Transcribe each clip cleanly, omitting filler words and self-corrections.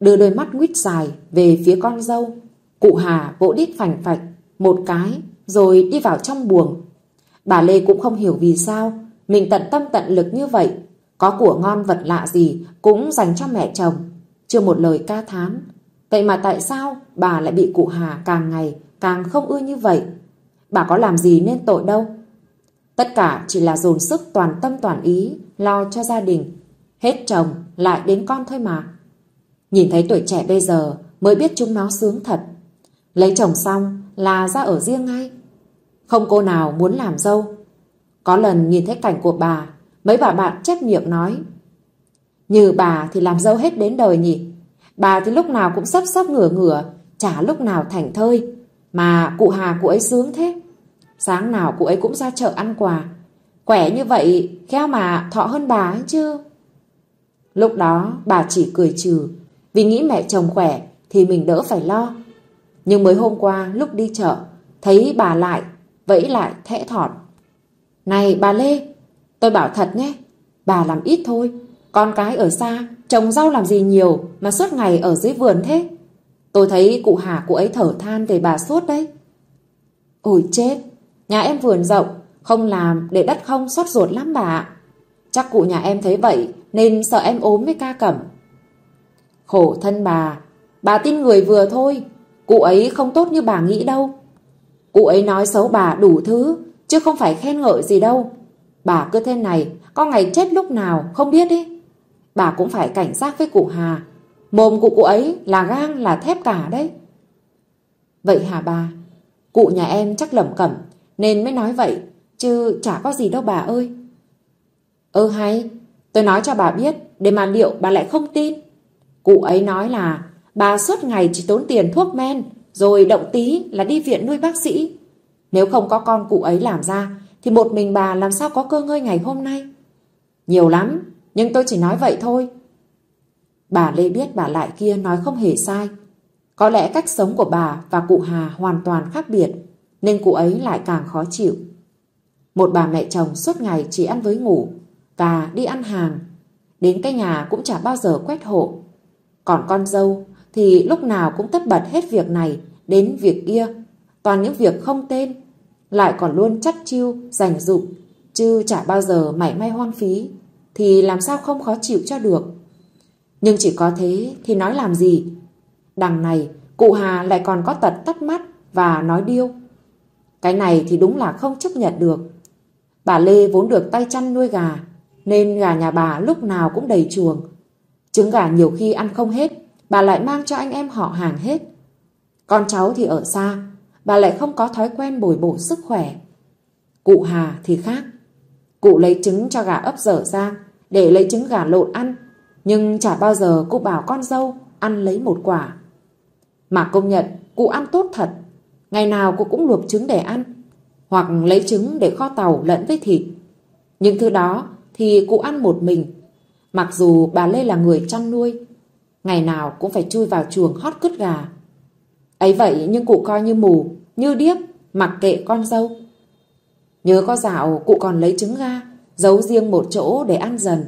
đưa đôi mắt nguýt dài về phía con dâu. Cụ Hà vỗ đít phành phạch một cái rồi đi vào trong buồng. Bà Lê cũng không hiểu vì sao mình tận tâm tận lực như vậy, có của ngon vật lạ gì cũng dành cho mẹ chồng, chưa một lời ca thán. Vậy mà tại sao bà lại bị cụ Hà càng ngày càng không ưa như vậy? Bà có làm gì nên tội đâu. Tất cả chỉ là dồn sức toàn tâm toàn ý lo cho gia đình, hết chồng lại đến con thôi mà. Nhìn thấy tuổi trẻ bây giờ mới biết chúng nó sướng thật. Lấy chồng xong là ra ở riêng ngay, không cô nào muốn làm dâu. Có lần nhìn thấy cảnh của bà, mấy bà bạn chép miệng nói: "Như bà thì làm dâu hết đến đời nhỉ? Bà thì lúc nào cũng sắp sắp ngửa ngửa, chả lúc nào thảnh thơi. Mà cụ Hà cụ ấy sướng thế. Sáng nào cụ ấy cũng ra chợ ăn quà. Khỏe như vậy, khéo mà thọ hơn bà ấy chứ." Lúc đó bà chỉ cười trừ, vì nghĩ mẹ chồng khỏe thì mình đỡ phải lo. Nhưng mới hôm qua lúc đi chợ, thấy bà lại, vẫy lại thẽ thọt: "Này bà Lê, tôi bảo thật nhé, bà làm ít thôi. Con cái ở xa, trồng rau làm gì nhiều mà suốt ngày ở dưới vườn thế. Tôi thấy cụ Hà cụ ấy thở than về bà suốt đấy." "Ôi chết, nhà em vườn rộng, không làm để đất không xót ruột lắm bà ạ. Chắc cụ nhà em thấy vậy nên sợ em ốm với ca cẩm." "Khổ thân bà tin người vừa thôi. Cụ ấy không tốt như bà nghĩ đâu. Cụ ấy nói xấu bà đủ thứ, chứ không phải khen ngợi gì đâu. Bà cứ thế này, có ngày chết lúc nào không biết ý. Bà cũng phải cảnh giác với cụ Hà. Mồm cụ ấy là gang là thép cả đấy." "Vậy hả bà? Cụ nhà em chắc lẩm cẩm nên mới nói vậy, chứ chả có gì đâu bà ơi." "Ơ hay, tôi nói cho bà biết để mà liệu bà lại không tin. Cụ ấy nói là bà suốt ngày chỉ tốn tiền thuốc men, rồi động tí là đi viện nuôi bác sĩ. Nếu không có con cụ ấy làm ra thì một mình bà làm sao có cơ ngơi ngày hôm nay. Nhiều lắm, nhưng tôi chỉ nói vậy thôi." Bà Lê biết bà lại kia nói không hề sai. Có lẽ cách sống của bà và cụ Hà hoàn toàn khác biệt, nên cụ ấy lại càng khó chịu. Một bà mẹ chồng suốt ngày chỉ ăn với ngủ và đi ăn hàng, đến cái nhà cũng chả bao giờ quét hộ. Còn con dâu thì lúc nào cũng tất bật hết việc này đến việc kia, toàn những việc không tên, lại còn luôn chắt chiu dành dụm, chứ chả bao giờ mảy may hoang phí, thì làm sao không khó chịu cho được. Nhưng chỉ có thế thì nói làm gì. Đằng này cụ Hà lại còn có tật tắt mắt và nói điêu. Cái này thì đúng là không chấp nhận được. Bà Lê vốn được tay chăn nuôi gà, nên gà nhà bà lúc nào cũng đầy chuồng. Trứng gà nhiều khi ăn không hết, bà lại mang cho anh em họ hàng hết. Con cháu thì ở xa, bà lại không có thói quen bồi bổ sức khỏe. Cụ Hà thì khác. Cụ lấy trứng cho gà ấp dở ra để lấy trứng gà lộn ăn, nhưng chả bao giờ cụ bảo con dâu ăn lấy một quả. Mà công nhận cụ ăn tốt thật. Ngày nào cụ cũng luộc trứng để ăn, hoặc lấy trứng để kho tàu lẫn với thịt. Những thứ đó thì cụ ăn một mình, mặc dù bà Lê là người chăn nuôi, ngày nào cũng phải chui vào chuồng hót cứt gà. Ấy vậy nhưng cụ coi như mù, như điếc, mặc kệ con dâu. Nhớ có dạo cụ còn lấy trứng gà giấu riêng một chỗ để ăn dần.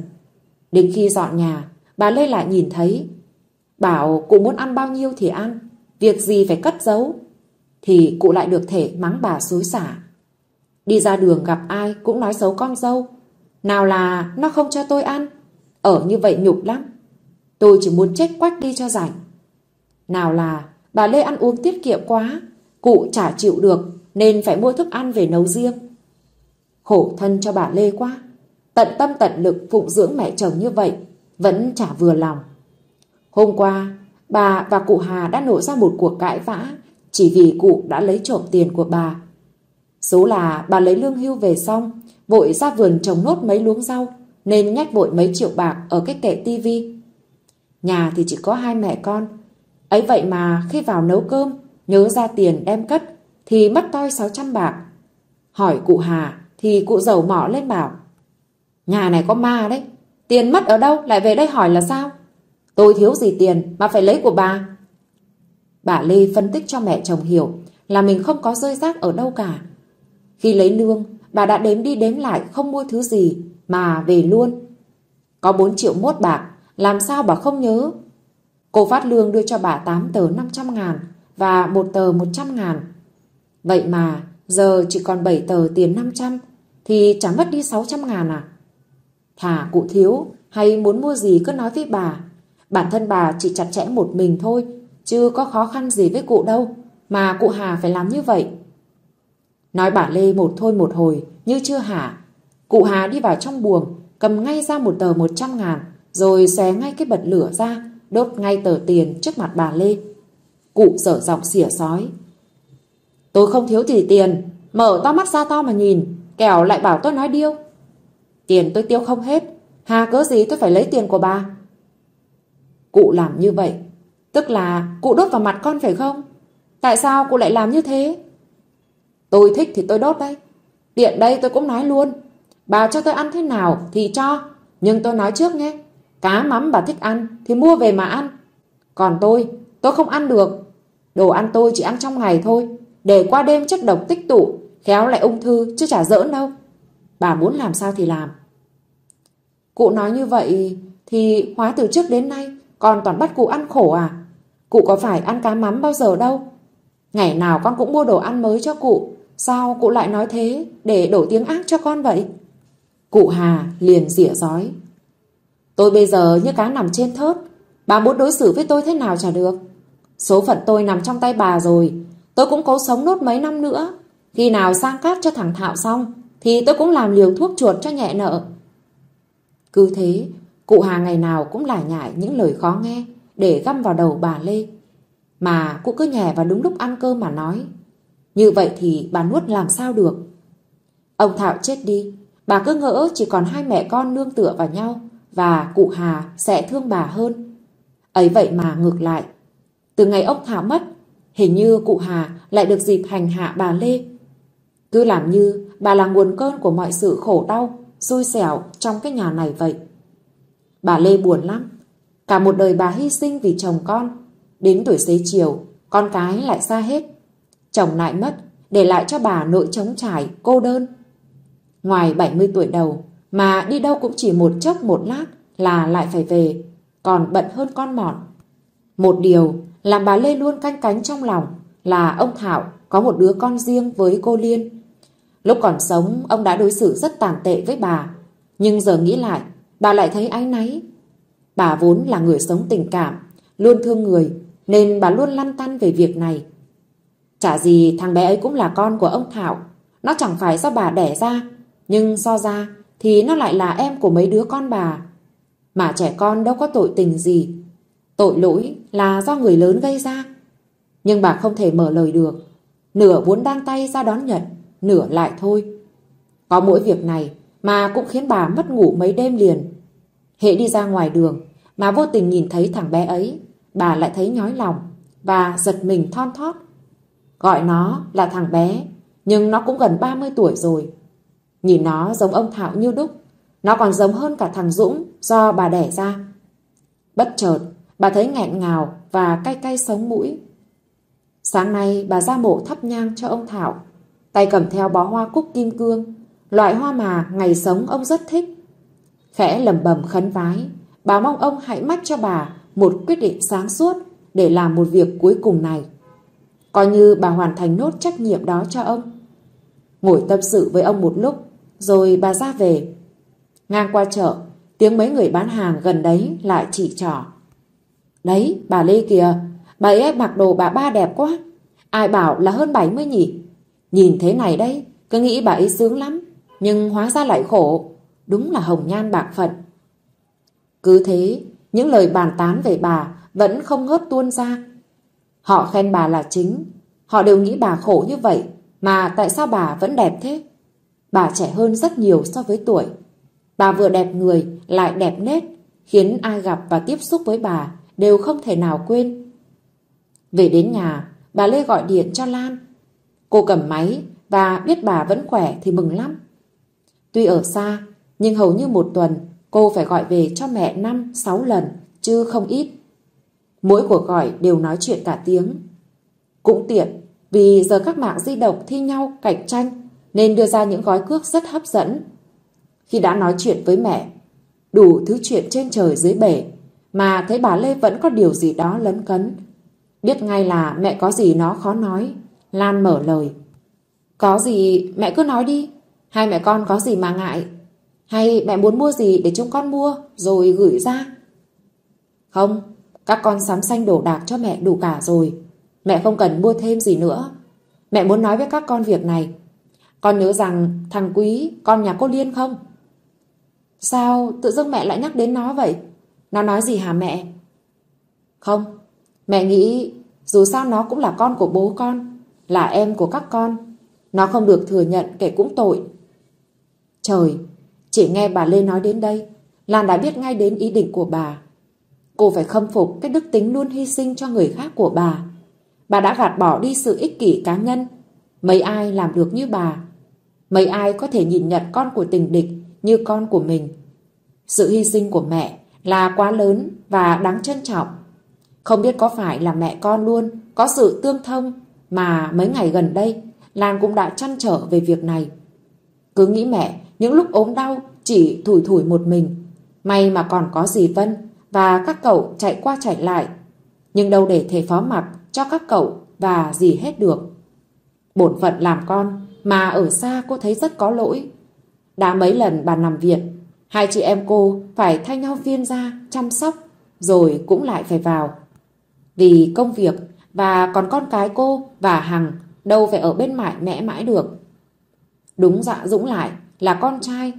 Đến khi dọn nhà, bà Lê lại nhìn thấy, bảo cụ muốn ăn bao nhiêu thì ăn, việc gì phải cất giấu, thì cụ lại được thể mắng bà xối xả. Đi ra đường gặp ai cũng nói xấu con dâu. Nào là nó không cho tôi ăn, ở như vậy nhục lắm, tôi chỉ muốn chết quách đi cho rảnh. Nào là bà Lê ăn uống tiết kiệm quá, cụ chả chịu được nên phải mua thức ăn về nấu riêng. Khổ thân cho bà Lê quá. Tận tâm tận lực phụng dưỡng mẹ chồng như vậy vẫn chả vừa lòng. Hôm qua bà và cụ Hà đã nổ ra một cuộc cãi vã chỉ vì cụ đã lấy trộm tiền của bà. Số là bà lấy lương hưu về xong, vội ra vườn trồng nốt mấy luống rau nên nhách vội mấy triệu bạc ở cái kệ tivi. Nhà thì chỉ có hai mẹ con, ấy vậy mà khi vào nấu cơm nhớ ra tiền đem cất thì mất toi 600 bạc. Hỏi cụ Hà thì cụ dầu mỏ lên bảo: "Nhà này có ma đấy, tiền mất ở đâu lại về đây hỏi là sao? Tôi thiếu gì tiền mà phải lấy của bà?" Bà Lê phân tích cho mẹ chồng hiểu là mình không có rơi rác ở đâu cả. Khi lấy lương, bà đã đếm đi đếm lại không mua thứ gì mà về luôn. Có 4 triệu mốt bạc, làm sao bà không nhớ? Cô phát lương đưa cho bà 8 tờ 500.000 và 1 tờ 100.000. Vậy mà giờ chỉ còn 7 tờ tiền 500 thì chẳng mất đi 600.000 à? Thà cụ thiếu hay muốn mua gì cứ nói với bà. Bản thân bà chỉ chặt chẽ một mình thôi, chứ có khó khăn gì với cụ đâu mà cụ Hà phải làm như vậy. Nói bà Lê một thôi một hồi như chưa hả. Cụ Hà đi vào trong buồng, cầm ngay ra một tờ 100.000, rồi xé ngay cái bật lửa ra, đốt ngay tờ tiền trước mặt bà Lê. Cụ dở giọng xỉa sói: Tôi không thiếu gì tiền, mở to mắt ra to mà nhìn, kẻo lại bảo tôi nói điêu. Tiền tôi tiêu không hết, hà cớ gì tôi phải lấy tiền của bà. Cụ làm như vậy tức là cụ đốt vào mặt con phải không? Tại sao cụ lại làm như thế? Tôi thích thì tôi đốt đấy. Tiện đây tôi cũng nói luôn, bà cho tôi ăn thế nào thì cho, nhưng tôi nói trước nhé, cá mắm bà thích ăn thì mua về mà ăn. Còn tôi không ăn được. Đồ ăn tôi chỉ ăn trong ngày thôi, để qua đêm chất độc tích tụ, khéo lại ung thư chứ chả giỡn đâu. Bà muốn làm sao thì làm. Cụ nói như vậy thì hóa từ trước đến nay còn toàn bắt cụ ăn khổ à? Cụ có phải ăn cá mắm bao giờ đâu. Ngày nào con cũng mua đồ ăn mới cho cụ, sao cụ lại nói thế để đổ tiếng ác cho con vậy? Cụ Hà liền rỉa rói: Tôi bây giờ như cá nằm trên thớt, bà muốn đối xử với tôi thế nào chả được. Số phận tôi nằm trong tay bà rồi, tôi cũng cố sống nốt mấy năm nữa. Khi nào sang cát cho thằng Thạo xong thì tôi cũng làm liều thuốc chuột cho nhẹ nợ. Cứ thế, cụ Hà ngày nào cũng lải nhải những lời khó nghe để găm vào đầu bà Lê. Mà cụ cứ nhè vào đúng lúc ăn cơm mà nói. Như vậy thì bà nuốt làm sao được. Ông Thạo chết đi, bà cứ ngỡ chỉ còn hai mẹ con nương tựa vào nhau và cụ Hà sẽ thương bà hơn. Ấy vậy mà ngược lại, từ ngày ông Thảo mất, hình như cụ Hà lại được dịp hành hạ bà Lê. Cứ làm như bà là nguồn cơn của mọi sự khổ đau, xui xẻo trong cái nhà này vậy. Bà Lê buồn lắm. Cả một đời bà hy sinh vì chồng con. Đến tuổi xế chiều, con cái lại xa hết, chồng lại mất, để lại cho bà nỗi trống trải, cô đơn. Ngoài 70 tuổi đầu mà đi đâu cũng chỉ một chốc một lát là lại phải về, còn bận hơn con mọn. Một điều làm bà Lê luôn canh cánh trong lòng là ông Thảo có một đứa con riêng với cô Liên. Lúc còn sống, ông đã đối xử rất tàn tệ với bà, nhưng giờ nghĩ lại, bà lại thấy áy náy. Bà vốn là người sống tình cảm, luôn thương người, nên bà luôn lăn tăn về việc này. Chả gì thằng bé ấy cũng là con của ông Thảo, nó chẳng phải do bà đẻ ra, nhưng so ra thì nó lại là em của mấy đứa con bà. Mà trẻ con đâu có tội tình gì, tội lỗi là do người lớn gây ra. Nhưng bà không thể mở lời được, nửa vốn đang tay ra đón nhận, nửa lại thôi. Có mỗi việc này mà cũng khiến bà mất ngủ mấy đêm liền. Hễ đi ra ngoài đường mà vô tình nhìn thấy thằng bé ấy, bà lại thấy nhói lòng và giật mình thon thót. Gọi nó là thằng bé, nhưng nó cũng gần 30 tuổi rồi. Nhìn nó giống ông Thảo như đúc, nó còn giống hơn cả thằng Dũng do bà đẻ ra. Bất chợt, bà thấy nghẹn ngào và cay cay sống mũi. Sáng nay bà ra mộ thắp nhang cho ông Thảo, tay cầm theo bó hoa cúc kim cương, loại hoa mà ngày sống ông rất thích. Khẽ lẩm bẩm khấn vái, bà mong ông hãy mách cho bà một quyết định sáng suốt để làm một việc cuối cùng này, coi như bà hoàn thành nốt trách nhiệm đó cho ông. Ngồi tâm sự với ông một lúc rồi bà ra về. Ngang qua chợ, tiếng mấy người bán hàng gần đấy lại chỉ trỏ: Đấy, bà Lê kìa, bà ấy mặc đồ bà ba đẹp quá, ai bảo là hơn 70 nhỉ. Nhìn thế này đấy, cứ nghĩ bà ấy sướng lắm, nhưng hóa ra lại khổ, đúng là hồng nhan bạc phận. Cứ thế, những lời bàn tán về bà vẫn không ngớt tuôn ra. Họ khen bà là chính, họ đều nghĩ bà khổ như vậy mà tại sao bà vẫn đẹp thế. Bà trẻ hơn rất nhiều so với tuổi, bà vừa đẹp người lại đẹp nết, khiến ai gặp và tiếp xúc với bà đều không thể nào quên. Về đến nhà, bà Lê gọi điện cho Lan. Cô cầm máy và biết bà vẫn khỏe thì mừng lắm. Tuy ở xa, nhưng hầu như một tuần cô phải gọi về cho mẹ 5-6 lần, chứ không ít. Mỗi cuộc gọi đều nói chuyện cả tiếng. Cũng tiện, vì giờ các mạng di động thi nhau cạnh tranh nên đưa ra những gói cước rất hấp dẫn. Khi đã nói chuyện với mẹ, đủ thứ chuyện trên trời dưới bể, mà thấy bà Lê vẫn có điều gì đó lấn cấn. Biết ngay là mẹ có gì nó khó nói, Lan mở lời. Có gì mẹ cứ nói đi, hai mẹ con có gì mà ngại. Hay mẹ muốn mua gì để chúng con mua rồi gửi ra? Không, các con sắm xanh đồ đạc cho mẹ đủ cả rồi, mẹ không cần mua thêm gì nữa. Mẹ muốn nói với các con việc này. Con nhớ rằng thằng Quý con nhà cô Liên không? Sao tự dưng mẹ lại nhắc đến nó vậy? Nó nói gì hả mẹ? Không, mẹ nghĩ dù sao nó cũng là con của bố con, là em của các con, nó không được thừa nhận kể cũng tội. Trời, chỉ nghe bà Lê nói đến đây, Lan đã biết ngay đến ý định của bà. Cô phải khâm phục cái đức tính luôn hy sinh cho người khác của bà. Bà đã gạt bỏ đi sự ích kỷ cá nhân. Mấy ai làm được như bà? Mấy ai có thể nhìn nhận con của tình địch như con của mình? Sự hy sinh của mẹ là quá lớn và đáng trân trọng. Không biết có phải là mẹ con luôn có sự tương thông mà mấy ngày gần đây Lan cũng đã trăn trở về việc này. Cứ nghĩ mẹ những lúc ốm đau chỉ thủi thủi một mình, may mà còn có dì Vân và các cậu chạy qua chạy lại, nhưng đâu để thầy phó mặc cho các cậu và dì hết được. Bổn phận làm con mà ở xa cô thấy rất có lỗi. Đã mấy lần bà nằm viện, hai chị em cô phải thay nhau phiên ra chăm sóc rồi cũng lại phải vào. Vì công việc và còn con cái cô và Hằng đâu phải ở bên mẹ mãi được. Đúng dạ Dũng lại là con trai,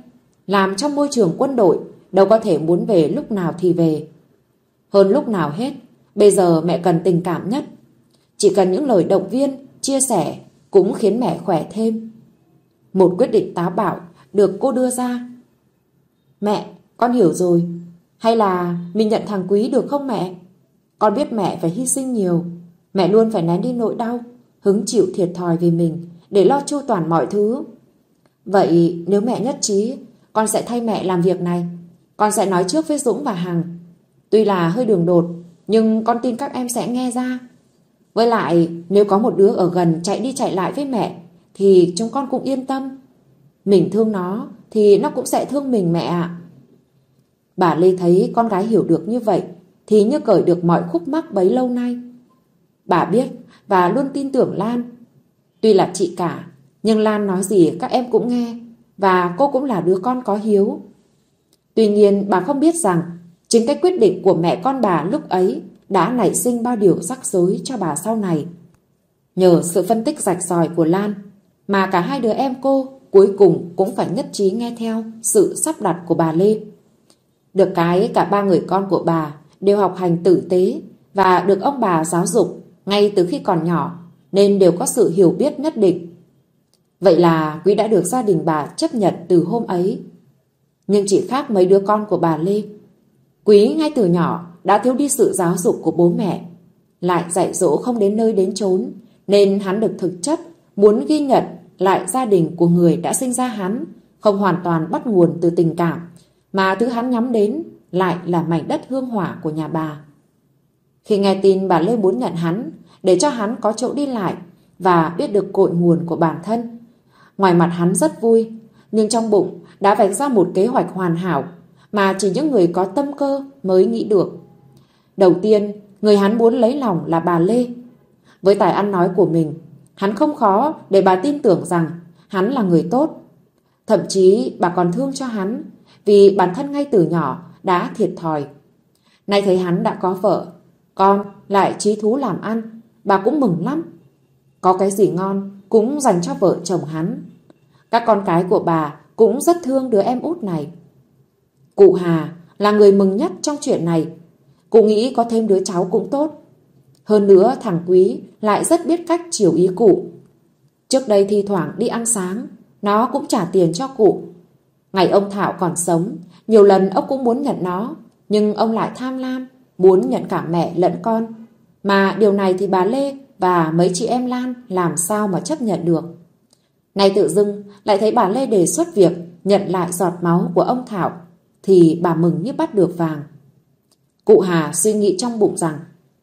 làm trong môi trường quân đội đâu có thể muốn về lúc nào thì về. Hơn lúc nào hết, bây giờ mẹ cần tình cảm nhất. Chỉ cần những lời động viên, chia sẻ cũng khiến mẹ khỏe thêm. Một quyết định táo bạo được cô đưa ra. Mẹ, con hiểu rồi. Hay là mình nhận thằng Quý được không mẹ? Con biết mẹ phải hy sinh nhiều, mẹ luôn phải nén đi nỗi đau, hứng chịu thiệt thòi về mình để lo chu toàn mọi thứ. Vậy nếu mẹ nhất trí, con sẽ thay mẹ làm việc này. Con sẽ nói trước với Dũng và Hằng. Tuy là hơi đường đột, nhưng con tin các em sẽ nghe ra. Với lại, nếu có một đứa ở gần chạy đi chạy lại với mẹ, thì chúng con cũng yên tâm. Mình thương nó, thì nó cũng sẽ thương mình mẹ ạ. Bà Lê thấy con gái hiểu được như vậy, thì như cởi được mọi khúc mắc bấy lâu nay. Bà biết và luôn tin tưởng Lan. Tuy là chị cả, nhưng Lan nói gì các em cũng nghe, và cô cũng là đứa con có hiếu. Tuy nhiên bà không biết rằng chính cái quyết định của mẹ con bà lúc ấy đã nảy sinh bao điều rắc rối cho bà sau này. Nhờ sự phân tích rạch ròi của Lan mà cả hai đứa em cô cuối cùng cũng phải nhất trí nghe theo sự sắp đặt của bà Lê. Được cái cả ba người con của bà đều học hành tử tế và được ông bà giáo dục ngay từ khi còn nhỏ, nên đều có sự hiểu biết nhất định. Vậy là Quý đã được gia đình bà chấp nhận từ hôm ấy. Nhưng chỉ khác mấy đứa con của bà Lê, Quý ngay từ nhỏ đã thiếu đi sự giáo dục của bố mẹ, lại dạy dỗ không đến nơi đến chốn, nên hắn được thực chất muốn ghi nhận lại gia đình của người đã sinh ra hắn, không hoàn toàn bắt nguồn từ tình cảm, mà thứ hắn nhắm đến lại là mảnh đất hương hỏa của nhà bà. Khi nghe tin bà Lê muốn nhận hắn để cho hắn có chỗ đi lại và biết được cội nguồn của bản thân, ngoài mặt hắn rất vui, nhưng trong bụng đã vạch ra một kế hoạch hoàn hảo mà chỉ những người có tâm cơ mới nghĩ được. Đầu tiên, người hắn muốn lấy lòng là bà Lê. Với tài ăn nói của mình, hắn không khó để bà tin tưởng rằng hắn là người tốt. Thậm chí bà còn thương cho hắn, vì bản thân ngay từ nhỏ đã thiệt thòi. Nay thấy hắn đã có vợ, con, lại chí thú làm ăn, bà cũng mừng lắm. Có cái gì ngon cũng dành cho vợ chồng hắn. Các con cái của bà cũng rất thương đứa em út này. Cụ Hà là người mừng nhất trong chuyện này. Cụ nghĩ có thêm đứa cháu cũng tốt. Hơn nữa thằng Quý lại rất biết cách chiều ý cụ. Trước đây thi thoảng đi ăn sáng, nó cũng trả tiền cho cụ. Ngày ông Thảo còn sống, nhiều lần ông cũng muốn nhận nó, nhưng ông lại tham lam, muốn nhận cả mẹ lẫn con. Mà điều này thì bà Lê và mấy chị em Lan làm sao mà chấp nhận được. Nay tự dưng lại thấy bà Lê đề xuất việc nhận lại giọt máu của ông Thảo, thì bà mừng như bắt được vàng. Cụ Hà suy nghĩ trong bụng rằng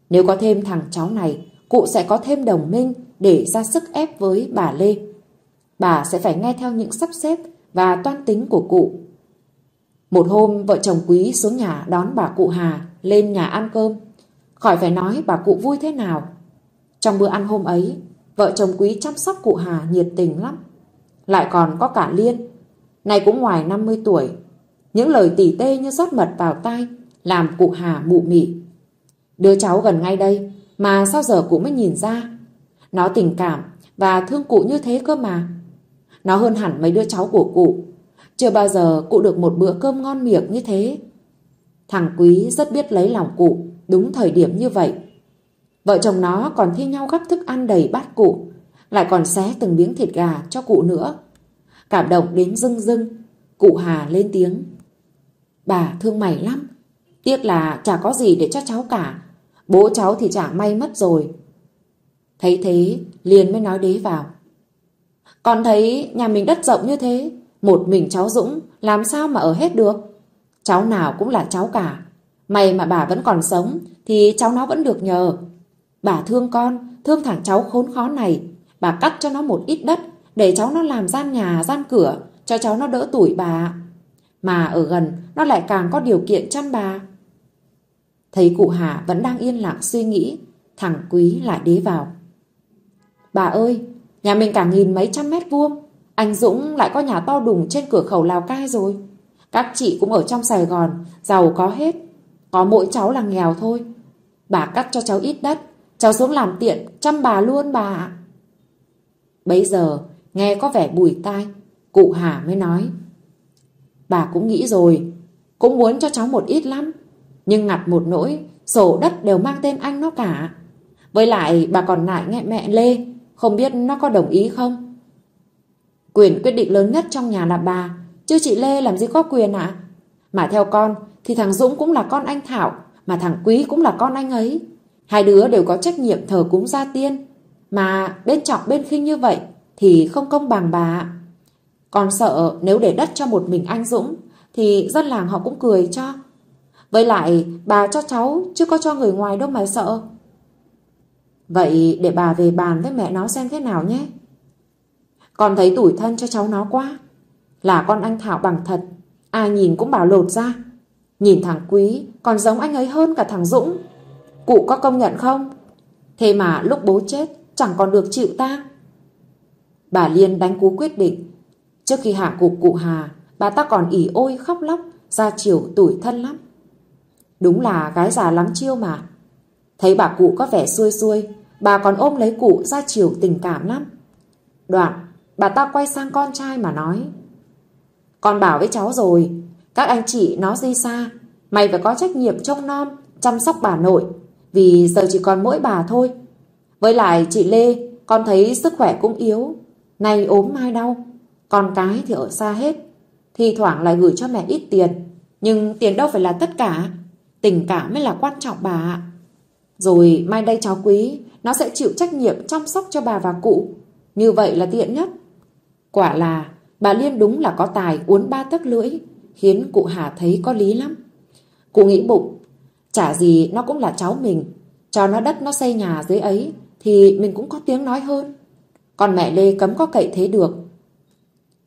nếu có thêm thằng cháu này, cụ sẽ có thêm đồng minh để ra sức ép với bà Lê. Bà sẽ phải nghe theo những sắp xếp và toan tính của cụ. Một hôm vợ chồng Quý xuống nhà đón bà cụ Hà lên nhà ăn cơm. Khỏi phải nói bà cụ vui thế nào. Trong bữa ăn hôm ấy, vợ chồng Quý chăm sóc cụ Hà nhiệt tình lắm. Lại còn có cả Liên, này cũng ngoài 50 tuổi. Những lời tỉ tê như rót mật vào tai, làm cụ Hà mụ mị. Đứa cháu gần ngay đây mà sao giờ cụ mới nhìn ra. Nó tình cảm và thương cụ như thế cơ mà. Nó hơn hẳn mấy đứa cháu của cụ. Chưa bao giờ cụ được một bữa cơm ngon miệng như thế. Thằng Quý rất biết lấy lòng cụ đúng thời điểm như vậy. Vợ chồng nó còn thi nhau gắp thức ăn đầy bát cụ, lại còn xé từng miếng thịt gà cho cụ nữa. Cảm động đến rưng rưng, cụ Hà lên tiếng. Bà thương mày lắm, tiếc là chả có gì để cho cháu cả. Bố cháu thì chả may mất rồi. Thấy thế, liền mới nói đế vào. Con thấy nhà mình đất rộng như thế, một mình cháu Dũng làm sao mà ở hết được. Cháu nào cũng là cháu cả. May mà bà vẫn còn sống thì cháu nó vẫn được nhờ. Bà thương con, thương thằng cháu khốn khó này. Bà cắt cho nó một ít đất để cháu nó làm gian nhà, gian cửa, cho cháu nó đỡ tuổi bà. Mà ở gần, nó lại càng có điều kiện chăm bà. Thấy cụ Hà vẫn đang yên lặng suy nghĩ, thằng Quý lại đế vào. Bà ơi, nhà mình cả nghìn mấy trăm mét vuông. Anh Dũng lại có nhà to đùng trên cửa khẩu Lào Cai rồi. Các chị cũng ở trong Sài Gòn, giàu có hết. Có mỗi cháu là nghèo thôi. Bà cắt cho cháu ít đất, cháu xuống làm tiện, chăm bà luôn bà ạ. Bây giờ, nghe có vẻ bùi tai, cụ Hà mới nói. Bà cũng nghĩ rồi, cũng muốn cho cháu một ít lắm. Nhưng ngặt một nỗi, sổ đất đều mang tên anh nó cả. Với lại, bà còn nại nghe mẹ Lê, không biết nó có đồng ý không. Quyền quyết định lớn nhất trong nhà là bà, chứ chị Lê làm gì có quyền ạ. Mà theo con, thì thằng Dũng cũng là con anh Thảo, mà thằng Quý cũng là con anh ấy. Hai đứa đều có trách nhiệm thờ cúng gia tiên. Mà bên trọng bên khinh như vậy thì không công bằng bà ạ. Còn sợ nếu để đất cho một mình anh Dũng thì dân làng họ cũng cười cho. Với lại bà cho cháu chứ có cho người ngoài đâu mà sợ. Vậy để bà về bàn với mẹ nó xem thế nào nhé. Con thấy tủi thân cho cháu nó quá. Là con anh Thảo bằng thật, ai nhìn cũng bảo lột ra. Nhìn thằng Quý còn giống anh ấy hơn cả thằng Dũng. Cụ có công nhận không? Thế mà lúc bố chết chẳng còn được chịu tang. Bà Liên đánh cú quyết định. Trước khi hạ cục cụ Hà, bà ta còn ỉ ôi khóc lóc, ra chiều tủi thân lắm. Đúng là gái già lắm chiêu mà. Thấy bà cụ có vẻ xuôi xuôi, bà còn ôm lấy cụ ra chiều tình cảm lắm. Đoạn, bà ta quay sang con trai mà nói. Con bảo với cháu rồi, các anh chị nó di xa, mày phải có trách nhiệm trông nom, chăm sóc bà nội. Vì giờ chỉ còn mỗi bà thôi. Với lại chị Lê, con thấy sức khỏe cũng yếu. Nay ốm mai đau. Con cái thì ở xa hết. Thì thoảng lại gửi cho mẹ ít tiền. Nhưng tiền đâu phải là tất cả. Tình cảm mới là quan trọng bà ạ. Rồi mai đây cháu Quý, nó sẽ chịu trách nhiệm chăm sóc cho bà và cụ. Như vậy là tiện nhất. Quả là bà Liên đúng là có tài uốn ba tấc lưỡi. Khiến cụ Hà thấy có lý lắm. Cụ nghĩ bụng. Chả gì nó cũng là cháu mình. Cho nó đất nó xây nhà dưới ấy thì mình cũng có tiếng nói hơn. Còn mẹ Lê cấm có cậy thế được.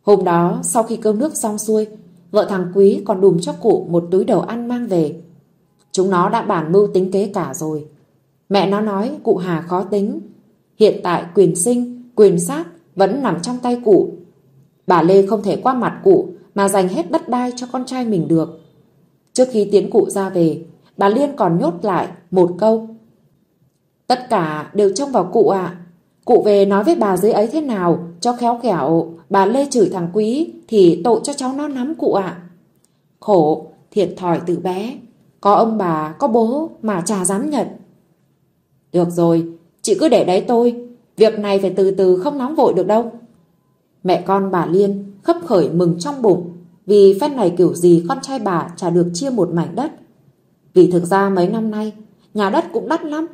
Hôm đó sau khi cơm nước xong xuôi, vợ thằng Quý còn đùm cho cụ một túi đầu ăn mang về. Chúng nó đã bàn mưu tính kế cả rồi. Mẹ nó nói cụ Hà khó tính. Hiện tại quyền sinh, quyền sát vẫn nằm trong tay cụ. Bà Lê không thể qua mặt cụ mà dành hết đất đai cho con trai mình được. Trước khi tiễn cụ ra về, bà Liên còn nhốt lại một câu. Tất cả đều trông vào cụ ạ. Cụ về nói với bà dưới ấy thế nào, cho khéo khéo bà Lê chửi thằng Quý thì tội cho cháu nó lắm cụ ạ. Khổ, thiệt thòi từ bé. Có ông bà, có bố mà chả dám nhận. Được rồi, chị cứ để đấy tôi. Việc này phải từ từ, không nóng vội được đâu. Mẹ con bà Liên khấp khởi mừng trong bụng. Vì phép này kiểu gì con trai bà chả được chia một mảnh đất. Vì thực ra mấy năm nay nhà đất cũng đắt lắm.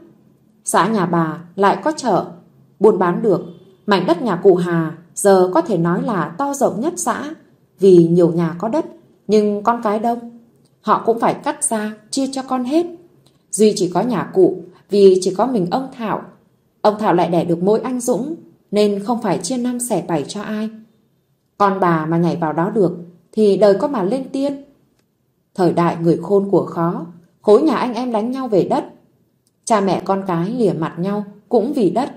Xã nhà bà lại có chợ, buôn bán được. Mảnh đất nhà cụ Hà giờ có thể nói là to rộng nhất xã. Vì nhiều nhà có đất, nhưng con cái đông, họ cũng phải cắt ra chia cho con hết. Duy chỉ có nhà cụ, vì chỉ có mình ông Thảo. Ông Thảo lại đẻ được mỗi anh Dũng, nên không phải chia năm xẻ bảy cho ai. Con bà mà nhảy vào đó được thì đời có mà lên tiên. Thời đại người khôn của khó, khối nhà anh em đánh nhau về đất. Cha mẹ con cái lìa mặt nhau cũng vì đất.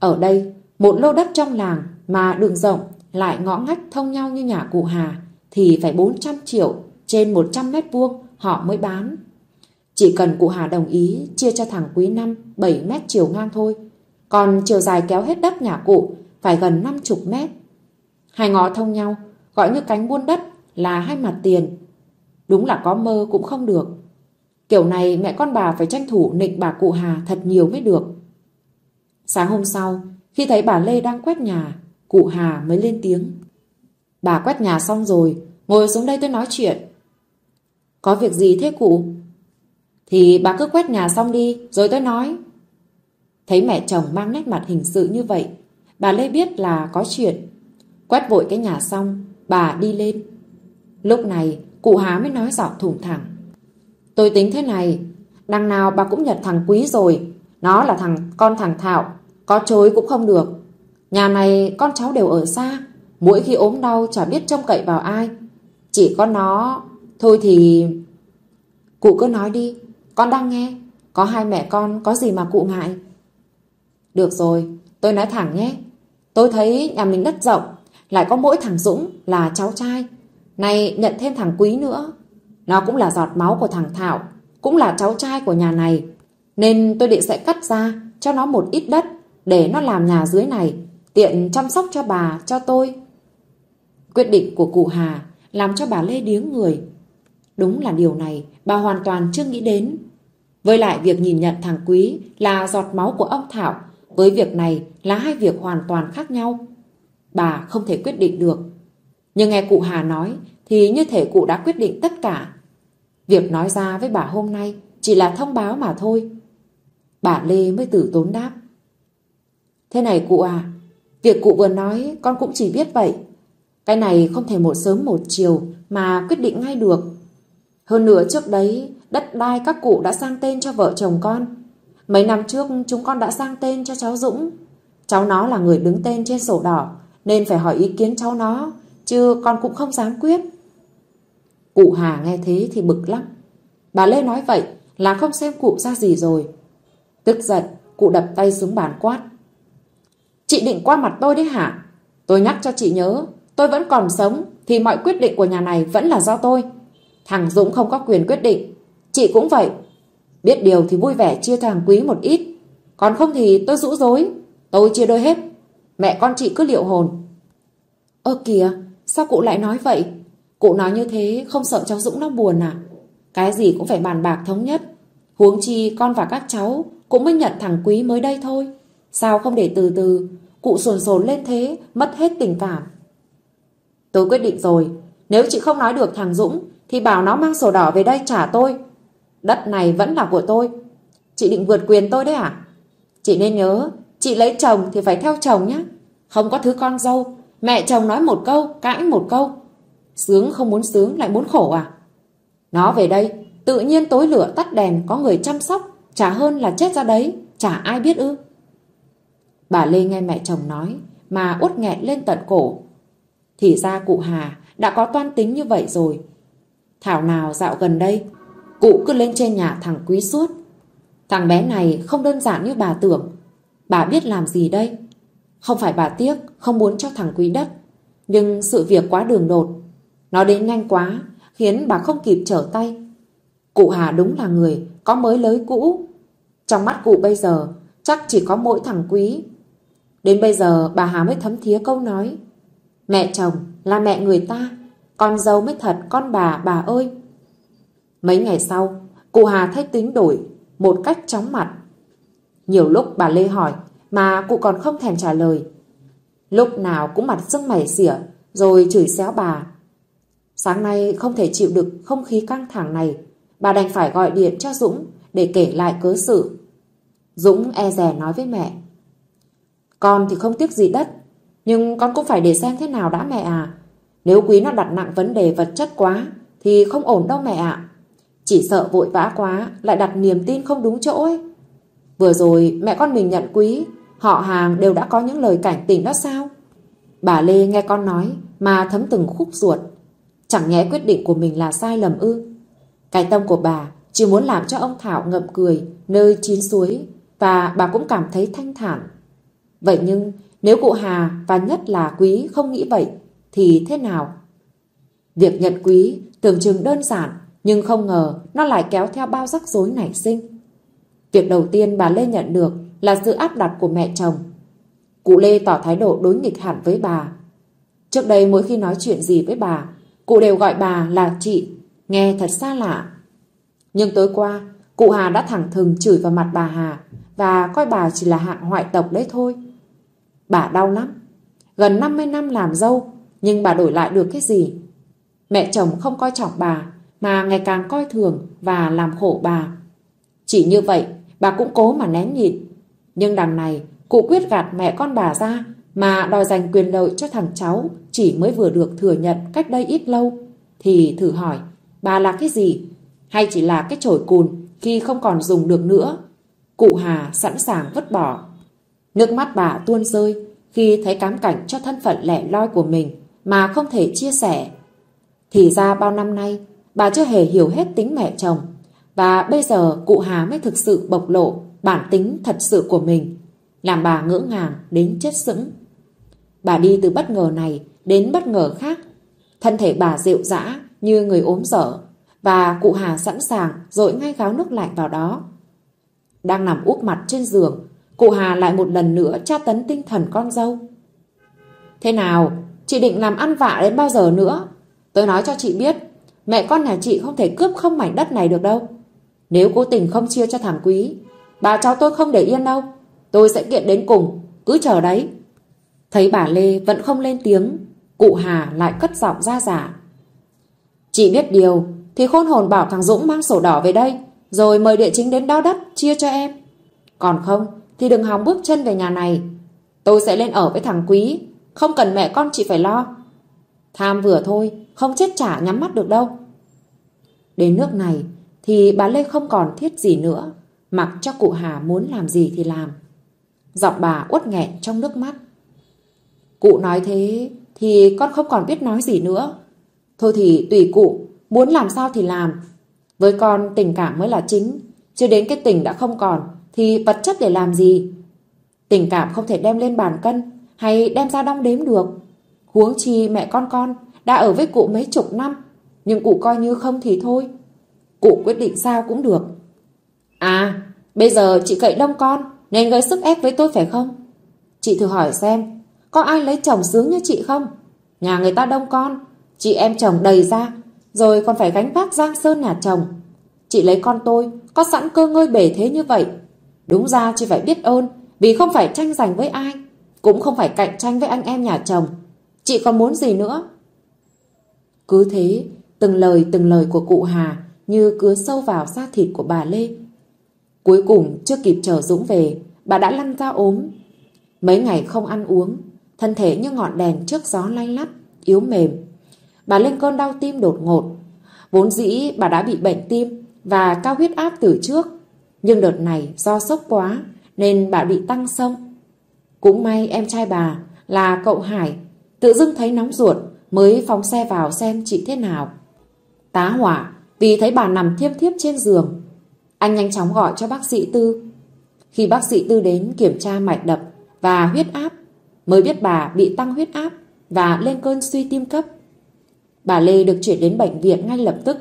Ở đây, một lô đất trong làng mà đường rộng lại ngõ ngách thông nhau như nhà cụ Hà thì phải 400 triệu trên 100 mét vuông họ mới bán. Chỉ cần cụ Hà đồng ý chia cho thằng Quý Năm 7 mét chiều ngang thôi, còn chiều dài kéo hết đất nhà cụ phải gần 50 mét. Hai ngõ thông nhau, gọi như cánh buôn đất là hai mặt tiền. Đúng là có mơ cũng không được. Kiểu này mẹ con bà phải tranh thủ nịnh bà cụ Hà thật nhiều mới được. Sáng hôm sau, khi thấy bà Lê đang quét nhà, cụ Hà mới lên tiếng. Bà quét nhà xong rồi, ngồi xuống đây tôi nói chuyện. Có việc gì thế cụ? Thì bà cứ quét nhà xong đi, rồi tôi nói. Thấy mẹ chồng mang nét mặt hình sự như vậy, bà Lê biết là có chuyện. Quét vội cái nhà xong, bà đi lên. Lúc này, cụ Hà mới nói giọng thủng thẳng. Tôi tính thế này, đằng nào bà cũng nhận thằng Quý rồi. Nó là con thằng Thảo, có chối cũng không được. Nhà này con cháu đều ở xa, mỗi khi ốm đau chả biết trông cậy vào ai. Chỉ có nó, thôi thì... Cụ cứ nói đi, con đang nghe. Có hai mẹ con có gì mà cụ ngại. Được rồi, tôi nói thẳng nhé. Tôi thấy nhà mình đất rộng, lại có mỗi thằng Dũng là cháu trai. Này nhận thêm thằng Quý nữa. Nó cũng là giọt máu của thằng Thảo, cũng là cháu trai của nhà này. Nên tôi định sẽ cắt ra cho nó một ít đất để nó làm nhà dưới này, tiện chăm sóc cho bà, cho tôi. Quyết định của cụ Hà làm cho bà Lê điếng người. Đúng là điều này bà hoàn toàn chưa nghĩ đến. Với lại việc nhìn nhận thằng Quý là giọt máu của ông Thảo với việc này là hai việc hoàn toàn khác nhau. Bà không thể quyết định được. Nhưng nghe cụ Hà nói thì như thể cụ đã quyết định tất cả. Việc nói ra với bà hôm nay chỉ là thông báo mà thôi. Bà Lê mới từ tốn đáp. Thế này cụ à, việc cụ vừa nói con cũng chỉ biết vậy. Cái này không thể một sớm một chiều mà quyết định ngay được. Hơn nữa trước đấy, đất đai các cụ đã sang tên cho vợ chồng con. Mấy năm trước chúng con đã sang tên cho cháu Dũng. Cháu nó là người đứng tên trên sổ đỏ nên phải hỏi ý kiến cháu nó, chứ con cũng không dám quyết. Cụ Hà nghe thế thì bực lắm. Bà Lê nói vậy là không xem cụ ra gì rồi. Tức giận, cụ đập tay xuống bàn quát. Chị định qua mặt tôi đấy hả? Tôi nhắc cho chị nhớ, tôi vẫn còn sống thì mọi quyết định của nhà này vẫn là do tôi. Thằng Dũng không có quyền quyết định. Chị cũng vậy. Biết điều thì vui vẻ chia thằng Quý một ít, còn không thì tôi rũ rối. Tôi chia đôi hết. Mẹ con chị cứ liệu hồn. Ơ kìa, sao cụ lại nói vậy? Cụ nói như thế không sợ cháu Dũng nó buồn à? Cái gì cũng phải bàn bạc thống nhất. Huống chi con và các cháu cũng mới nhận thằng Quý mới đây thôi. Sao không để từ từ? Cụ sồn sồn lên thế, mất hết tình cảm. Tôi quyết định rồi. Nếu chị không nói được thằng Dũng thì bảo nó mang sổ đỏ về đây trả tôi. Đất này vẫn là của tôi. Chị định vượt quyền tôi đấy à? Chị nên nhớ, chị lấy chồng thì phải theo chồng nhé. Không có thứ con dâu. Mẹ chồng nói một câu, cãi một câu. Sướng không muốn sướng lại muốn khổ à? Nó về đây, tự nhiên tối lửa tắt đèn có người chăm sóc, chả hơn là chết ra đấy, chả ai biết ư? Bà Lê nghe mẹ chồng nói mà uất nghẹn lên tận cổ. Thì ra cụ Hà đã có toan tính như vậy rồi. Thảo nào dạo gần đây, cụ cứ lên trên nhà thằng Quý suốt. Thằng bé này không đơn giản như bà tưởng. Bà biết làm gì đây? Không phải bà tiếc, không muốn cho thằng Quý đất, nhưng sự việc quá đường đột. Nó đến nhanh quá, khiến bà không kịp trở tay. Cụ Hà đúng là người có mới lới cũ. Trong mắt cụ bây giờ, chắc chỉ có mỗi thằng Quý. Đến bây giờ, bà Hà mới thấm thía câu nói. Mẹ chồng là mẹ người ta, con dâu mới thật con bà ơi. Mấy ngày sau, cụ Hà thay tính đổi, một cách chóng mặt. Nhiều lúc bà Lê hỏi, mà cụ còn không thèm trả lời. Lúc nào cũng mặt sưng mày xỉa, rồi chửi xéo bà. Sáng nay không thể chịu được không khí căng thẳng này, bà đành phải gọi điện cho Dũng để kể lại cớ sự. Dũng e dè nói với mẹ. Con thì không tiếc gì đất, nhưng con cũng phải để xem thế nào đã mẹ à. Nếu Quý nó đặt nặng vấn đề vật chất quá thì không ổn đâu mẹ ạ. Chỉ sợ vội vã quá lại đặt niềm tin không đúng chỗ ấy. Vừa rồi mẹ con mình nhận Quý, họ hàng đều đã có những lời cảnh tỉnh đó sao? Bà Lê nghe con nói mà thấm từng khúc ruột. Chẳng nhẽ quyết định của mình là sai lầm ư? Cái tâm của bà chỉ muốn làm cho ông Thảo ngậm cười nơi chín suối, và bà cũng cảm thấy thanh thản. Vậy nhưng nếu cụ Hà và nhất là Quý không nghĩ vậy thì thế nào? Việc nhận Quý tưởng chừng đơn giản, nhưng không ngờ nó lại kéo theo bao rắc rối nảy sinh. Việc đầu tiên bà Lê nhận được là sự áp đặt của mẹ chồng. Cụ Lê tỏ thái độ đối nghịch hẳn với bà. Trước đây mỗi khi nói chuyện gì với bà, cụ đều gọi bà là chị, nghe thật xa lạ. Nhưng tối qua, cụ Hà đã thẳng thừng chửi vào mặt bà Hà và coi bà chỉ là hạng hoại tộc đấy thôi. Bà đau lắm. Gần 50 năm làm dâu, nhưng bà đổi lại được cái gì? Mẹ chồng không coi trọng bà, mà ngày càng coi thường và làm khổ bà. Chỉ như vậy, bà cũng cố mà nén nhịn. Nhưng đằng này, cụ quyết gạt mẹ con bà ra mà đòi giành quyền lợi cho thằng cháu chỉ mới vừa được thừa nhận cách đây ít lâu. Thì thử hỏi, bà là cái gì? Hay chỉ là cái chổi cùn khi không còn dùng được nữa? Cụ Hà sẵn sàng vứt bỏ. Nước mắt bà tuôn rơi khi thấy cám cảnh cho thân phận lẻ loi của mình mà không thể chia sẻ. Thì ra bao năm nay, bà chưa hề hiểu hết tính mẹ chồng, và bây giờ cụ Hà mới thực sự bộc lộ bản tính thật sự của mình, làm bà ngỡ ngàng đến chết sững. Bà đi từ bất ngờ này đến bất ngờ khác. Thân thể bà dịu dã như người ốm dở, và cụ Hà sẵn sàng dội ngay gáo nước lạnh vào đó. Đang nằm úp mặt trên giường, cụ Hà lại một lần nữa tra tấn tinh thần con dâu. Thế nào, chị định làm ăn vạ đến bao giờ nữa? Tôi nói cho chị biết, mẹ con nhà chị không thể cướp không mảnh đất này được đâu. Nếu cố tình không chia cho thằng Quý, bà cháu tôi không để yên đâu. Tôi sẽ kiện đến cùng, cứ chờ đấy. Thấy bà Lê vẫn không lên tiếng, cụ Hà lại cất giọng ra giả. Chị biết điều thì khôn hồn bảo thằng Dũng mang sổ đỏ về đây, rồi mời địa chính đến đo đất chia cho em. Còn không thì đừng hòng bước chân về nhà này. Tôi sẽ lên ở với thằng Quý, không cần mẹ con chị phải lo. Tham vừa thôi, không chết chả nhắm mắt được đâu. Đến nước này thì bà Lê không còn thiết gì nữa, mặc cho cụ Hà muốn làm gì thì làm. Giọng bà uất nghẹn trong nước mắt. Cụ nói thế thì con không còn biết nói gì nữa. Thôi thì tùy cụ, muốn làm sao thì làm. Với con tình cảm mới là chính, chứ đến cái tình đã không còn thì vật chất để làm gì? Tình cảm không thể đem lên bàn cân hay đem ra đong đếm được. Huống chi mẹ con đã ở với cụ mấy chục năm, nhưng cụ coi như không thì thôi. Cụ quyết định sao cũng được. À, bây giờ chị cậy đông con nên gây sức ép với tôi phải không? Chị thử hỏi xem, có ai lấy chồng sướng như chị không? Nhà người ta đông con, chị em chồng đầy ra, rồi còn phải gánh vác giang sơn nhà chồng. Chị lấy con tôi có sẵn cơ ngơi bể thế như vậy. Đúng ra chị phải biết ơn, vì không phải tranh giành với ai, cũng không phải cạnh tranh với anh em nhà chồng. Chị còn muốn gì nữa? Cứ thế, từng lời của cụ Hà như cứa sâu vào da thịt của bà Lê. Cuối cùng chưa kịp chờ Dũng về, bà đã lăn ra ốm. Mấy ngày không ăn uống, thân thể như ngọn đèn trước gió lay lắt, yếu mềm. Bà lên cơn đau tim đột ngột. Vốn dĩ bà đã bị bệnh tim và cao huyết áp từ trước, nhưng đợt này do sốc quá nên bà bị tăng xông. Cũng may em trai bà là cậu Hải tự dưng thấy nóng ruột mới phóng xe vào xem chị thế nào. Tá hỏa vì thấy bà nằm thiếp thiếp trên giường. Anh nhanh chóng gọi cho bác sĩ Tư. Khi bác sĩ Tư đến kiểm tra mạch đập và huyết áp, mới biết bà bị tăng huyết áp và lên cơn suy tim cấp. Bà Lê được chuyển đến bệnh viện ngay lập tức.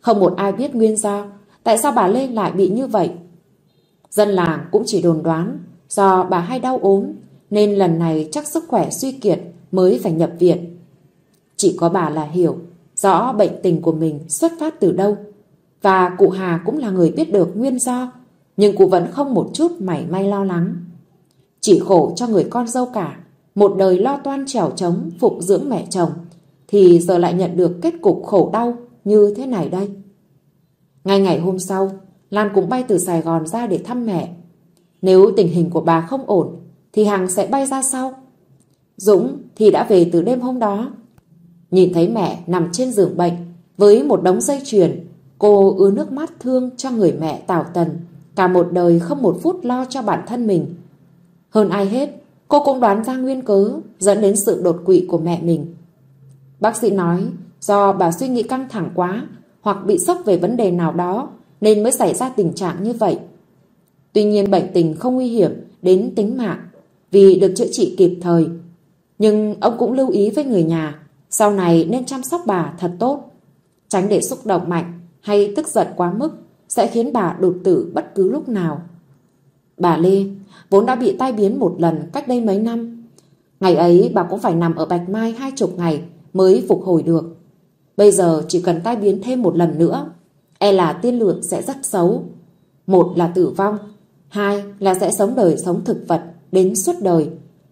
Không một ai biết nguyên do tại sao bà Lê lại bị như vậy. Dân làng cũng chỉ đồn đoán do bà hay đau ốm nên lần này chắc sức khỏe suy kiệt mới phải nhập viện. Chỉ có bà là hiểu rõ bệnh tình của mình xuất phát từ đâu, và cụ Hà cũng là người biết được nguyên do, nhưng cụ vẫn không một chút mảy may lo lắng. Chỉ khổ cho người con dâu cả, một đời lo toan trèo trống phụng dưỡng mẹ chồng, thì giờ lại nhận được kết cục khổ đau như thế này đây. Ngay ngày hôm sau, Lan cũng bay từ Sài Gòn ra để thăm mẹ. Nếu tình hình của bà không ổn thì Hằng sẽ bay ra sau. Dũng thì đã về từ đêm hôm đó. Nhìn thấy mẹ nằm trên giường bệnh với một đống dây chuyền, cô ứa nước mắt thương cho người mẹ tảo tần, cả một đời không một phút lo cho bản thân mình. Hơn ai hết, cô cũng đoán ra nguyên cớ dẫn đến sự đột quỵ của mẹ mình. Bác sĩ nói do bà suy nghĩ căng thẳng quá hoặc bị sốc về vấn đề nào đó nên mới xảy ra tình trạng như vậy. Tuy nhiên bệnh tình không nguy hiểm đến tính mạng vì được chữa trị kịp thời. Nhưng ông cũng lưu ý với người nhà sau này nên chăm sóc bà thật tốt, tránh để xúc động mạnh hay tức giận quá mức sẽ khiến bà đột tử bất cứ lúc nào. Bà Lê vốn đã bị tai biến một lần cách đây mấy năm. Ngày ấy bà cũng phải nằm ở Bạch Mai 20 ngày mới phục hồi được. Bây giờ chỉ cần tai biến thêm một lần nữa, e là tiên lượng sẽ rất xấu. Một là tử vong, hai là sẽ sống đời sống thực vật đến suốt đời,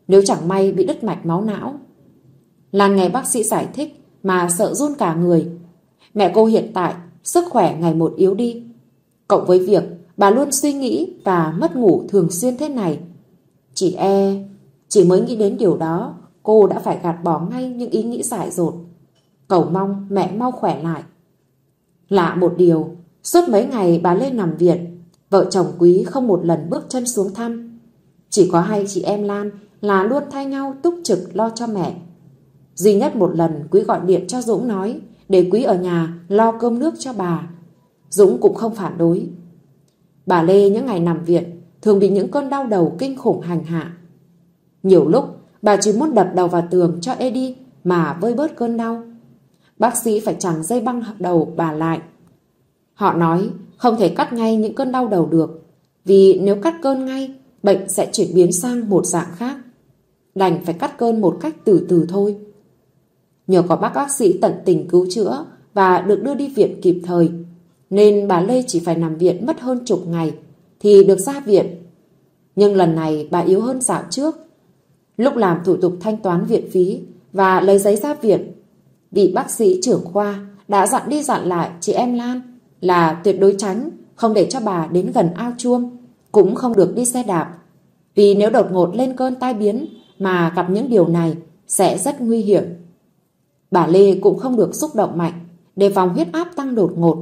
nếu chẳng may bị đứt mạch máu não. Lan nghe bác sĩ giải thích mà sợ run cả người. Mẹ cô hiện tại sức khỏe ngày một yếu đi, cộng với việc bà luôn suy nghĩ và mất ngủ thường xuyên thế này. Chỉ mới nghĩ đến điều đó, cô đã phải gạt bỏ ngay những ý nghĩ dại dột, cầu mong mẹ mau khỏe lại. Lạ một điều, suốt mấy ngày bà Lê nằm viện, vợ chồng Quý không một lần bước chân xuống thăm. Chỉ có hai chị em Lan là luôn thay nhau túc trực lo cho mẹ. Duy nhất một lần Quý gọi điện cho Dũng nói để Quý ở nhà lo cơm nước cho bà. Dũng cũng không phản đối. Bà Lê những ngày nằm viện thường bị những cơn đau đầu kinh khủng hành hạ. Nhiều lúc bà chỉ muốn đập đầu vào tường cho Eddie mà vơi bớt cơn đau. Bác sĩ phải chẳng dây băng đầu bà lại. Họ nói không thể cắt ngay những cơn đau đầu được, vì nếu cắt cơn ngay, bệnh sẽ chuyển biến sang một dạng khác. Đành phải cắt cơn một cách từ từ thôi. Nhờ có bác sĩ tận tình cứu chữa và được đưa đi viện kịp thời, nên bà Lê chỉ phải nằm viện mất hơn 10 ngày thì được ra viện. Nhưng lần này bà yếu hơn dạo trước. Lúc làm thủ tục thanh toán viện phí và lấy giấy ra viện, vị bác sĩ trưởng khoa đã dặn đi dặn lại chị em Lan là tuyệt đối tránh, không để cho bà đến gần ao chuông, cũng không được đi xe đạp, vì nếu đột ngột lên cơn tai biến mà gặp những điều này sẽ rất nguy hiểm. Bà Lê cũng không được xúc động mạnh, đề phòng huyết áp tăng đột ngột.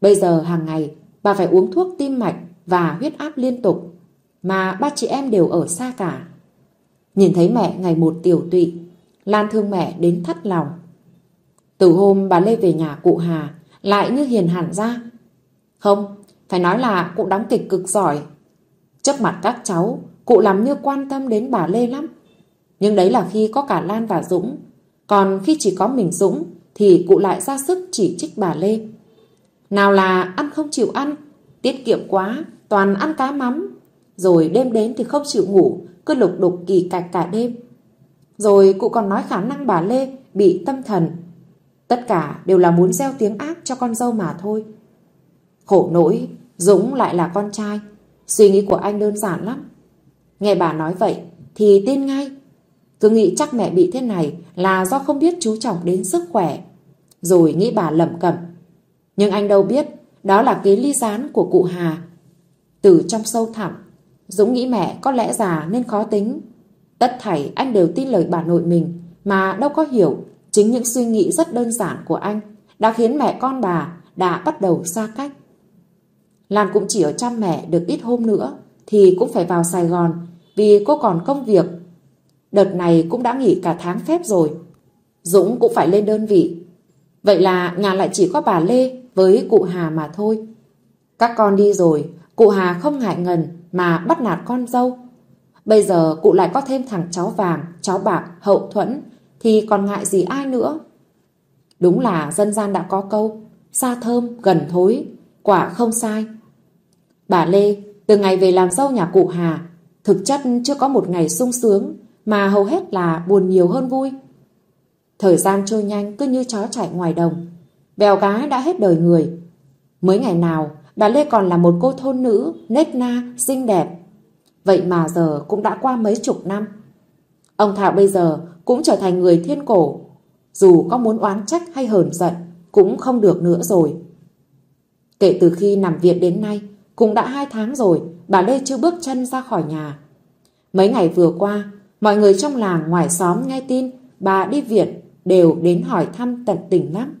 Bây giờ hàng ngày bà phải uống thuốc tim mạch và huyết áp liên tục, mà ba chị em đều ở xa cả. Nhìn thấy mẹ ngày một tiểu tụy, Lan thương mẹ đến thắt lòng. Từ hôm bà Lê về nhà cụ Hà lại như hiền hẳn ra. Không, phải nói là cụ đóng kịch cực giỏi. Trước mặt các cháu, cụ làm như quan tâm đến bà Lê lắm. Nhưng đấy là khi có cả Lan và Dũng. Còn khi chỉ có mình Dũng thì cụ lại ra sức chỉ trích bà Lê. Nào là ăn không chịu ăn, tiết kiệm quá, toàn ăn cá mắm. Rồi đêm đến thì không chịu ngủ, cứ lục đục kỳ cạch cả đêm. Rồi cụ còn nói khả năng bà Lê bị tâm thần. Tất cả đều là muốn gieo tiếng ác cho con dâu mà thôi. Khổ nỗi, Dũng lại là con trai. Suy nghĩ của anh đơn giản lắm. Nghe bà nói vậy thì tin ngay. Cứ nghĩ chắc mẹ bị thế này là do không biết chú trọng đến sức khỏe, rồi nghĩ bà lẩm cẩm. Nhưng anh đâu biết, đó là cái ly gián của cụ Hà. Từ trong sâu thẳm, Dũng nghĩ mẹ có lẽ già nên khó tính. Tất thảy anh đều tin lời bà nội mình, mà đâu có hiểu chính những suy nghĩ rất đơn giản của anh đã khiến mẹ con bà đã bắt đầu xa cách. Lan cũng chỉ ở chăm mẹ được ít hôm nữa thì cũng phải vào Sài Gòn, vì cô còn công việc. Đợt này cũng đã nghỉ cả tháng phép rồi. Dũng cũng phải lên đơn vị. Vậy là nhà lại chỉ có bà Lê với cụ Hà mà thôi. Các con đi rồi, cụ Hà không ngại ngần mà bắt nạt con dâu. Bây giờ cụ lại có thêm thằng cháu vàng, cháu bạc, hậu thuẫn, thì còn ngại gì ai nữa. Đúng là dân gian đã có câu xa thơm gần thối, quả không sai. Bà Lê từ ngày về làm dâu nhà cụ Hà thực chất chưa có một ngày sung sướng, mà hầu hết là buồn nhiều hơn vui. Thời gian trôi nhanh cứ như chó chạy ngoài đồng, bèo gái đã hết đời người. Mới ngày nào bà Lê còn là một cô thôn nữ nết na xinh đẹp, vậy mà giờ cũng đã qua mấy chục năm. Ông Thảo bây giờ cũng trở thành người thiên cổ, dù có muốn oán trách hay hờn giận cũng không được nữa rồi. Kể từ khi nằm viện đến nay cũng đã 2 tháng rồi, bà Lê chưa bước chân ra khỏi nhà. Mấy ngày vừa qua, mọi người trong làng ngoài xóm nghe tin bà đi viện đều đến hỏi thăm tận tình lắm.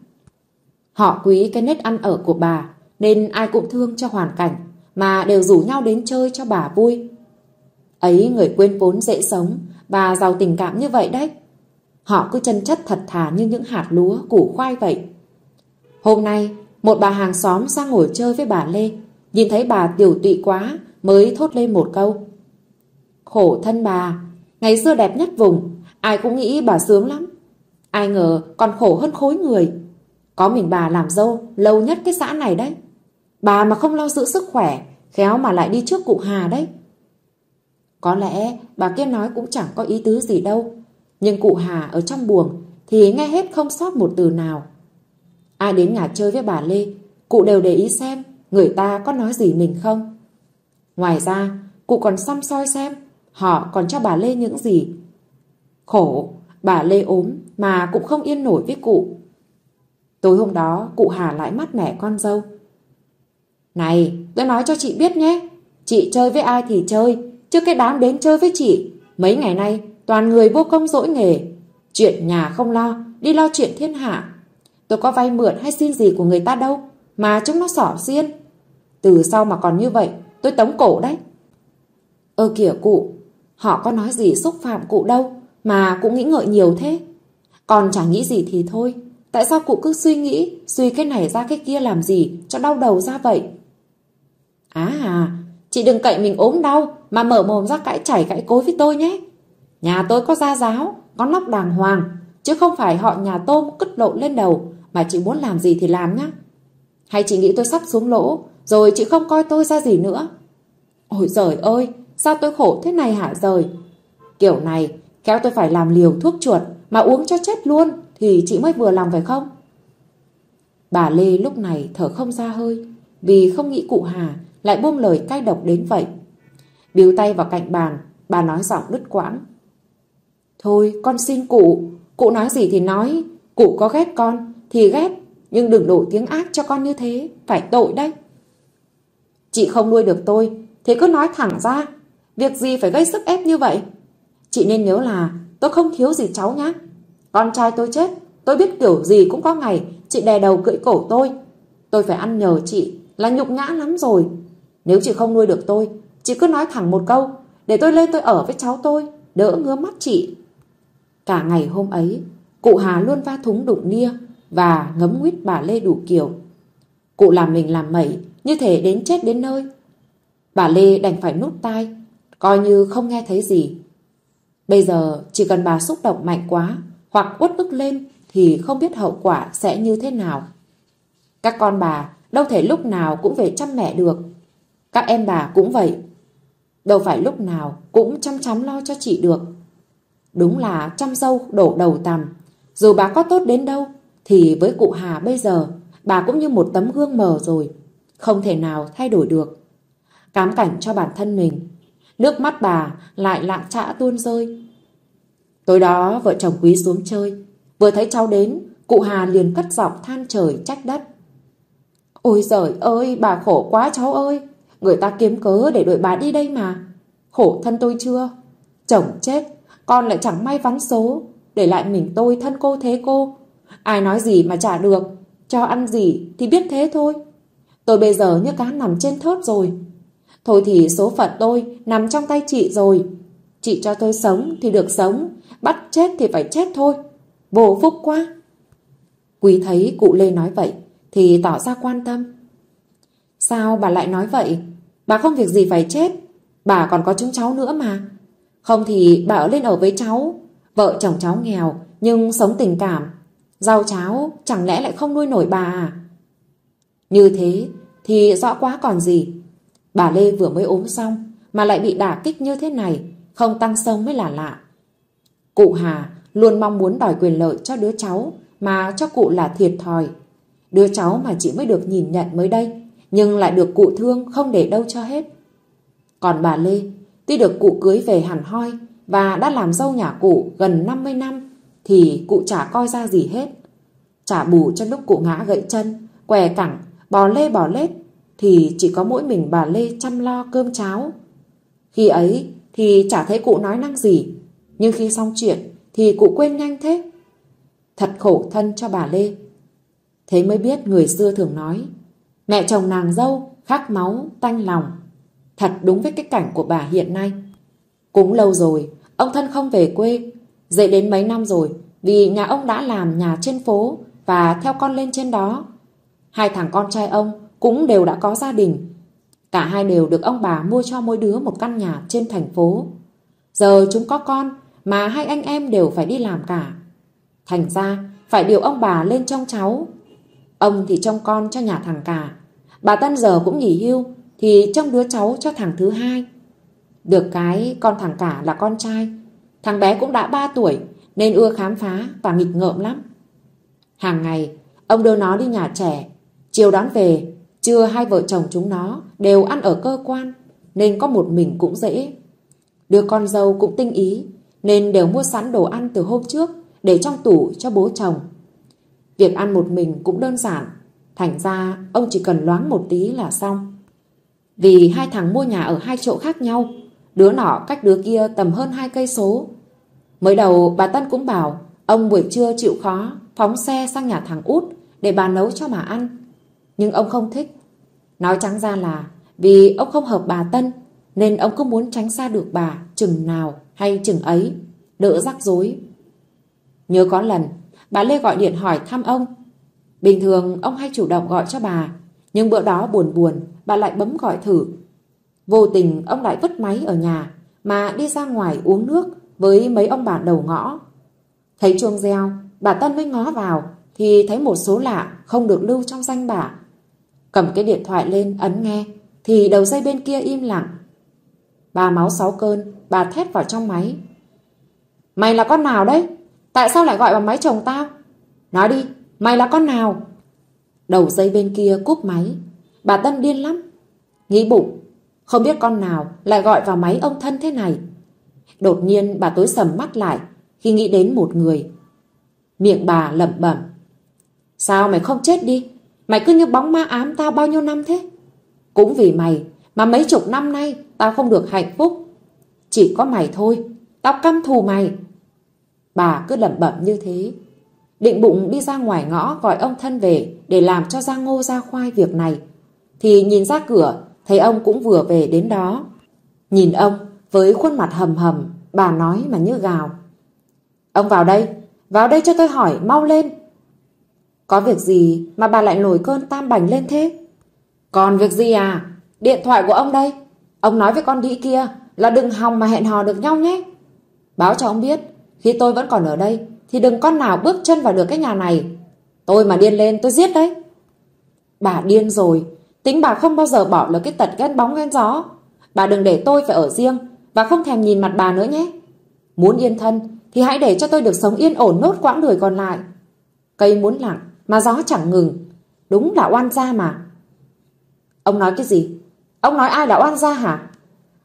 Họ quý cái nết ăn ở của bà nên ai cũng thương cho hoàn cảnh, mà đều rủ nhau đến chơi cho bà vui. Ấy người quên vốn dễ sống, bà giàu tình cảm như vậy đấy. Họ cứ chân chất thật thà như những hạt lúa củ khoai vậy. Hôm nay Một bà hàng xóm sang ngồi chơi với bà Lê, nhìn thấy bà tiểu tụy quá mới thốt lên một câu: khổ thân bà, ngày xưa đẹp nhất vùng, ai cũng nghĩ bà sướng lắm, ai ngờ còn khổ hơn khối người. Có mình bà làm dâu lâu nhất cái xã này đấy. Bà mà không lo giữ sức khỏe, khéo mà lại đi trước cụ Hà đấy. Có lẽ bà kia nói cũng chẳng có ý tứ gì đâu, nhưng cụ Hà ở trong buồng thì nghe hết không sót một từ nào. Ai đến nhà chơi với bà Lê, cụ đều để ý xem người ta có nói gì mình không. Ngoài ra, cụ còn săm soi xem họ còn cho bà Lê những gì. Khổ, bà Lê ốm mà cũng không yên nổi với cụ. Tối hôm đó, cụ Hà lại mát mẻ con dâu: này, tôi nói cho chị biết nhé, chị chơi với ai thì chơi, chứ cái đám đến chơi với chị mấy ngày nay toàn người vô công dỗi nghề. Chuyện nhà không lo, đi lo chuyện thiên hạ. Tôi có vay mượn hay xin gì của người ta đâu mà chúng nó xỏ xiên. Từ sau mà còn như vậy, tôi tống cổ đấy. Ơ kìa cụ, họ có nói gì xúc phạm cụ đâu mà cũng nghĩ ngợi nhiều thế. Còn chẳng nghĩ gì thì thôi, tại sao cụ cứ suy nghĩ, suy cái này ra cái kia làm gì cho đau đầu ra vậy? À, chị đừng cậy mình ốm đau mà mở mồm ra cãi chảy cãi cối với tôi nhé. Nhà tôi có gia giáo, có nóc đàng hoàng, chứ không phải họ nhà tôm cứt lộn lên đầu mà chị muốn làm gì thì làm nhá. Hay chị nghĩ tôi sắp xuống lỗ rồi chị không coi tôi ra gì nữa? Ôi giời ơi, sao tôi khổ thế này hả giời? Kiểu này, khéo tôi phải làm liều thuốc chuột mà uống cho chết luôn thì chị mới vừa lòng phải không? Bà Lê lúc này thở không ra hơi, vì không nghĩ cụ Hà lại buông lời cay độc đến vậy. Bíu tay vào cạnh bàn, bà nói giọng đứt quãng: thôi con xin cụ nói gì thì nói, cụ có ghét con thì ghét, nhưng đừng đổ tiếng ác cho con như thế, phải tội đấy. Chị không nuôi được tôi thì cứ nói thẳng ra, việc gì phải gây sức ép như vậy? Chị nên nhớ là tôi không thiếu gì cháu nhá. Con trai tôi chết, tôi biết kiểu gì cũng có ngày chị đè đầu cưỡi cổ tôi. Tôi phải ăn nhờ chị là nhục nhã lắm rồi. Nếu chị không nuôi được tôi, chị cứ nói thẳng một câu, để tôi lên tôi ở với cháu tôi, đỡ ngứa mắt chị. Cả ngày hôm ấy, cụ Hà luôn va thúng đụng nia và ngấm nguýt bà Lê đủ kiểu. Cụ làm mình làm mẩy, như thể đến chết đến nơi. Bà Lê đành phải nút tai, coi như không nghe thấy gì. Bây giờ chỉ cần bà xúc động mạnh quá hoặc uất ức lên thì không biết hậu quả sẽ như thế nào. Các con bà đâu thể lúc nào cũng về chăm mẹ được. Các em bà cũng vậy, đâu phải lúc nào cũng chăm chăm lo cho chị được. Đúng là chăm dâu đổ đầu tằm. Dù bà có tốt đến đâu thì với cụ Hà bây giờ, bà cũng như một tấm gương mờ rồi, không thể nào thay đổi được. Cám cảnh cho bản thân mình, nước mắt bà lại lạng trã tuôn rơi. Tối đó vợ chồng Quý xuống chơi, vừa thấy cháu đến, cụ Hà liền cất giọng than trời trách đất: ôi giời ơi, bà khổ quá cháu ơi. Người ta kiếm cớ để đuổi bà đi đây mà. Khổ thân tôi chưa? Chồng chết, con lại chẳng may vắng số, để lại mình tôi thân cô thế cô. Ai nói gì mà trả được, cho ăn gì thì biết thế thôi. Tôi bây giờ như cá nằm trên thớt rồi. Thôi thì số phận tôi nằm trong tay chị rồi. Chị cho tôi sống thì được sống, bắt chết thì phải chết thôi. Vô phúc quá. Quý thấy cụ Lê nói vậy thì tỏ ra quan tâm: sao bà lại nói vậy? Bà không việc gì phải chết, bà còn có chúng cháu nữa mà. Không thì bà ở lên ở với cháu. Vợ chồng cháu nghèo nhưng sống tình cảm, rau cháo chẳng lẽ lại không nuôi nổi bà à? Như thế thì rõ quá còn gì. Bà Lê vừa mới ốm xong mà lại bị đả kích như thế này, không tăng sông mới là lạ. Cụ Hà luôn mong muốn đòi quyền lợi cho đứa cháu mà cho cụ là thiệt thòi. Đứa cháu mà chị mới được nhìn nhận mới đây, nhưng lại được cụ thương không để đâu cho hết. Còn bà Lê, tuy được cụ cưới về hẳn hoi và đã làm dâu nhà cụ gần 50 năm, thì cụ chả coi ra gì hết. Chả bù cho lúc cụ ngã gãy chân, què cẳng, bò lê bò lết, thì chỉ có mỗi mình bà Lê chăm lo cơm cháo. Khi ấy thì chả thấy cụ nói năng gì, nhưng khi xong chuyện thì cụ quên nhanh thế. Thật khổ thân cho bà Lê. Thế mới biết người xưa thường nói: mẹ chồng nàng dâu khác máu tanh lòng. Thật đúng với cái cảnh của bà hiện nay. Cũng lâu rồi ông thân không về quê, dậy đến mấy năm rồi, vì nhà ông đã làm nhà trên phố và theo con lên trên đó. Hai thằng con trai ông cũng đều đã có gia đình. Cả hai đều được ông bà mua cho mỗi đứa một căn nhà trên thành phố. Giờ chúng có con mà hai anh em đều phải đi làm cả. Thành ra phải điều ông bà lên trông cháu. Ông thì trông con cho nhà thằng cả. Bà Tân giờ cũng nghỉ hưu thì trông đứa cháu cho thằng thứ hai. Được cái con thằng cả là con trai. Thằng bé cũng đã 3 tuổi nên ưa khám phá và nghịch ngợm lắm. Hàng ngày ông đưa nó đi nhà trẻ, chiều đón về. Trưa hai vợ chồng chúng nó đều ăn ở cơ quan nên có một mình cũng dễ. Đứa con dâu cũng tinh ý nên đều mua sẵn đồ ăn từ hôm trước để trong tủ cho bố chồng. Việc ăn một mình cũng đơn giản, thành ra ông chỉ cần loáng một tí là xong. Vì hai thằng mua nhà ở hai chỗ khác nhau, đứa nọ cách đứa kia tầm hơn 2 cây số. Mới đầu bà Tân cũng bảo ông buổi trưa chịu khó phóng xe sang nhà thằng út để bà nấu cho mà ăn. Nhưng ông không thích. Nói trắng ra là vì ông không hợp bà Tân nên ông cứ muốn tránh xa được bà chừng nào hay chừng ấy, đỡ rắc rối. Nhớ có lần bà Lê gọi điện hỏi thăm ông. Bình thường ông hay chủ động gọi cho bà, nhưng bữa đó buồn bà lại bấm gọi thử. Vô tình ông lại vứt máy ở nhà mà đi ra ngoài uống nước với mấy ông bà đầu ngõ. Thấy chuông reo, bà Tân mới ngó vào thì thấy một số lạ không được lưu trong danh bạ. Cầm cái điện thoại lên ấn nghe thì đầu dây bên kia im lặng. Bà máu 6 cơn, bà thét vào trong máy. Mày là con nào đấy? Tại sao lại gọi vào máy chồng tao? Nói đi, mày là con nào? Đầu dây bên kia cúp máy. Bà Tân điên lắm, nghĩ bụng không biết con nào lại gọi vào máy ông thân thế này. Đột nhiên bà tối sầm mắt lại khi nghĩ đến một người. Miệng bà lẩm bẩm: sao mày không chết đi? Mày cứ như bóng ma ám tao bao nhiêu năm thế? Cũng vì mày mà mấy chục năm nay tao không được hạnh phúc. Chỉ có mày thôi, tao căm thù mày. Bà cứ lẩm bẩm như thế, định bụng đi ra ngoài ngõ gọi ông thân về để làm cho ra ngô ra khoai việc này, thì nhìn ra cửa thấy ông cũng vừa về đến đó. Nhìn ông với khuôn mặt hầm hầm, bà nói mà như gào: ông vào đây cho tôi hỏi, mau lên. Có việc gì mà bà lại nổi cơn tam bành lên thế? Còn việc gì à? Điện thoại của ông đây. Ông nói với con đĩ kia là đừng hòng mà hẹn hò được nhau nhé. Báo cho ông biết, khi tôi vẫn còn ở đây thì đừng con nào bước chân vào được cái nhà này. Tôi mà điên lên tôi giết đấy. Bà điên rồi. Tính bà không bao giờ bỏ lỡ cái tật ghen bóng ghen gió. Bà đừng để tôi phải ở riêng và không thèm nhìn mặt bà nữa nhé. Muốn yên thân thì hãy để cho tôi được sống yên ổn nốt quãng đời còn lại. Cây muốn lặng mà gió chẳng ngừng. Đúng là oan gia mà. Ông nói cái gì? Ông nói ai là oan gia hả?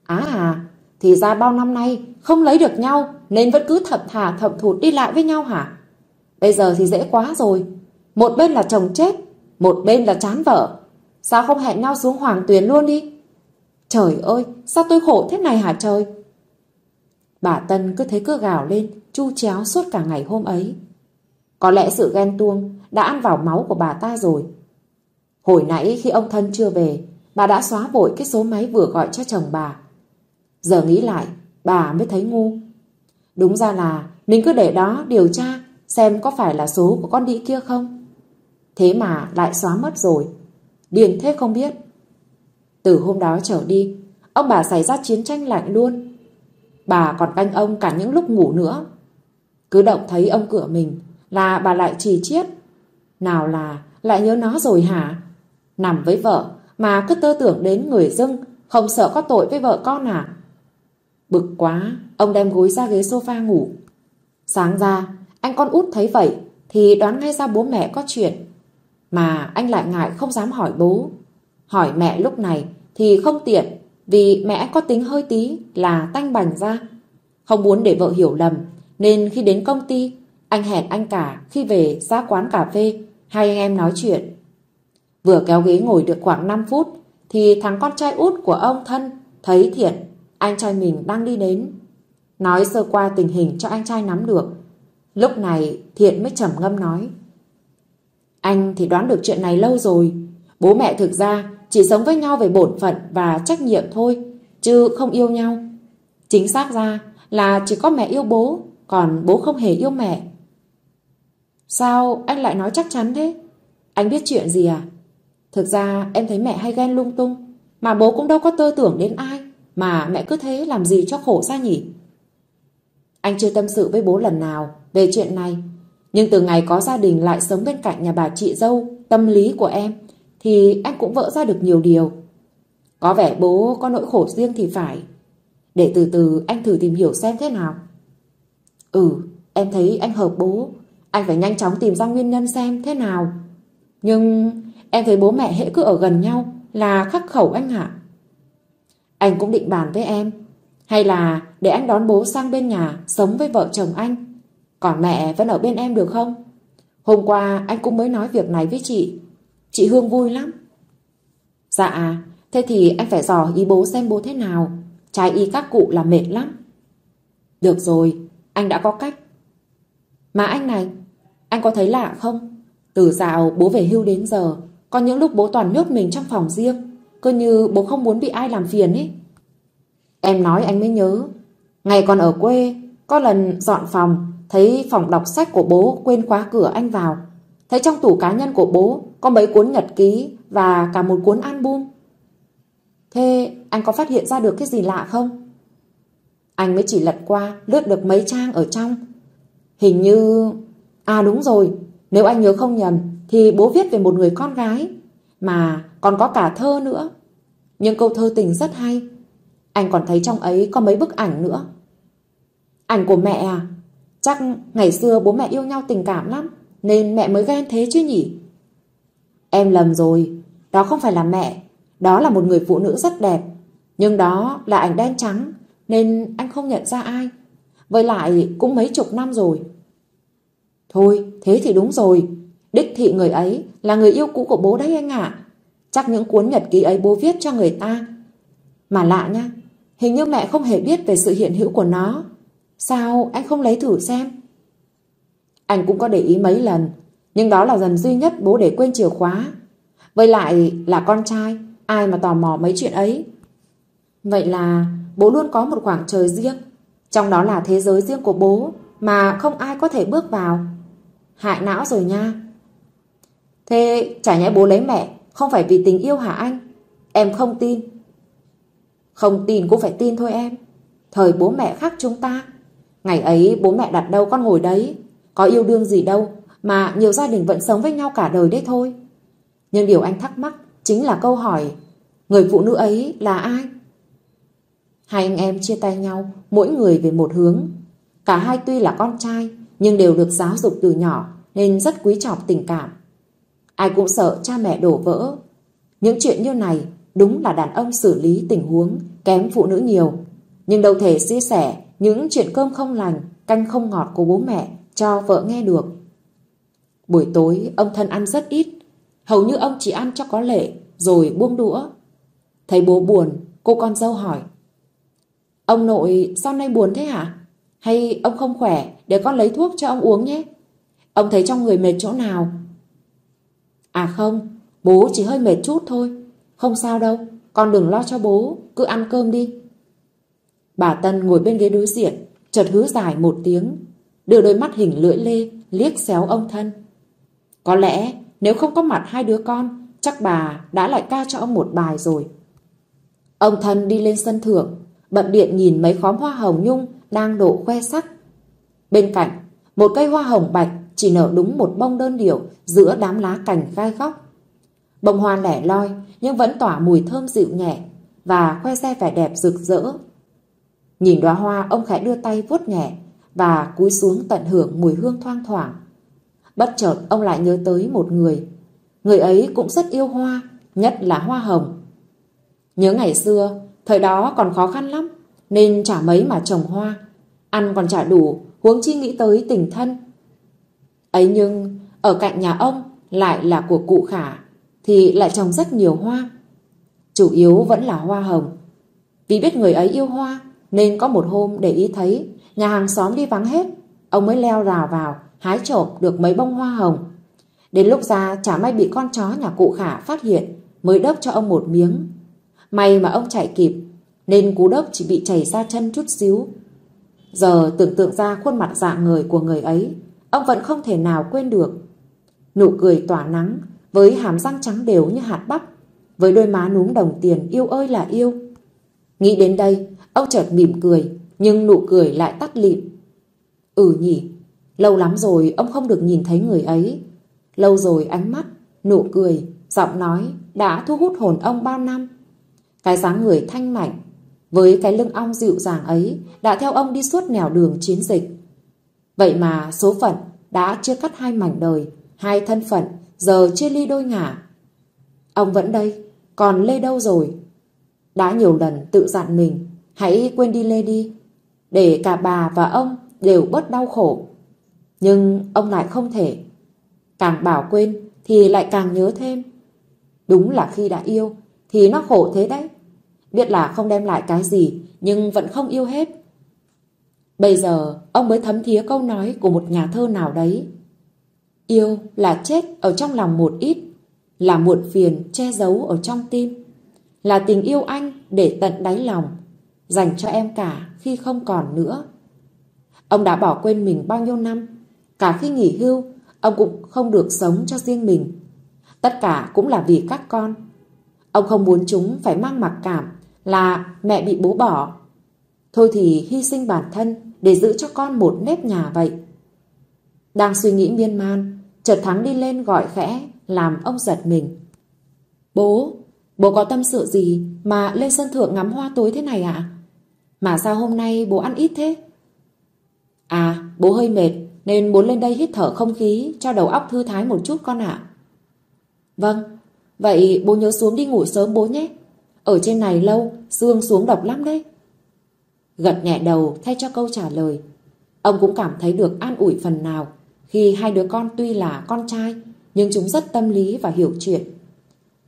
À, thì ra bao năm nay không lấy được nhau nên vẫn cứ thập thà thập thụt đi lại với nhau hả? Bây giờ thì dễ quá rồi. Một bên là chồng chết, một bên là chán vợ. Sao không hẹn nhau xuống Hoàng Tuyền luôn đi? Trời ơi, sao tôi khổ thế này hả trời? Bà Tân cứ thế cứ gào lên, chu chéo suốt cả ngày hôm ấy. Có lẽ sự ghen tuông đã ăn vào máu của bà ta rồi. Hồi nãy khi ông thân chưa về, bà đã xóa vội cái số máy vừa gọi cho chồng bà. Giờ nghĩ lại, bà mới thấy ngu. Đúng ra là mình cứ để đó điều tra xem có phải là số của con đĩ kia không. Thế mà lại xóa mất rồi. Điền thế không biết. Từ hôm đó trở đi, ông bà xảy ra chiến tranh lạnh luôn. Bà còn canh ông cả những lúc ngủ nữa. Cứ động thấy ông cửa mình là bà lại chì chiết. Nào là lại nhớ nó rồi hả? Nằm với vợ mà cứ tơ tưởng đến người dưng, không sợ có tội với vợ con à? Bực quá, ông đem gối ra ghế sofa ngủ. Sáng ra, anh con út thấy vậy thì đoán ngay ra bố mẹ có chuyện. Mà anh lại ngại không dám hỏi bố. Hỏi mẹ lúc này thì không tiện, vì mẹ có tính hơi tí là tanh bành ra. Không muốn để vợ hiểu lầm nên khi đến công ty, anh hẹn anh cả khi về ra quán cà phê, hai anh em nói chuyện. Vừa kéo ghế ngồi được khoảng 5 phút thì thằng con trai út của ông thân thấy Thiện, anh trai mình, đang đi đến. Nói sơ qua tình hình cho anh trai nắm được. Lúc này Thiện mới trầm ngâm nói: anh thì đoán được chuyện này lâu rồi. Bố mẹ thực ra chỉ sống với nhau về bổn phận và trách nhiệm thôi, chứ không yêu nhau. Chính xác ra là chỉ có mẹ yêu bố, còn bố không hề yêu mẹ. Sao anh lại nói chắc chắn thế? Anh biết chuyện gì à? Thực ra em thấy mẹ hay ghen lung tung, mà bố cũng đâu có tơ tưởng đến ai, mà mẹ cứ thế làm gì cho khổ ra nhỉ? Anh chưa tâm sự với bố lần nào về chuyện này, nhưng từ ngày có gia đình lại sống bên cạnh nhà bà chị dâu tâm lý của em thì em cũng vỡ ra được nhiều điều. Có vẻ bố có nỗi khổ riêng thì phải. Để từ từ anh thử tìm hiểu xem thế nào. Ừ, em thấy anh hợp bố. Anh phải nhanh chóng tìm ra nguyên nhân xem thế nào. Nhưng em thấy bố mẹ hễ cứ ở gần nhau là khắc khẩu anh hả? Anh cũng định bàn với em, hay là để anh đón bố sang bên nhà sống với vợ chồng anh, còn mẹ vẫn ở bên em được không? Hôm qua anh cũng mới nói việc này với chị Hương vui lắm. Dạ, thế thì anh phải dò ý bố xem bố thế nào. Trái ý các cụ là mệt lắm. Được rồi, anh đã có cách. Mà anh này, anh có thấy lạ không? Từ dạo bố về hưu đến giờ, có những lúc bố toàn nhốt mình trong phòng riêng, cứ như bố không muốn bị ai làm phiền ấy. Em nói anh mới nhớ, ngày còn ở quê, có lần dọn phòng, thấy phòng đọc sách của bố quên khóa cửa anh vào. Thấy trong tủ cá nhân của bố có mấy cuốn nhật ký và cả một cuốn album. Thế anh có phát hiện ra được cái gì lạ không? Anh mới chỉ lật qua, lướt được mấy trang ở trong. Hình như... À đúng rồi, nếu anh nhớ không nhầm thì bố viết về một người con gái, mà còn có cả thơ nữa. Những câu thơ tình rất hay. Anh còn thấy trong ấy có mấy bức ảnh nữa. Ảnh của mẹ à? Chắc ngày xưa bố mẹ yêu nhau tình cảm lắm, nên mẹ mới ghen thế chứ nhỉ? Em lầm rồi. Đó không phải là mẹ. Đó là một người phụ nữ rất đẹp. Nhưng đó là ảnh đen trắng, nên anh không nhận ra ai. Với lại cũng mấy chục năm rồi. Thôi thế thì đúng rồi. Đích thị người ấy là người yêu cũ của bố đấy anh ạ. Chắc những cuốn nhật ký ấy bố viết cho người ta. Mà lạ nhá, hình như mẹ không hề biết về sự hiện hữu của nó. Sao anh không lấy thử xem? Anh cũng có để ý mấy lần, nhưng đó là lần duy nhất bố để quên chìa khóa. Với lại là con trai, ai mà tò mò mấy chuyện ấy. Vậy là bố luôn có một khoảng trời riêng, trong đó là thế giới riêng của bố mà không ai có thể bước vào. Hại não rồi nha. Thế chả nhẽ bố lấy mẹ không phải vì tình yêu hả anh? Em không tin. Không tin cũng phải tin thôi em. Thời bố mẹ khác chúng ta. Ngày ấy bố mẹ đặt đâu con ngồi đấy. Có yêu đương gì đâu mà nhiều gia đình vẫn sống với nhau cả đời đấy thôi. Nhưng điều anh thắc mắc chính là câu hỏi: người phụ nữ ấy là ai? Hai anh em chia tay nhau, mỗi người về một hướng. Cả hai tuy là con trai nhưng đều được giáo dục từ nhỏ nên rất quý trọng tình cảm. Ai cũng sợ cha mẹ đổ vỡ. Những chuyện như này đúng là đàn ông xử lý tình huống kém phụ nữ nhiều, nhưng đâu thể chia sẻ những chuyện cơm không lành, canh không ngọt của bố mẹ cho vợ nghe được. Buổi tối ông Thân ăn rất ít, hầu như ông chỉ ăn cho có lệ rồi buông đũa. Thấy bố buồn, cô con dâu hỏi: Ông nội sao nay buồn thế hả? Hay ông không khỏe, để con lấy thuốc cho ông uống nhé. Ông thấy trong người mệt chỗ nào? À không, bố chỉ hơi mệt chút thôi. Không sao đâu, con đừng lo cho bố, cứ ăn cơm đi. Bà Tân ngồi bên ghế đối diện, chợt hứ dài một tiếng, đưa đôi mắt hình lưỡi lê liếc xéo ông Thân. Có lẽ nếu không có mặt hai đứa con, chắc bà đã lại ca cho ông một bài rồi. Ông Thân đi lên sân thượng, bận điện nhìn mấy khóm hoa hồng nhung đang độ khoe sắc. Bên cạnh, một cây hoa hồng bạch chỉ nở đúng một bông đơn điệu giữa đám lá cành gai góc. Bông hoa lẻ loi nhưng vẫn tỏa mùi thơm dịu nhẹ và khoe ra vẻ đẹp rực rỡ. Nhìn đóa hoa, ông khẽ đưa tay vuốt nhẹ và cúi xuống tận hưởng mùi hương thoang thoảng. Bất chợt ông lại nhớ tới một người. Người ấy cũng rất yêu hoa, nhất là hoa hồng. Nhớ ngày xưa, thời đó còn khó khăn lắm nên chả mấy mà trồng hoa, ăn còn chả đủ, huống chi nghĩ tới tình thân. Ấy nhưng ở cạnh nhà ông lại là của cụ Khả, thì lại trồng rất nhiều hoa, chủ yếu vẫn là hoa hồng. Vì biết người ấy yêu hoa nên có một hôm để ý thấy nhà hàng xóm đi vắng hết, ông mới leo rào vào hái trộm được mấy bông hoa hồng. Đến lúc ra chả may bị con chó nhà cụ Khả phát hiện, mới đớp cho ông một miếng. May mà ông chạy kịp nên cú đớp chỉ bị chảy ra chân chút xíu. Giờ tưởng tượng ra khuôn mặt rạng ngời của người ấy, ông vẫn không thể nào quên được. Nụ cười tỏa nắng với hàm răng trắng đều như hạt bắp, với đôi má núm đồng tiền yêu ơi là yêu. Nghĩ đến đây, ông chợt mỉm cười, nhưng nụ cười lại tắt lịm. Ừ nhỉ, lâu lắm rồi ông không được nhìn thấy người ấy. Lâu rồi ánh mắt, nụ cười, giọng nói đã thu hút hồn ông bao năm. Cái dáng người thanh mảnh với cái lưng ong dịu dàng ấy đã theo ông đi suốt nẻo đường chiến dịch. Vậy mà số phận đã chia cắt hai mảnh đời, hai thân phận giờ chia ly đôi ngả. Ông vẫn đây, còn Lê đâu rồi? Đã nhiều lần tự dặn mình hãy quên đi Lê đi, để cả bà và ông đều bớt đau khổ. Nhưng ông lại không thể. Càng bảo quên thì lại càng nhớ thêm. Đúng là khi đã yêu thì nó khổ thế đấy. Biết là không đem lại cái gì, nhưng vẫn không yêu hết. Bây giờ ông mới thấm thía câu nói của một nhà thơ nào đấy: yêu là chết ở trong lòng một ít, là muộn phiền che giấu ở trong tim, là tình yêu anh để tận đáy lòng, dành cho em cả khi không còn nữa. Ông đã bỏ quên mình bao nhiêu năm. Cả khi nghỉ hưu, ông cũng không được sống cho riêng mình. Tất cả cũng là vì các con. Ông không muốn chúng phải mang mặc cảm là mẹ bị bố bỏ. Thôi thì hy sinh bản thân để giữ cho con một nếp nhà vậy. Đang suy nghĩ miên man, chợt Thắng đi lên gọi khẽ làm ông giật mình. Bố, bố có tâm sự gì mà lên sân thượng ngắm hoa tối thế này ạ? Mà sao hôm nay bố ăn ít thế? À, bố hơi mệt nên muốn lên đây hít thở không khí cho đầu óc thư thái một chút con ạ. Vâng, vậy bố nhớ xuống đi ngủ sớm bố nhé. Ở trên này lâu, xương xuống độc lắm đấy. Gật nhẹ đầu thay cho câu trả lời. Ông cũng cảm thấy được an ủi phần nào khi hai đứa con tuy là con trai nhưng chúng rất tâm lý và hiểu chuyện.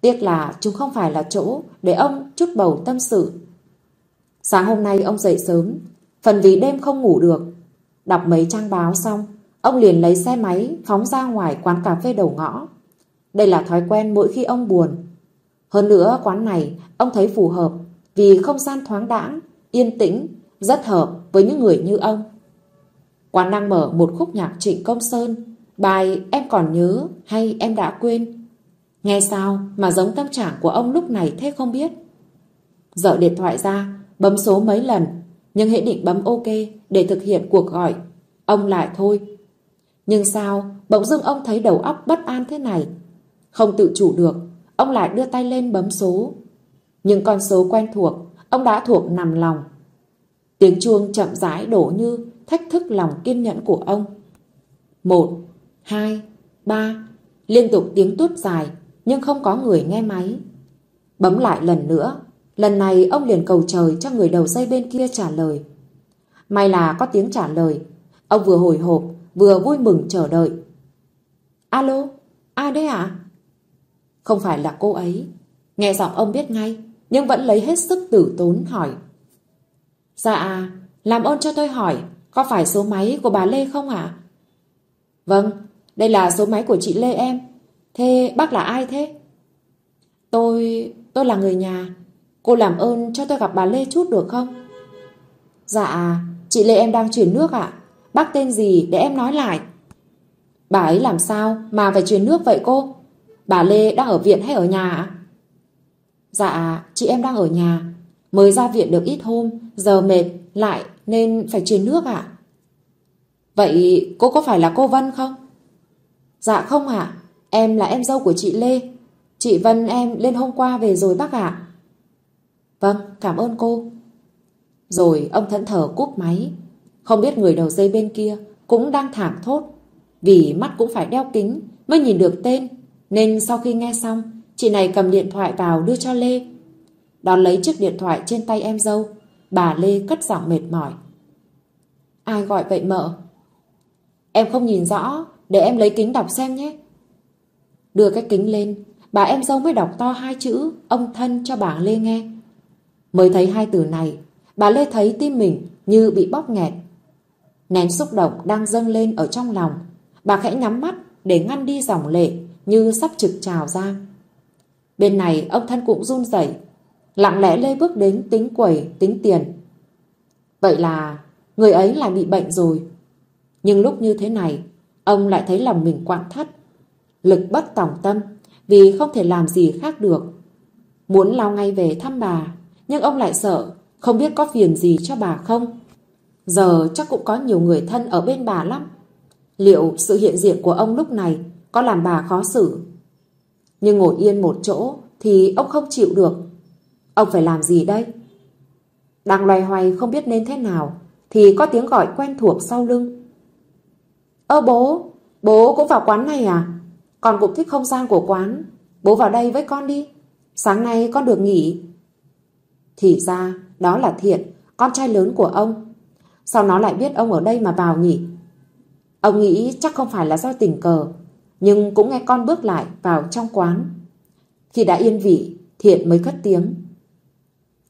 Tiếc là chúng không phải là chỗ để ông trút bầu tâm sự. Sáng hôm nay ông dậy sớm, phần vì đêm không ngủ được. Đọc mấy trang báo xong, ông liền lấy xe máy phóng ra ngoài quán cà phê đầu ngõ. Đây là thói quen mỗi khi ông buồn. Hơn nữa quán này ông thấy phù hợp vì không gian thoáng đãng, yên tĩnh, rất hợp với những người như ông. Quán đang mở một khúc nhạc Trịnh Công Sơn, bài Em Còn Nhớ hay Em Đã Quên. Nghe sao mà giống tâm trạng của ông lúc này thế không biết. Giở điện thoại ra, bấm số mấy lần, nhưng hễ định bấm OK để thực hiện cuộc gọi, ông lại thôi. Nhưng sao bỗng dưng ông thấy đầu óc bất an thế này? Không tự chủ được, ông lại đưa tay lên bấm số. Nhưng con số quen thuộc, ông đã thuộc nằm lòng. Tiếng chuông chậm rãi đổ như thách thức lòng kiên nhẫn của ông. 1, 2, 3, liên tục tiếng tút dài, nhưng không có người nghe máy. Bấm lại lần nữa. Lần này ông liền cầu trời cho người đầu dây bên kia trả lời. May là có tiếng trả lời. Ông vừa hồi hộp, vừa vui mừng chờ đợi. Alo, ai đấy ạ? Không phải là cô ấy. Nghe giọng ông biết ngay, nhưng vẫn lấy hết sức tử tốn hỏi. Dạ, làm ơn cho tôi hỏi, có phải số máy của bà Lê không ạ? Vâng, đây là số máy của chị Lê em. Thế bác là ai thế? Tôi là người nhà. Cô làm ơn cho tôi gặp bà Lê chút được không? Dạ, chị Lê em đang chuyển nước ạ. Bác tên gì để em nói lại? Bà ấy làm sao mà phải chuyển nước vậy cô? Bà Lê đang ở viện hay ở nhà ạ? Dạ, chị em đang ở nhà. Mới ra viện được ít hôm, giờ mệt lại nên phải chuyển nước ạ. Vậy cô có phải là cô Vân không? Dạ không ạ, em là em dâu của chị Lê. Chị Vân em lên hôm qua về rồi bác ạ. Vâng, cảm ơn cô. Rồi ông thẫn thờ cúp máy. Không biết người đầu dây bên kia cũng đang thảm thốt. Vì mắt cũng phải đeo kính mới nhìn được tên, nên sau khi nghe xong, chị này cầm điện thoại vào đưa cho Lê. Đón lấy chiếc điện thoại trên tay em dâu, bà Lê cất giọng mệt mỏi. Ai gọi vậy mợ? Em không nhìn rõ, để em lấy kính đọc xem nhé. Đưa cái kính lên, bà em dâu mới đọc to hai chữ ông thân cho bà Lê nghe. Mới thấy hai từ này, bà Lê thấy tim mình như bị bóp nghẹt. Nén xúc động đang dâng lên ở trong lòng, bà khẽ nhắm mắt để ngăn đi dòng lệ như sắp trực trào ra. Bên này ông thân cũng run rẩy. Lặng lẽ Lê bước đến tính quẩy, tính tiền. Vậy là người ấy lại bị bệnh rồi. Nhưng lúc như thế này, ông lại thấy lòng mình quặn thắt, lực bất tòng tâm, vì không thể làm gì khác được. Muốn lao ngay về thăm bà, nhưng ông lại sợ không biết có phiền gì cho bà không. Giờ chắc cũng có nhiều người thân ở bên bà lắm. Liệu sự hiện diện của ông lúc này có làm bà khó xử? Nhưng ngồi yên một chỗ thì ông không chịu được. Ông phải làm gì đây? Đang loay hoay không biết nên thế nào thì có tiếng gọi quen thuộc sau lưng. Ơ bố, bố cũng vào quán này à? Con cũng thích không gian của quán. Bố vào đây với con đi. Sáng nay con được nghỉ. Thì ra đó là Thiện, con trai lớn của ông. Sao nó lại biết ông ở đây mà vào nhỉ? Ông nghĩ chắc không phải là do tình cờ, nhưng cũng nghe con bước lại vào trong quán. Khi đã yên vị, Thiện mới cất tiếng.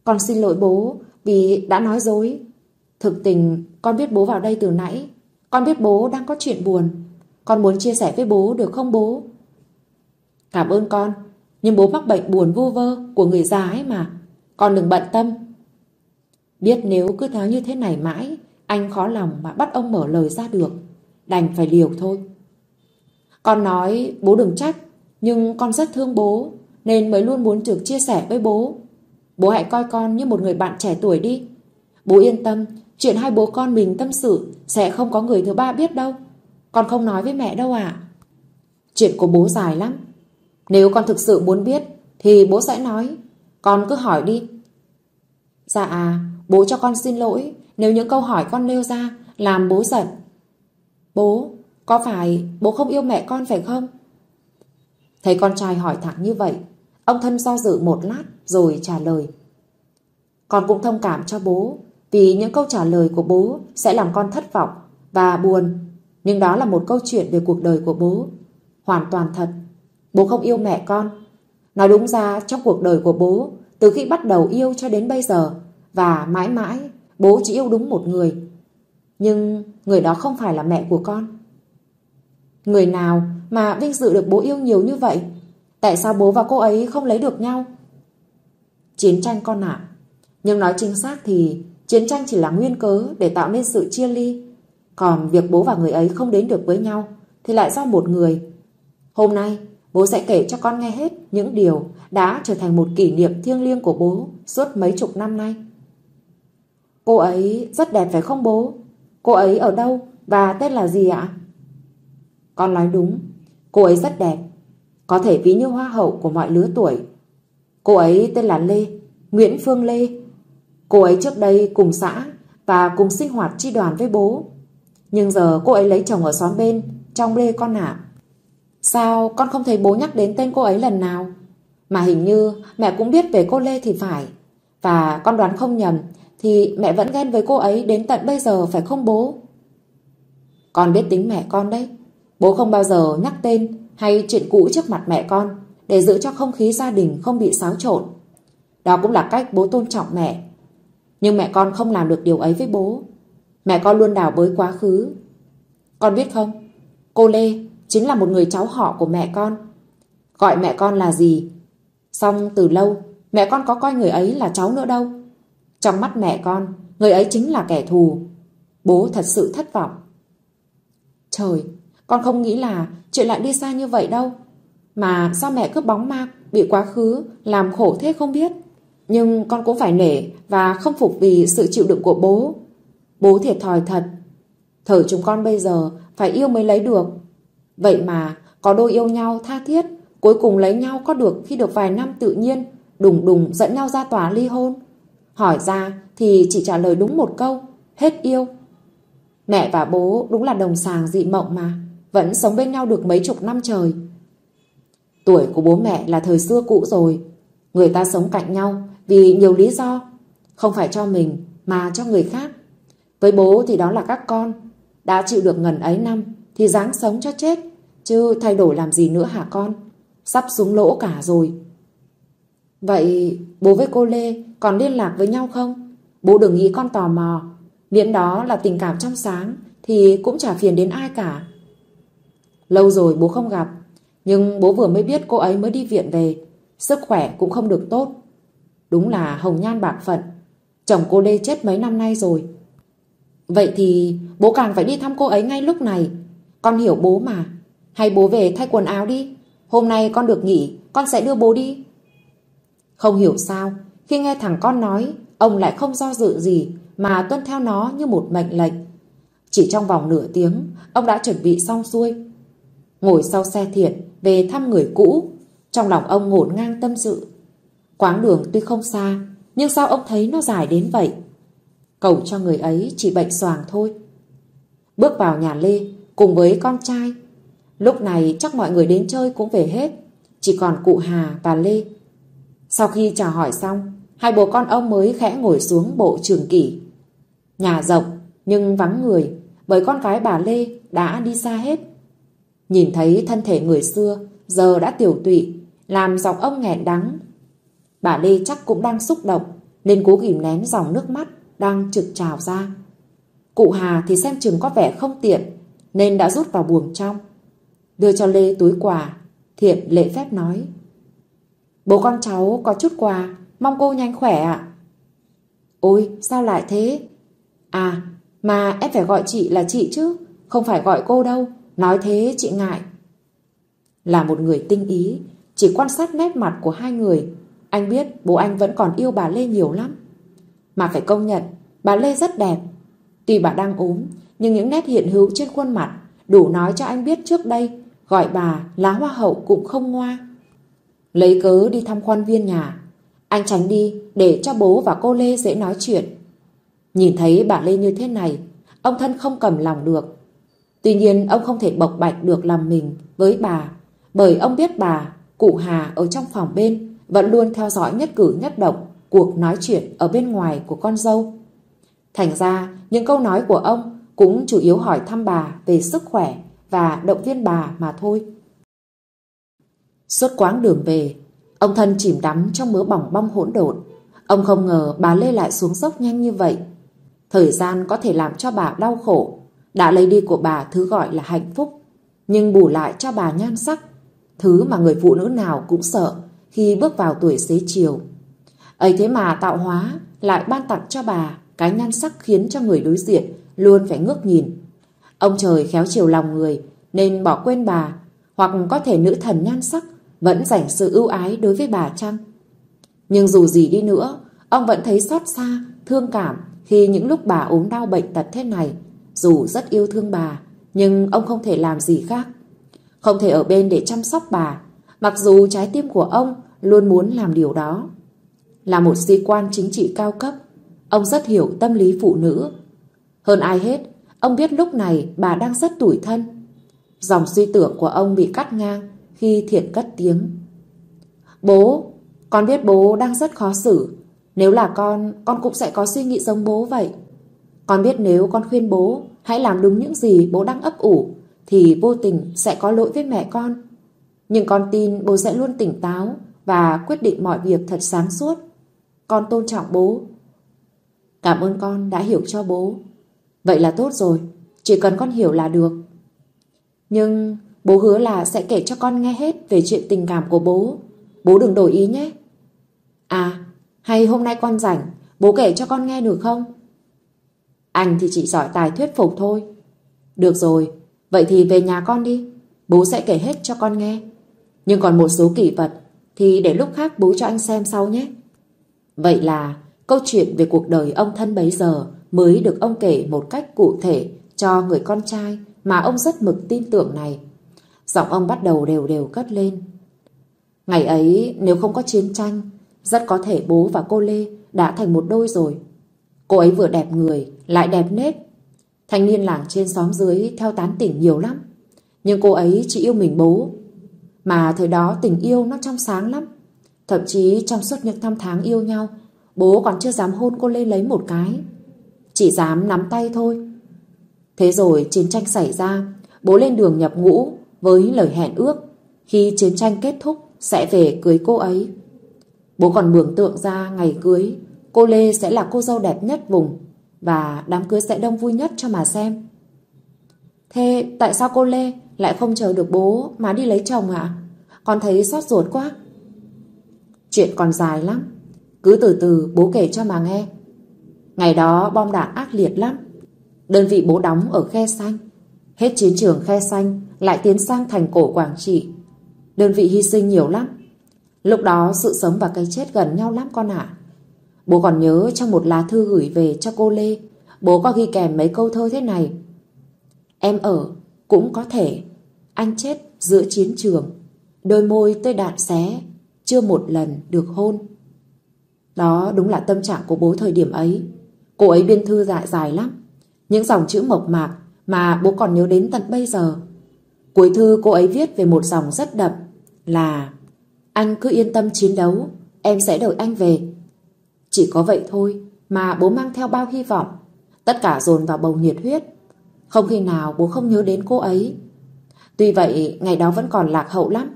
Con xin lỗi bố vì đã nói dối. Thực tình con biết bố vào đây từ nãy. Con biết bố đang có chuyện buồn. Con muốn chia sẻ với bố được không bố? Cảm ơn con, nhưng bố mắc bệnh buồn vu vơ của người già ấy mà. Con đừng bận tâm. Biết nếu cứ tháo như thế này mãi, anh khó lòng mà bắt ông mở lời ra được. Đành phải liều thôi. Con nói bố đừng trách, nhưng con rất thương bố nên mới luôn muốn được chia sẻ với bố. Bố hãy coi con như một người bạn trẻ tuổi đi. Bố yên tâm, chuyện hai bố con mình tâm sự sẽ không có người thứ ba biết đâu. Con không nói với mẹ đâu ạ. Chuyện của bố dài lắm. Nếu con thực sự muốn biết thì bố sẽ nói. Con cứ hỏi đi. Dạ, bố cho con xin lỗi nếu những câu hỏi con nêu ra làm bố giận. Bố, có phải bố không yêu mẹ con phải không? Thấy con trai hỏi thẳng như vậy, ông thân do dự một lát rồi trả lời. Con cũng thông cảm cho bố, vì những câu trả lời của bố sẽ làm con thất vọng và buồn. Nhưng đó là một câu chuyện về cuộc đời của bố. Hoàn toàn thật. Bố không yêu mẹ con. Nói đúng ra trong cuộc đời của bố, từ khi bắt đầu yêu cho đến bây giờ và mãi mãi, bố chỉ yêu đúng một người. Nhưng người đó không phải là mẹ của con. Người nào mà vinh dự được bố yêu nhiều như vậy? Tại sao bố và cô ấy không lấy được nhau? Chiến tranh con ạ. Nhưng nói chính xác thì chiến tranh chỉ là nguyên cớ để tạo nên sự chia ly. Còn việc bố và người ấy không đến được với nhau thì lại do một người. Hôm nay bố sẽ kể cho con nghe hết những điều đã trở thành một kỷ niệm thiêng liêng của bố suốt mấy chục năm nay. Cô ấy rất đẹp phải không bố? Cô ấy ở đâu và tên là gì ạ? Con nói đúng. Cô ấy rất đẹp, có thể ví như hoa hậu của mọi lứa tuổi. Cô ấy tên là Lê, Nguyễn Phương Lê. Cô ấy trước đây cùng xã và cùng sinh hoạt chi đoàn với bố. Nhưng giờ cô ấy lấy chồng ở xóm bên, trong Lê con ạ. Sao con không thấy bố nhắc đến tên cô ấy lần nào? Mà hình như mẹ cũng biết về cô Lê thì phải. Và con đoán không nhầm thì mẹ vẫn ghen với cô ấy đến tận bây giờ phải không bố? Con biết tính mẹ con đấy. Bố không bao giờ nhắc tên hay chuyện cũ trước mặt mẹ con để giữ cho không khí gia đình không bị xáo trộn. Đó cũng là cách bố tôn trọng mẹ. Nhưng mẹ con không làm được điều ấy với bố. Mẹ con luôn đào bới quá khứ. Con biết không, cô Lê chính là một người cháu họ của mẹ con. Gọi mẹ con là gì? Song từ lâu mẹ con có coi người ấy là cháu nữa đâu. Trong mắt mẹ con, người ấy chính là kẻ thù. Bố thật sự thất vọng. Trời, con không nghĩ là chuyện lại đi xa như vậy đâu. Mà sao mẹ cứ bóng ma bị quá khứ làm khổ thế không biết. Nhưng con cũng phải nể và không phục vì sự chịu đựng của bố. Bố thiệt thòi thật. Thời chúng con bây giờ phải yêu mới lấy được. Vậy mà có đôi yêu nhau tha thiết, cuối cùng lấy nhau có được khi được vài năm tự nhiên đùng đùng dẫn nhau ra tòa ly hôn. Hỏi ra thì chỉ trả lời đúng một câu: hết yêu. Mẹ và bố đúng là đồng sàng dị mộng mà vẫn sống bên nhau được mấy chục năm trời. Tuổi của bố mẹ là thời xưa cũ rồi. Người ta sống cạnh nhau vì nhiều lý do, không phải cho mình mà cho người khác. Với bố thì đó là các con. Đã chịu được ngần ấy năm thì ráng sống cho chết, chứ thay đổi làm gì nữa hả con? Sắp xuống lỗ cả rồi. Vậy bố với cô Lê còn liên lạc với nhau không? Bố đừng nghĩ con tò mò. Miễn đó là tình cảm trong sáng thì cũng chả phiền đến ai cả. Lâu rồi bố không gặp. Nhưng bố vừa mới biết cô ấy mới đi viện về. Sức khỏe cũng không được tốt. Đúng là hồng nhan bạc phận. Chồng cô Lê chết mấy năm nay rồi. Vậy thì bố càng phải đi thăm cô ấy ngay lúc này. Con hiểu bố mà. Hay bố về thay quần áo đi. Hôm nay con được nghỉ, con sẽ đưa bố đi. Không hiểu sao, khi nghe thằng con nói, ông lại không do dự gì mà tuân theo nó như một mệnh lệnh. Chỉ trong vòng nửa tiếng, ông đã chuẩn bị xong xuôi. Ngồi sau xe Thiện về thăm người cũ, trong lòng ông ngổn ngang tâm sự. Quãng đường tuy không xa, nhưng sao ông thấy nó dài đến vậy? Cầu cho người ấy chỉ bệnh xoàng thôi. Bước vào nhà Lê cùng với con trai. Lúc này chắc mọi người đến chơi cũng về hết, chỉ còn cụ Hà và Lê. Sau khi chào hỏi xong, hai bố con ông mới khẽ ngồi xuống bộ trường kỷ. Nhà rộng nhưng vắng người, bởi con gái bà Lê đã đi xa hết. Nhìn thấy thân thể người xưa giờ đã tiểu tụy, làm giọng ông nghẹn đắng. Bà Lê chắc cũng đang xúc động nên cố kìm nén dòng nước mắt đang trực trào ra. Cụ Hà thì xem chừng có vẻ không tiện nên đã rút vào buồng trong, đưa cho Lê túi quà. Thiện lễ phép nói: Bố con cháu có chút quà, mong cô nhanh khỏe ạ. Ôi sao lại thế? À mà em phải gọi chị là chị chứ, không phải gọi cô đâu, nói thế chị ngại. Là một người tinh ý, chỉ quan sát nét mặt của hai người, anh biết bố anh vẫn còn yêu bà Lê nhiều lắm. Mà phải công nhận, bà Lê rất đẹp. Tuy bà đang ốm, nhưng những nét hiện hữu trên khuôn mặt đủ nói cho anh biết trước đây gọi bà là hoa hậu cũng không ngoa. Lấy cớ đi thăm khuôn viên nhà, anh tránh đi để cho bố và cô Lê dễ nói chuyện. Nhìn thấy bà Lê như thế này, ông thân không cầm lòng được. Tuy nhiên ông không thể bộc bạch được lòng mình với bà, bởi ông biết bà, cụ Hà ở trong phòng bên vẫn luôn theo dõi nhất cử nhất động cuộc nói chuyện ở bên ngoài của con dâu. Thành ra những câu nói của ông cũng chủ yếu hỏi thăm bà về sức khỏe và động viên bà mà thôi. Suốt quãng đường về, ông thân chìm đắm trong mớ bòng bong hỗn độn. Ông không ngờ bà Lê lại xuống dốc nhanh như vậy. Thời gian có thể làm cho bà đau khổ, đã lấy đi của bà thứ gọi là hạnh phúc, nhưng bù lại cho bà nhan sắc, thứ mà người phụ nữ nào cũng sợ khi bước vào tuổi xế chiều. Ấy thế mà tạo hóa lại ban tặng cho bà cái nhan sắc khiến cho người đối diện luôn phải ngước nhìn. Ông trời khéo chiều lòng người nên bỏ quên bà, hoặc có thể nữ thần nhan sắc vẫn dành sự ưu ái đối với bà chăng. Nhưng dù gì đi nữa, ông vẫn thấy xót xa, thương cảm khi những lúc bà ốm đau bệnh tật thế này. Dù rất yêu thương bà, nhưng ông không thể làm gì khác, không thể ở bên để chăm sóc bà, mặc dù trái tim của ông luôn muốn làm điều đó. Là một sĩ quan chính trị cao cấp, ông rất hiểu tâm lý phụ nữ. Hơn ai hết, ông biết lúc này bà đang rất tủi thân. Dòng suy tưởng của ông bị cắt ngang khi Thiện cất tiếng: Bố, con biết bố đang rất khó xử. Nếu là con cũng sẽ có suy nghĩ giống bố vậy. Con biết nếu con khuyên bố hãy làm đúng những gì bố đang ấp ủ thì vô tình sẽ có lỗi với mẹ con. Nhưng con tin bố sẽ luôn tỉnh táo và quyết định mọi việc thật sáng suốt. Con tôn trọng bố. Cảm ơn con đã hiểu cho bố. Vậy là tốt rồi, chỉ cần con hiểu là được. Nhưng bố hứa là sẽ kể cho con nghe hết về chuyện tình cảm của bố. Bố đừng đổi ý nhé. À, hay hôm nay con rảnh, bố kể cho con nghe được không? Anh thì chỉ giỏi tài thuyết phục thôi. Được rồi, vậy thì về nhà con đi, bố sẽ kể hết cho con nghe. Nhưng còn một số kỷ vật thì để lúc khác bố cho anh xem sau nhé. Vậy là câu chuyện về cuộc đời ông thân bấy giờ mới được ông kể một cách cụ thể cho người con trai mà ông rất mực tin tưởng này. Giọng ông bắt đầu đều đều cất lên. Ngày ấy nếu không có chiến tranh, rất có thể bố và cô Lê đã thành một đôi rồi. Cô ấy vừa đẹp người lại đẹp nết. Thanh niên làng trên xóm dưới theo tán tỉnh nhiều lắm, nhưng cô ấy chỉ yêu mình bố. Mà thời đó tình yêu nó trong sáng lắm. Thậm chí trong suốt những năm tháng yêu nhau, bố còn chưa dám hôn cô Lê lấy một cái, chỉ dám nắm tay thôi. Thế rồi chiến tranh xảy ra, bố lên đường nhập ngũ với lời hẹn ước khi chiến tranh kết thúc sẽ về cưới cô ấy. Bố còn mường tượng ra ngày cưới cô Lê sẽ là cô dâu đẹp nhất vùng và đám cưới sẽ đông vui nhất cho mà xem. Thế tại sao cô Lê lại không chờ được bố mà đi lấy chồng ạ? Con thấy xót ruột quá. Chuyện còn dài lắm, cứ từ từ bố kể cho mà nghe. Ngày đó bom đạn ác liệt lắm. Đơn vị bố đóng ở Khe Sanh. Hết chiến trường Khe Sanh lại tiến sang thành cổ Quảng Trị. Đơn vị hy sinh nhiều lắm. Lúc đó sự sống và cái chết gần nhau lắm con ạ. Bố còn nhớ trong một lá thư gửi về cho cô Lê, bố có ghi kèm mấy câu thơ thế này. Em ở, cũng có thể. Anh chết giữa chiến trường. Đôi môi tôi đạn xé, chưa một lần được hôn. Đó đúng là tâm trạng của bố thời điểm ấy. Cô ấy biên thư dại dài lắm. Những dòng chữ mộc mạc mà bố còn nhớ đến tận bây giờ. Cuối thư cô ấy viết về một dòng rất đậm là: Anh cứ yên tâm chiến đấu, em sẽ đợi anh về. Chỉ có vậy thôi mà bố mang theo bao hy vọng. Tất cả dồn vào bầu nhiệt huyết. Không khi nào bố không nhớ đến cô ấy. Tuy vậy ngày đó vẫn còn lạc hậu lắm,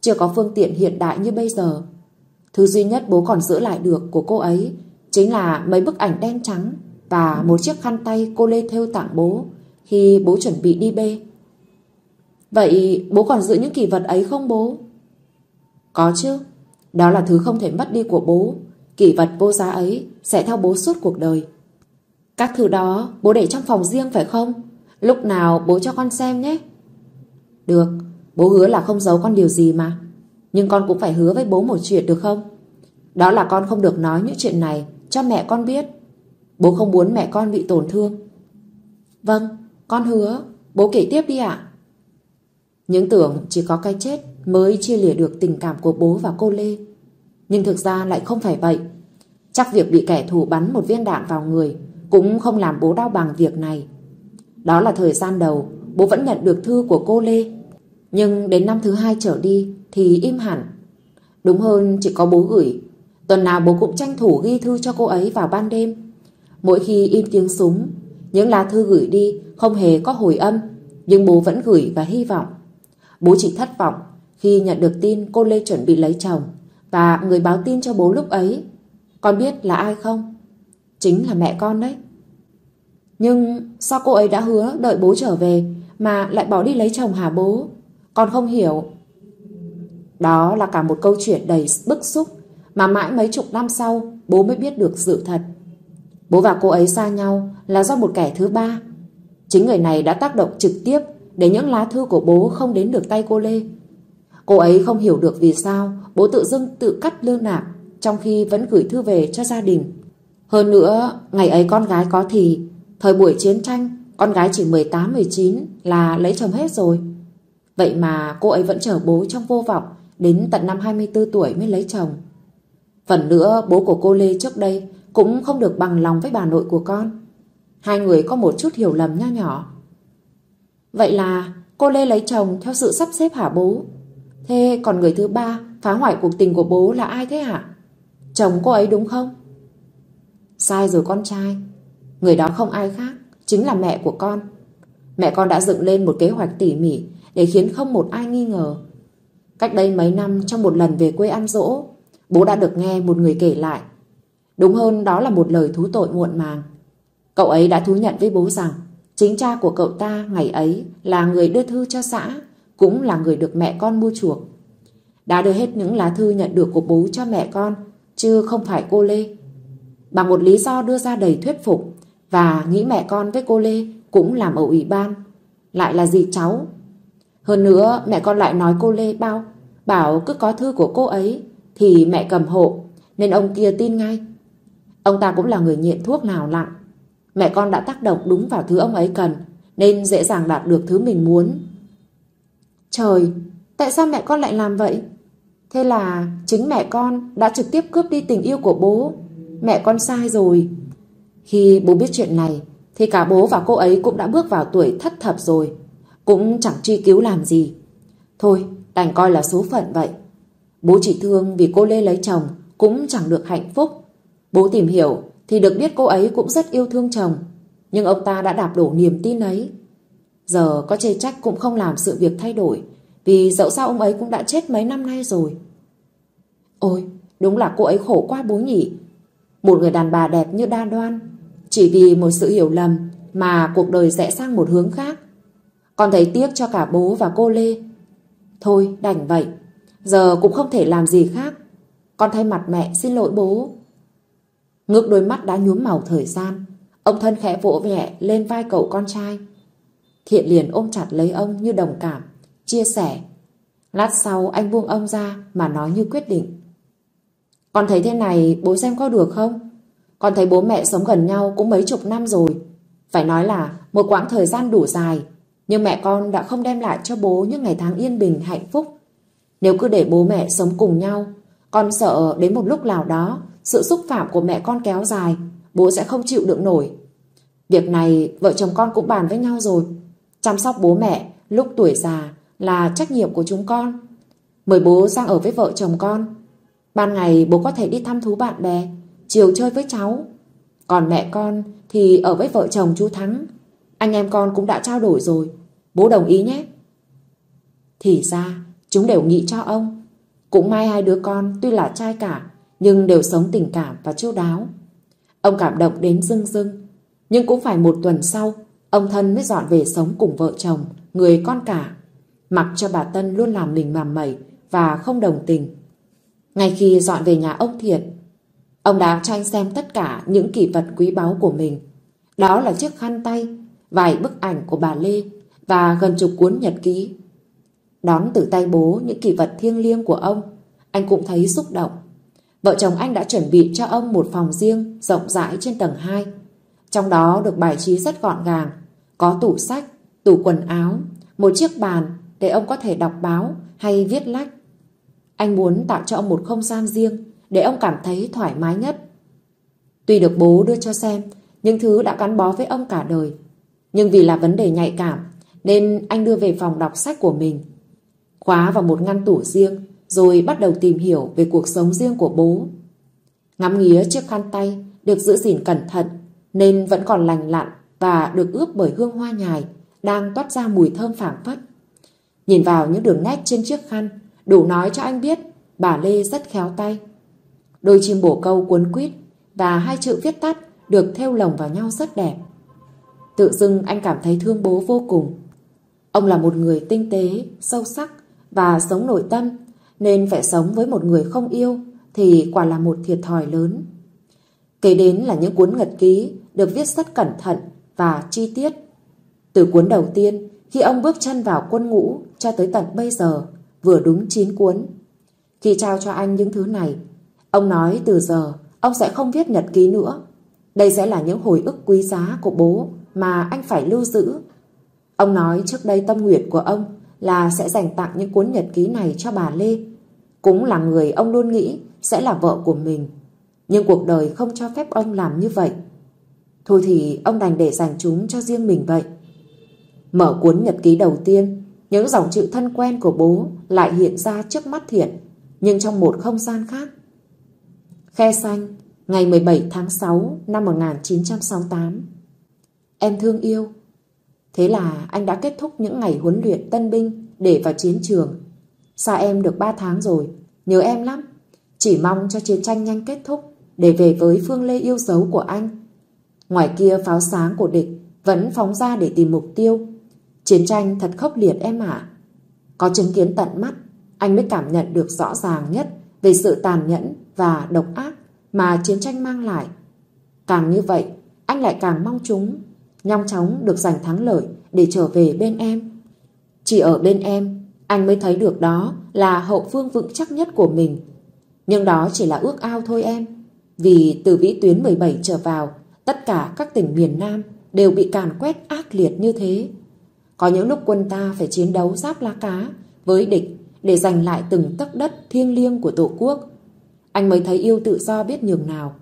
chưa có phương tiện hiện đại như bây giờ. Thứ duy nhất bố còn giữ lại được của cô ấy chính là mấy bức ảnh đen trắng và một chiếc khăn tay cô Lê thêu tặng bố khi bố chuẩn bị đi bê. Vậy bố còn giữ những kỷ vật ấy không bố? Có chứ. Đó là thứ không thể mất đi của bố. Kỷ vật vô giá ấy sẽ theo bố suốt cuộc đời. Các thứ đó bố để trong phòng riêng phải không? Lúc nào bố cho con xem nhé. Được, bố hứa là không giấu con điều gì mà. Nhưng con cũng phải hứa với bố một chuyện được không? Đó là con không được nói những chuyện này cho mẹ con biết. Bố không muốn mẹ con bị tổn thương. Vâng, con hứa. Bố kể tiếp đi ạ. Những tưởng chỉ có cái chết mới chia lìa được tình cảm của bố và cô Lê. Nhưng thực ra lại không phải vậy. Chắc việc bị kẻ thù bắn một viên đạn vào người cũng không làm bố đau bằng việc này. Đó là thời gian đầu bố vẫn nhận được thư của cô Lê. Nhưng đến năm thứ hai trở đi thì im hẳn. Đúng hơn chỉ có bố gửi. Tuần nào bố cũng tranh thủ ghi thư cho cô ấy vào ban đêm. Mỗi khi im tiếng súng, những lá thư gửi đi không hề có hồi âm. Nhưng bố vẫn gửi và hy vọng. Bố chỉ thất vọng khi nhận được tin cô Lê chuẩn bị lấy chồng. Và người báo tin cho bố lúc ấy, con biết là ai không? Chính là mẹ con đấy. Nhưng sao cô ấy đã hứa đợi bố trở về mà lại bỏ đi lấy chồng hả bố? Con không hiểu. Đó là cả một câu chuyện đầy bức xúc mà mãi mấy chục năm sau bố mới biết được sự thật. Bố và cô ấy xa nhau là do một kẻ thứ ba. Chính người này đã tác động trực tiếp để những lá thư của bố không đến được tay cô Lê. Cô ấy không hiểu được vì sao bố tự dưng tự cắt liên lạc trong khi vẫn gửi thư về cho gia đình. Hơn nữa, ngày ấy con gái có thì, thời buổi chiến tranh, con gái chỉ 18-19 là lấy chồng hết rồi. Vậy mà cô ấy vẫn chờ bố trong vô vọng đến tận năm 24 tuổi mới lấy chồng. Phần nữa, bố của cô Lê trước đây cũng không được bằng lòng với bà nội của con. Hai người có một chút hiểu lầm nho nhỏ. Vậy là cô Lê lấy chồng theo sự sắp xếp hả bố? Thế còn người thứ ba phá hoại cuộc tình của bố là ai thế hả? Chồng cô ấy đúng không? Sai rồi con trai. Người đó không ai khác, chính là mẹ của con. Mẹ con đã dựng lên một kế hoạch tỉ mỉ để khiến không một ai nghi ngờ. Cách đây mấy năm, trong một lần về quê ăn dỗ, bố đã được nghe một người kể lại. Đúng hơn, đó là một lời thú tội muộn màng. Cậu ấy đã thú nhận với bố rằng chính cha của cậu ta ngày ấy là người đưa thư cho xã, cũng là người được mẹ con mua chuộc. Đã đưa hết những lá thư nhận được của bố cho mẹ con, chứ không phải cô Lê. Bằng một lý do đưa ra đầy thuyết phục và nghĩ mẹ con với cô Lê cũng làm ở ủy ban, lại là dì cháu. Hơn nữa mẹ con lại nói cô Lê bảo cứ có thư của cô ấy thì mẹ cầm hộ, nên ông kia tin ngay. Ông ta cũng là người nghiện thuốc nào lặn. Mẹ con đã tác động đúng vào thứ ông ấy cần, nên dễ dàng đạt được thứ mình muốn. Trời, tại sao mẹ con lại làm vậy? Thế là chính mẹ con đã trực tiếp cướp đi tình yêu của bố. Mẹ con sai rồi. Khi bố biết chuyện này thì cả bố và cô ấy cũng đã bước vào tuổi thất thập rồi. Cũng chẳng truy cứu làm gì. Thôi, đành coi là số phận vậy. Bố chỉ thương vì cô Lê lấy chồng cũng chẳng được hạnh phúc. Bố tìm hiểu thì được biết cô ấy cũng rất yêu thương chồng. Nhưng ông ta đã đạp đổ niềm tin ấy. Giờ có chê trách cũng không làm sự việc thay đổi, vì dẫu sao ông ấy cũng đã chết mấy năm nay rồi. Ôi, đúng là cô ấy khổ quá bố nhỉ. Một người đàn bà đẹp như Đa Đoan, chỉ vì một sự hiểu lầm mà cuộc đời rẽ sang một hướng khác. Con thấy tiếc cho cả bố và cô Lê. Thôi, đành vậy. Giờ cũng không thể làm gì khác. Con thay mặt mẹ xin lỗi bố. Ngước đôi mắt đã nhuốm màu thời gian, ông thân khẽ vỗ nhẹ lên vai cậu con trai. Thiện liền ôm chặt lấy ông như đồng cảm, chia sẻ. Lát sau anh buông ông ra mà nói như quyết định. Con thấy thế này bố xem có được không? Con thấy bố mẹ sống gần nhau cũng mấy chục năm rồi. Phải nói là một quãng thời gian đủ dài, nhưng mẹ con đã không đem lại cho bố những ngày tháng yên bình hạnh phúc. Nếu cứ để bố mẹ sống cùng nhau, con sợ đến một lúc nào đó sự xúc phạm của mẹ con kéo dài, bố sẽ không chịu đựng nổi. Việc này vợ chồng con cũng bàn với nhau rồi. Chăm sóc bố mẹ lúc tuổi già là trách nhiệm của chúng con. Mời bố sang ở với vợ chồng con. Ban ngày bố có thể đi thăm thú bạn bè, chiều chơi với cháu. Còn mẹ con thì ở với vợ chồng chú Thắng. Anh em con cũng đã trao đổi rồi. Bố đồng ý nhé. Thì ra chúng đều nghĩ cho ông. Cũng may hai đứa con tuy là trai cả nhưng đều sống tình cảm và chu đáo. Ông cảm động đến rưng rưng. Nhưng cũng phải một tuần sau, ông Thân mới dọn về sống cùng vợ chồng, người con cả, mặc cho bà Tân luôn làm mình màm mẩy và không đồng tình. Ngay khi dọn về nhà ông Thiện, ông đã cho anh xem tất cả những kỷ vật quý báu của mình. Đó là chiếc khăn tay, vài bức ảnh của bà Lê và gần chục cuốn nhật ký. Đón từ tay bố những kỷ vật thiêng liêng của ông, anh cũng thấy xúc động. Vợ chồng anh đã chuẩn bị cho ông một phòng riêng rộng rãi trên tầng 2. Trong đó được bài trí rất gọn gàng, có tủ sách, tủ quần áo, một chiếc bàn để ông có thể đọc báo hay viết lách. Anh muốn tạo cho ông một không gian riêng để ông cảm thấy thoải mái nhất. Tuy được bố đưa cho xem những thứ đã gắn bó với ông cả đời, nhưng vì là vấn đề nhạy cảm nên anh đưa về phòng đọc sách của mình, khóa vào một ngăn tủ riêng rồi bắt đầu tìm hiểu về cuộc sống riêng của bố. Ngắm nghía chiếc khăn tay được giữ gìn cẩn thận nên vẫn còn lành lặn và được ướp bởi hương hoa nhài đang toát ra mùi thơm phảng phất. Nhìn vào những đường nét trên chiếc khăn đủ nói cho anh biết bà Lê rất khéo tay. Đôi chim bồ câu cuốn quít và hai chữ viết tắt được thêu lồng vào nhau rất đẹp. Tự dưng anh cảm thấy thương bố vô cùng. Ông là một người tinh tế, sâu sắc và sống nội tâm, nên phải sống với một người không yêu thì quả là một thiệt thòi lớn. Kể đến là những cuốn nhật ký được viết rất cẩn thận và chi tiết. Từ cuốn đầu tiên khi ông bước chân vào quân ngũ cho tới tận bây giờ, vừa đúng 9 cuốn. Khi trao cho anh những thứ này, ông nói từ giờ ông sẽ không viết nhật ký nữa. Đây sẽ là những hồi ức quý giá của bố mà anh phải lưu giữ. Ông nói trước đây tâm nguyện của ông là sẽ dành tặng những cuốn nhật ký này cho bà Lê, cũng là người ông luôn nghĩ sẽ là vợ của mình. Nhưng cuộc đời không cho phép ông làm như vậy. Thôi thì ông đành để dành chúng cho riêng mình vậy. Mở cuốn nhật ký đầu tiên, những dòng chữ thân quen của bố lại hiện ra trước mắt Thiện, nhưng trong một không gian khác. Khe Xanh, ngày 17 tháng 6 năm 1968. Em thương yêu. Thế là anh đã kết thúc những ngày huấn luyện tân binh để vào chiến trường. Xa em được 3 tháng rồi, nhớ em lắm. Chỉ mong cho chiến tranh nhanh kết thúc để về với Phương Lê yêu dấu của anh. Ngoài kia pháo sáng của địch vẫn phóng ra để tìm mục tiêu. Chiến tranh thật khốc liệt em ạ. Có chứng kiến tận mắt, anh mới cảm nhận được rõ ràng nhất về sự tàn nhẫn và độc ác mà chiến tranh mang lại. Càng như vậy, anh lại càng mong chúng nhanh chóng được giành thắng lợi để trở về bên em. Chỉ ở bên em, anh mới thấy được đó là hậu phương vững chắc nhất của mình. Nhưng đó chỉ là ước ao thôi em. Vì từ vĩ tuyến 17 trở vào, tất cả các tỉnh miền Nam đều bị càn quét ác liệt như thế. Có những lúc quân ta phải chiến đấu giáp lá cá với địch để giành lại từng tấc đất thiêng liêng của Tổ quốc. Anh mới thấy yêu tự do biết nhường nào.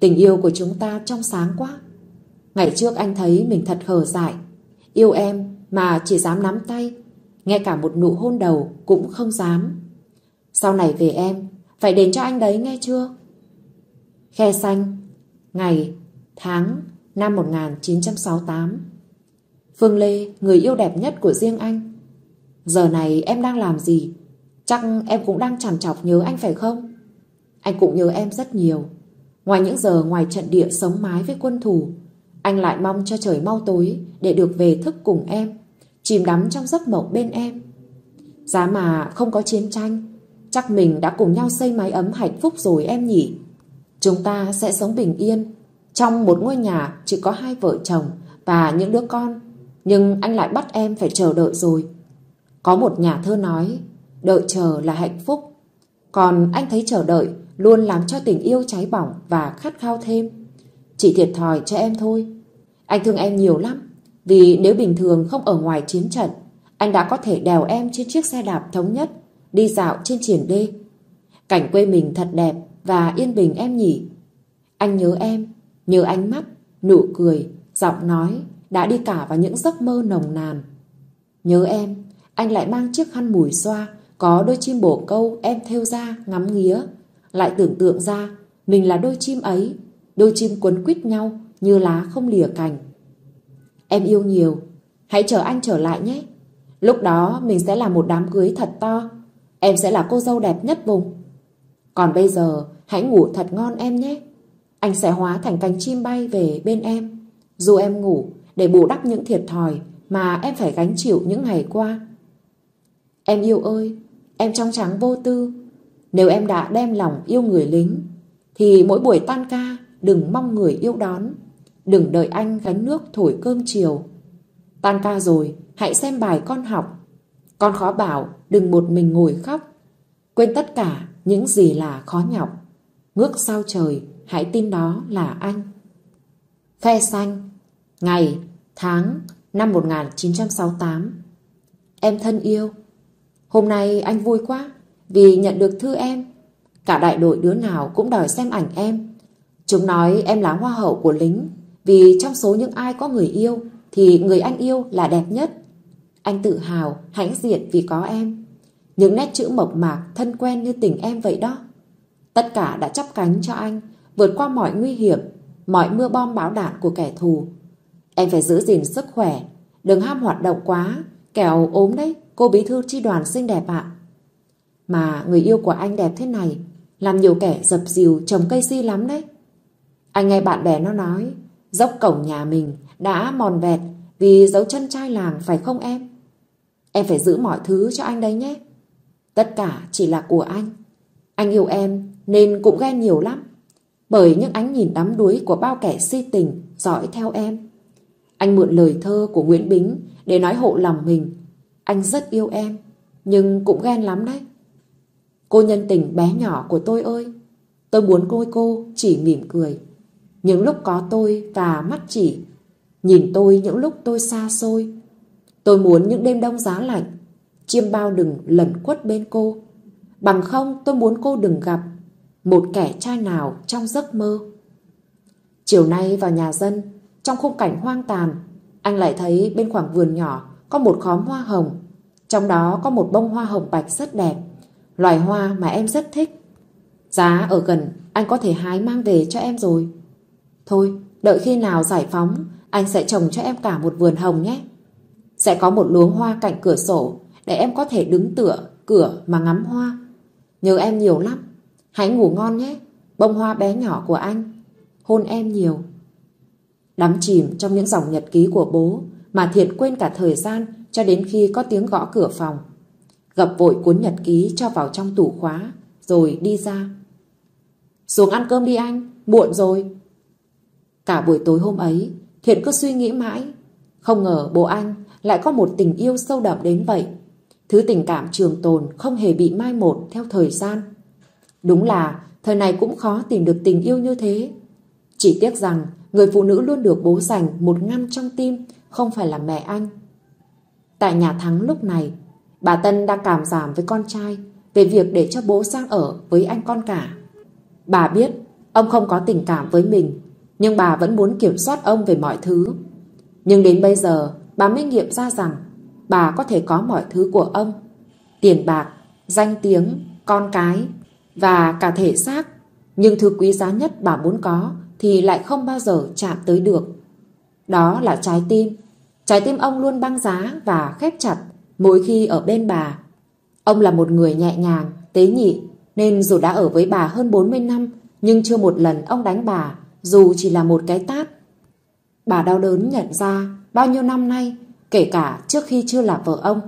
Tình yêu của chúng ta trong sáng quá. Ngày trước anh thấy mình thật khờ dại. Yêu em mà chỉ dám nắm tay, ngay cả một nụ hôn đầu cũng không dám. Sau này về em phải đền cho anh đấy, nghe chưa? Khe Xanh, ngày, tháng, năm 1968. Phương Lê, người yêu đẹp nhất của riêng anh. Giờ này em đang làm gì? Chắc em cũng đang trằn trọc nhớ anh phải không? Anh cũng nhớ em rất nhiều. Ngoài những giờ ngoài trận địa sống mái với quân thù, anh lại mong cho trời mau tối để được về thức cùng em, chìm đắm trong giấc mộng bên em. Giá mà không có chiến tranh, chắc mình đã cùng nhau xây mái ấm hạnh phúc rồi em nhỉ. Chúng ta sẽ sống bình yên trong một ngôi nhà chỉ có hai vợ chồng và những đứa con. Nhưng anh lại bắt em phải chờ đợi rồi. Có một nhà thơ nói, Đợi chờ là hạnh phúc, còn anh thấy chờ đợi luôn làm cho tình yêu cháy bỏng và khát khao thêm. Chỉ thiệt thòi cho em thôi. Anh thương em nhiều lắm, vì nếu bình thường không ở ngoài chiến trận, anh đã có thể đèo em trên chiếc xe đạp thống nhất, đi dạo trên triển đê. Cảnh quê mình thật đẹp và yên bình em nhỉ. Anh nhớ em, nhớ ánh mắt, nụ cười, giọng nói đã đi cả vào những giấc mơ nồng nàn. Nhớ em, anh lại mang chiếc khăn mùi xoa có đôi chim bồ câu em thêu ra ngắm nghía, lại tưởng tượng ra mình là đôi chim ấy, đôi chim quấn quít nhau như lá không lìa cành. Em yêu nhiều, hãy chờ anh trở lại nhé. Lúc đó mình sẽ làm một đám cưới thật to, em sẽ là cô dâu đẹp nhất vùng. Còn bây giờ hãy ngủ thật ngon em nhé. Anh sẽ hóa thành cánh chim bay về bên em, dù em ngủ để bù đắp những thiệt thòi mà em phải gánh chịu những ngày qua. Em yêu ơi, em trong trắng vô tư. Nếu em đã đem lòng yêu người lính, thì mỗi buổi tan ca đừng mong người yêu đón, đừng đợi anh gánh nước thổi cơm chiều. Tan ca rồi, hãy xem bài con học. Con khó bảo đừng một mình ngồi khóc. Quên tất cả những gì là khó nhọc. Ngước sao trời, hãy tin đó là anh. Phe Xanh, ngày, tháng, năm 1968. Em thân yêu, hôm nay anh vui quá vì nhận được thư em. Cả đại đội đứa nào cũng đòi xem ảnh em. Chúng nói em là hoa hậu của lính, vì trong số những ai có người yêu thì người anh yêu là đẹp nhất. Anh tự hào, hãnh diện vì có em. Những nét chữ mộc mạc thân quen như tình em vậy đó. Tất cả đã chắp cánh cho anh vượt qua mọi nguy hiểm, mọi mưa bom bão đạn của kẻ thù. Em phải giữ gìn sức khỏe, đừng ham hoạt động quá, kẻo ốm đấy, cô bí thư chi đoàn xinh đẹp ạ. Mà người yêu của anh đẹp thế này, làm nhiều kẻ dập dìu trồng cây si lắm đấy. Anh nghe bạn bè nó nói, dốc cổng nhà mình đã mòn vẹt vì dấu chân trai làng phải không em? Em phải giữ mọi thứ cho anh đấy nhé. Tất cả chỉ là của anh. Anh yêu em nên cũng ghen nhiều lắm, bởi những ánh nhìn đắm đuối của bao kẻ si tình dõi theo em. Anh mượn lời thơ của Nguyễn Bính để nói hộ lòng mình. Anh rất yêu em, nhưng cũng ghen lắm đấy. Cô nhân tình bé nhỏ của tôi ơi, tôi muốn coi cô chỉ mỉm cười những lúc có tôi và mắt chỉ, nhìn tôi những lúc tôi xa xôi. Tôi muốn những đêm đông giá lạnh, chiêm bao đừng lẩn quất bên cô. Bằng không tôi muốn cô đừng gặp một kẻ trai nào trong giấc mơ. Chiều nay vào nhà dân, trong khung cảnh hoang tàn, anh lại thấy bên khoảng vườn nhỏ có một khóm hoa hồng. Trong đó có một bông hoa hồng bạch rất đẹp, loài hoa mà em rất thích. Giá ở gần, anh có thể hái mang về cho em rồi. Thôi, đợi khi nào giải phóng, anh sẽ trồng cho em cả một vườn hồng nhé. Sẽ có một luống hoa cạnh cửa sổ để em có thể đứng tựa cửa mà ngắm hoa. Nhớ em nhiều lắm, hãy ngủ ngon nhé, bông hoa bé nhỏ của anh. Hôn em nhiều. Đắm chìm trong những dòng nhật ký của bố mà Thiện quên cả thời gian, cho đến khi có tiếng gõ cửa phòng. Gập vội cuốn nhật ký cho vào trong tủ khóa, rồi đi ra. Xuống ăn cơm đi anh, muộn rồi. Cả buổi tối hôm ấy, Thiện cứ suy nghĩ mãi. Không ngờ bố anh lại có một tình yêu sâu đậm đến vậy. Thứ tình cảm trường tồn không hề bị mai một theo thời gian. Đúng là thời này cũng khó tìm được tình yêu như thế. Chỉ tiếc rằng người phụ nữ luôn được bố dành một ngăn trong tim không phải là mẹ anh. Tại nhà Thắng lúc này, bà Tân đang cảm giảm với con trai về việc để cho bố sang ở với anh con cả. Bà biết ông không có tình cảm với mình, nhưng bà vẫn muốn kiểm soát ông về mọi thứ. Nhưng đến bây giờ bà mới nghiệm ra rằng bà có thể có mọi thứ của ông: tiền bạc, danh tiếng, con cái và cả thể xác. Nhưng thứ quý giá nhất bà muốn có thì lại không bao giờ chạm tới được. Đó là trái tim. Trái tim ông luôn băng giá và khép chặt mỗi khi ở bên bà. Ông là một người nhẹ nhàng, tế nhị, nên dù đã ở với bà hơn 40 năm, nhưng chưa một lần ông đánh bà, dù chỉ là một cái tát. Bà đau đớn nhận ra bao nhiêu năm nay, kể cả trước khi chưa là vợ ông,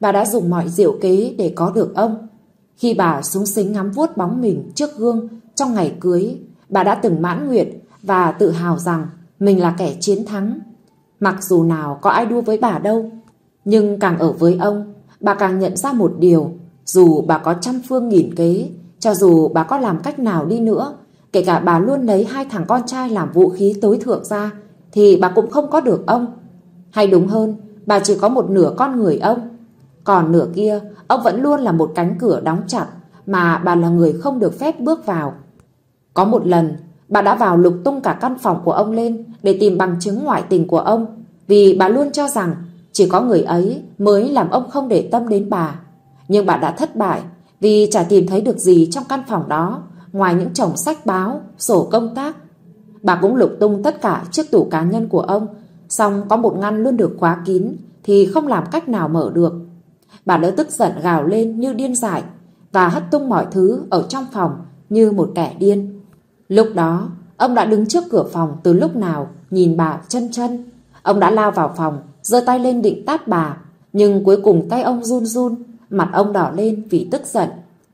bà đã dùng mọi diệu kế để có được ông. Khi bà súng xính ngắm vuốt bóng mình trước gương trong ngày cưới, bà đã từng mãn nguyện và tự hào rằng mình là kẻ chiến thắng. Mặc dù nào có ai đua với bà đâu, nhưng càng ở với ông, bà càng nhận ra một điều, Dù bà có trăm phương nghìn kế, cho dù bà có làm cách nào đi nữa, kể cả bà luôn lấy hai thằng con trai làm vũ khí tối thượng ra, thì bà cũng không có được ông. Hay đúng hơn, bà chỉ có một nửa con người ông. Còn nửa kia, ông vẫn luôn là một cánh cửa đóng chặt mà bà là người không được phép bước vào. Có một lần, bà đã vào lục tung cả căn phòng của ông lên để tìm bằng chứng ngoại tình của ông, vì bà luôn cho rằng chỉ có người ấy mới làm ông không để tâm đến bà. Nhưng bà đã thất bại vì chả tìm thấy được gì trong căn phòng đó ngoài những chồng sách báo, sổ công tác. Bà cũng lục tung tất cả chiếc tủ cá nhân của ông, xong có một ngăn luôn được khóa kín thì không làm cách nào mở được. Bà đã tức giận gào lên như điên dại và hất tung mọi thứ ở trong phòng như một kẻ điên. Lúc đó, ông đã đứng trước cửa phòng từ lúc nào nhìn bà chân chân. Ông đã lao vào phòng, giơ tay lên định tát bà, nhưng cuối cùng tay ông run run, mặt ông đỏ lên vì tức giận,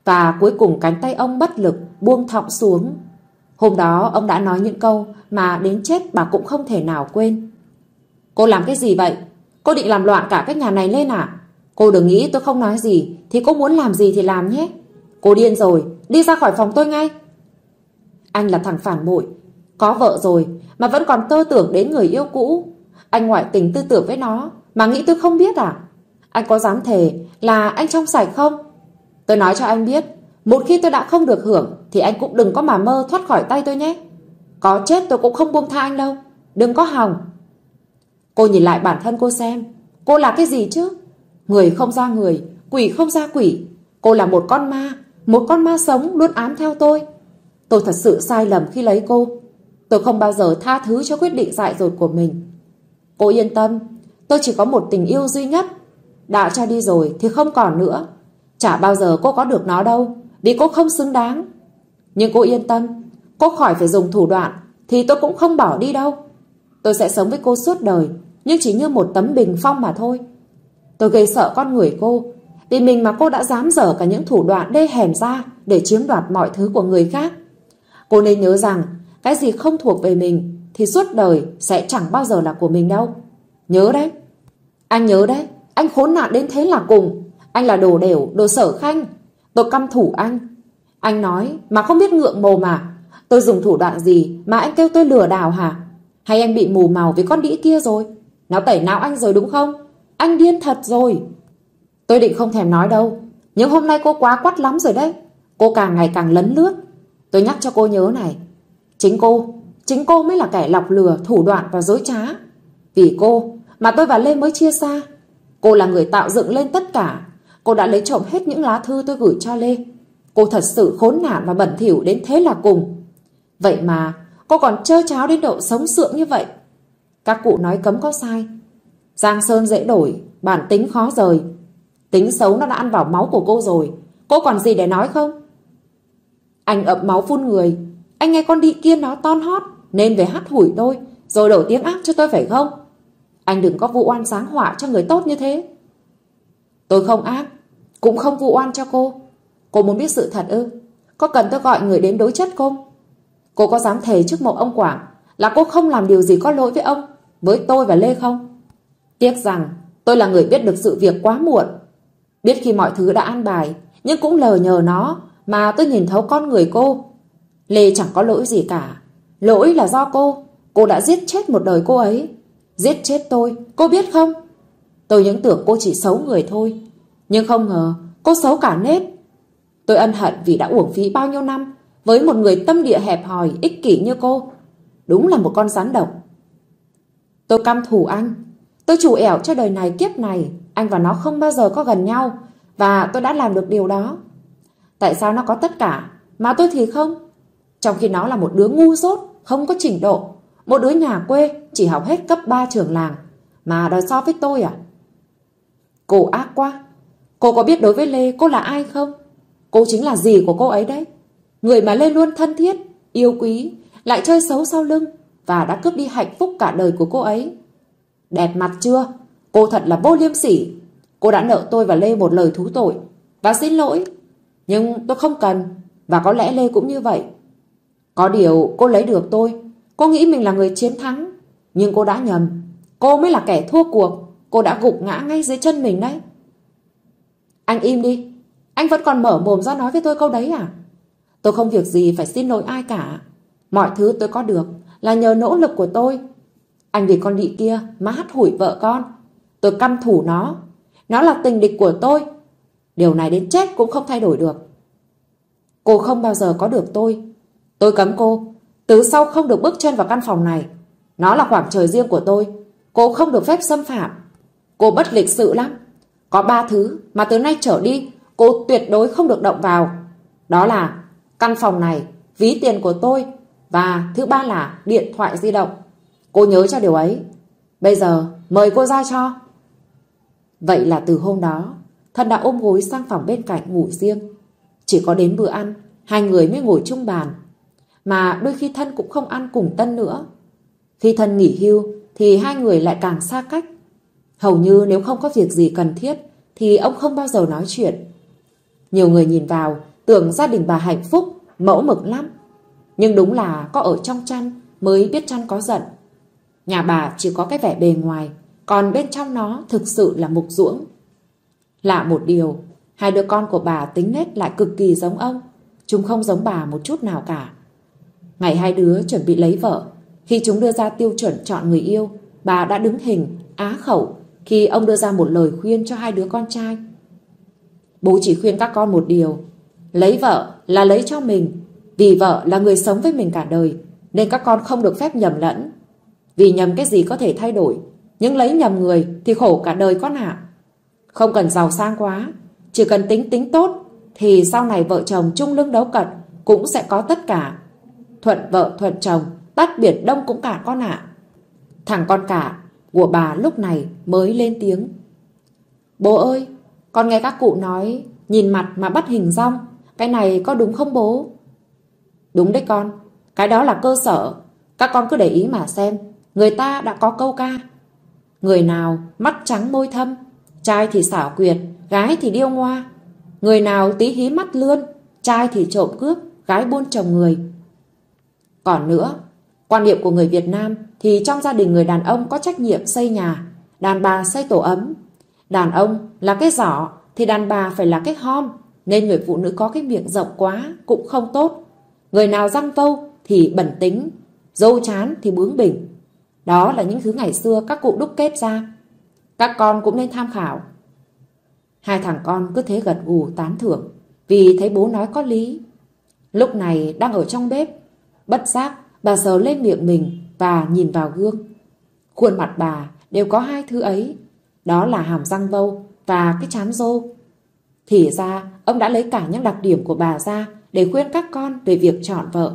và cuối cùng cánh tay ông bất lực buông thõng xuống. Hôm đó ông đã nói những câu mà đến chết bà cũng không thể nào quên. Cô làm cái gì vậy? Cô định làm loạn cả cái nhà này lên à? Cô đừng nghĩ tôi không nói gì, thì cô muốn làm gì thì làm nhé. Cô điên rồi, đi ra khỏi phòng tôi ngay. Anh là thằng phản bội, có vợ rồi mà vẫn còn tơ tưởng đến người yêu cũ. Anh ngoại tình tư tưởng với nó mà nghĩ tôi không biết à? Anh có dám thề là anh trong sạch không? Tôi nói cho anh biết, một khi tôi đã không được hưởng thì anh cũng đừng có mà mơ thoát khỏi tay tôi nhé. Có chết tôi cũng không buông tha anh đâu. Đừng có hòng. Cô nhìn lại bản thân cô xem, cô là cái gì chứ? Người không ra người, quỷ không ra quỷ. Cô là một con ma sống luôn ám theo tôi. Tôi thật sự sai lầm khi lấy cô. Tôi không bao giờ tha thứ cho quyết định dại dột của mình. Cô yên tâm, tôi chỉ có một tình yêu duy nhất. Đã cho đi rồi thì không còn nữa. Chả bao giờ cô có được nó đâu, vì cô không xứng đáng. Nhưng cô yên tâm, cô khỏi phải dùng thủ đoạn thì tôi cũng không bỏ đi đâu. Tôi sẽ sống với cô suốt đời, nhưng chỉ như một tấm bình phong mà thôi. Tôi gây sợ con người cô, vì mình mà cô đã dám dở cả những thủ đoạn đê hèn ra để chiếm đoạt mọi thứ của người khác. Cô nên nhớ rằng, cái gì không thuộc về mình thì suốt đời sẽ chẳng bao giờ là của mình đâu. Nhớ đấy. Anh nhớ đấy. Anh khốn nạn đến thế là cùng. Anh là đồ đểu, đồ sở khanh. Tôi căm thù anh. Anh nói mà không biết ngượng mồm à? Tôi dùng thủ đoạn gì mà anh kêu tôi lừa đảo hả? Hay anh bị mù màu với con đĩ kia rồi? Nó tẩy não anh rồi đúng không? Anh điên thật rồi. Tôi định không thèm nói đâu, nhưng hôm nay cô quá quắt lắm rồi đấy. Cô càng ngày càng lấn lướt. Tôi nhắc cho cô nhớ này, chính cô mới là kẻ lọc lừa, thủ đoạn và dối trá. Vì cô mà tôi và Lê mới chia xa. Cô là người tạo dựng lên tất cả. Cô đã lấy trộm hết những lá thư tôi gửi cho Lê. Cô thật sự khốn nạn và bẩn thỉu đến thế là cùng. Vậy mà cô còn trơ tráo đến độ sống sượng như vậy. Các cụ nói cấm có sai. Giang sơn dễ đổi, bản tính khó rời. Tính xấu nó đã ăn vào máu của cô rồi, cô còn gì để nói không? Anh ậm máu phun người. Anh nghe con đi kia nó ton hót nên về hắt hủi tôi, rồi đổ tiếng ác cho tôi phải không? Anh đừng có vu oan giáng họa cho người tốt như thế. Tôi không ác, cũng không vu oan cho cô. Cô muốn biết sự thật ư? Có cần tôi gọi người đến đối chất không? Cô có dám thề trước mộ ông Quảng là cô không làm điều gì có lỗi với ông, với tôi và Lê không? Tiếc rằng tôi là người biết được sự việc quá muộn. Biết khi mọi thứ đã an bài, nhưng cũng lờ nhờ nó mà tôi nhìn thấu con người cô. Lê chẳng có lỗi gì cả. Lỗi là do cô đã giết chết một đời cô ấy. Giết chết tôi, cô biết không? Tôi những tưởng cô chỉ xấu người thôi, nhưng không ngờ cô xấu cả nết. Tôi ân hận vì đã uổng phí bao nhiêu năm với một người tâm địa hẹp hòi, ích kỷ như cô. Đúng là một con rắn độc. Tôi căm thù anh. Tôi chủ ẻo cho đời này kiếp này anh và nó không bao giờ có gần nhau, và tôi đã làm được điều đó. Tại sao nó có tất cả mà tôi thì không? Trong khi nó là một đứa ngu dốt, không có trình độ, một đứa nhà quê chỉ học hết cấp 3 trường làng mà đòi so với tôi à? Cô ác quá. Cô có biết đối với Lê cô là ai không? Cô chính là dì của cô ấy đấy. Người mà Lê luôn thân thiết, yêu quý, lại chơi xấu sau lưng và đã cướp đi hạnh phúc cả đời của cô ấy. Đẹp mặt chưa? Cô thật là vô liêm sỉ. Cô đã nợ tôi và Lê một lời thú tội và xin lỗi, nhưng tôi không cần, và có lẽ Lê cũng như vậy. Có điều cô lấy được tôi, cô nghĩ mình là người chiến thắng, nhưng cô đã nhầm. Cô mới là kẻ thua cuộc. Cô đã gục ngã ngay dưới chân mình đấy. Anh im đi. Anh vẫn còn mở mồm ra nói với tôi câu đấy à? Tôi không việc gì phải xin lỗi ai cả. Mọi thứ tôi có được là nhờ nỗ lực của tôi. Anh vì con Lị kia mà hắt hủi vợ con. Tôi căm thù nó. Nó là tình địch của tôi. Điều này đến chết cũng không thay đổi được. Cô không bao giờ có được tôi. Tôi cấm cô. Từ sau không được bước chân vào căn phòng này. Nó là khoảng trời riêng của tôi. Cô không được phép xâm phạm. Cô bất lịch sự lắm. Có 3 thứ mà từ nay trở đi cô tuyệt đối không được động vào. Đó là căn phòng này, ví tiền của tôi, và thứ 3 là điện thoại di động. Cô nhớ cho điều ấy. Bây giờ mời cô ra cho. Vậy là từ hôm đó, Thần đã ôm gối sang phòng bên cạnh ngủ riêng. Chỉ có đến bữa ăn, hai người mới ngồi chung bàn. Mà đôi khi Thân cũng không ăn cùng Tân nữa. Khi Thân nghỉ hưu thì hai người lại càng xa cách. Hầu như nếu không có việc gì cần thiết thì ông không bao giờ nói chuyện. Nhiều người nhìn vào tưởng gia đình bà hạnh phúc, mẫu mực lắm. Nhưng đúng là có ở trong chăn mới biết chăn có giận. Nhà bà chỉ có cái vẻ bề ngoài, còn bên trong nó thực sự là mục ruỗng. Lạ một điều, hai đứa con của bà tính nết lại cực kỳ giống ông. Chúng không giống bà một chút nào cả. Ngày hai đứa chuẩn bị lấy vợ, khi chúng đưa ra tiêu chuẩn chọn người yêu, bà đã đứng hình, á khẩu khi ông đưa ra một lời khuyên cho hai đứa con trai. Bố chỉ khuyên các con một điều. Lấy vợ là lấy cho mình. Vì vợ là người sống với mình cả đời, nên các con không được phép nhầm lẫn. Vì nhầm cái gì có thể thay đổi, nhưng lấy nhầm người thì khổ cả đời con ạ. Không cần giàu sang quá, chỉ cần tính tốt thì sau này vợ chồng chung lưng đấu cật cũng sẽ có tất cả. Thuận vợ thuận chồng, tát biển Đông cũng cả con ạ. Thằng con cả của bà lúc này mới lên tiếng. Bố ơi, con nghe các cụ nói nhìn mặt mà bắt hình dong. Cái này có đúng không bố? Đúng đấy con, cái đó là cơ sở. Các con cứ để ý mà xem, người ta đã có câu ca. Người nào mắt trắng môi thâm, trai thì xảo quyệt, gái thì điêu ngoa. Người nào tí hí mắt lươn, trai thì trộm cướp, gái buôn chồng người. Còn nữa, quan niệm của người Việt Nam thì trong gia đình người đàn ông có trách nhiệm xây nhà, đàn bà xây tổ ấm. Đàn ông là cái giỏ thì đàn bà phải là cái hom, nên người phụ nữ có cái miệng rộng quá cũng không tốt. Người nào răng vâu thì bẩn tính, dâu chán thì bướng bỉnh. Đó là những thứ ngày xưa các cụ đúc kết ra. Các con cũng nên tham khảo. Hai thằng con cứ thế gật gù tán thưởng, vì thấy bố nói có lý. Lúc này đang ở trong bếp, bất giác bà sờ lên miệng mình và nhìn vào gương. Khuôn mặt bà đều có hai thứ ấy, đó là hàm răng vâu và cái trán rô. Thì ra ông đã lấy cả những đặc điểm của bà ra để khuyên các con về việc chọn vợ.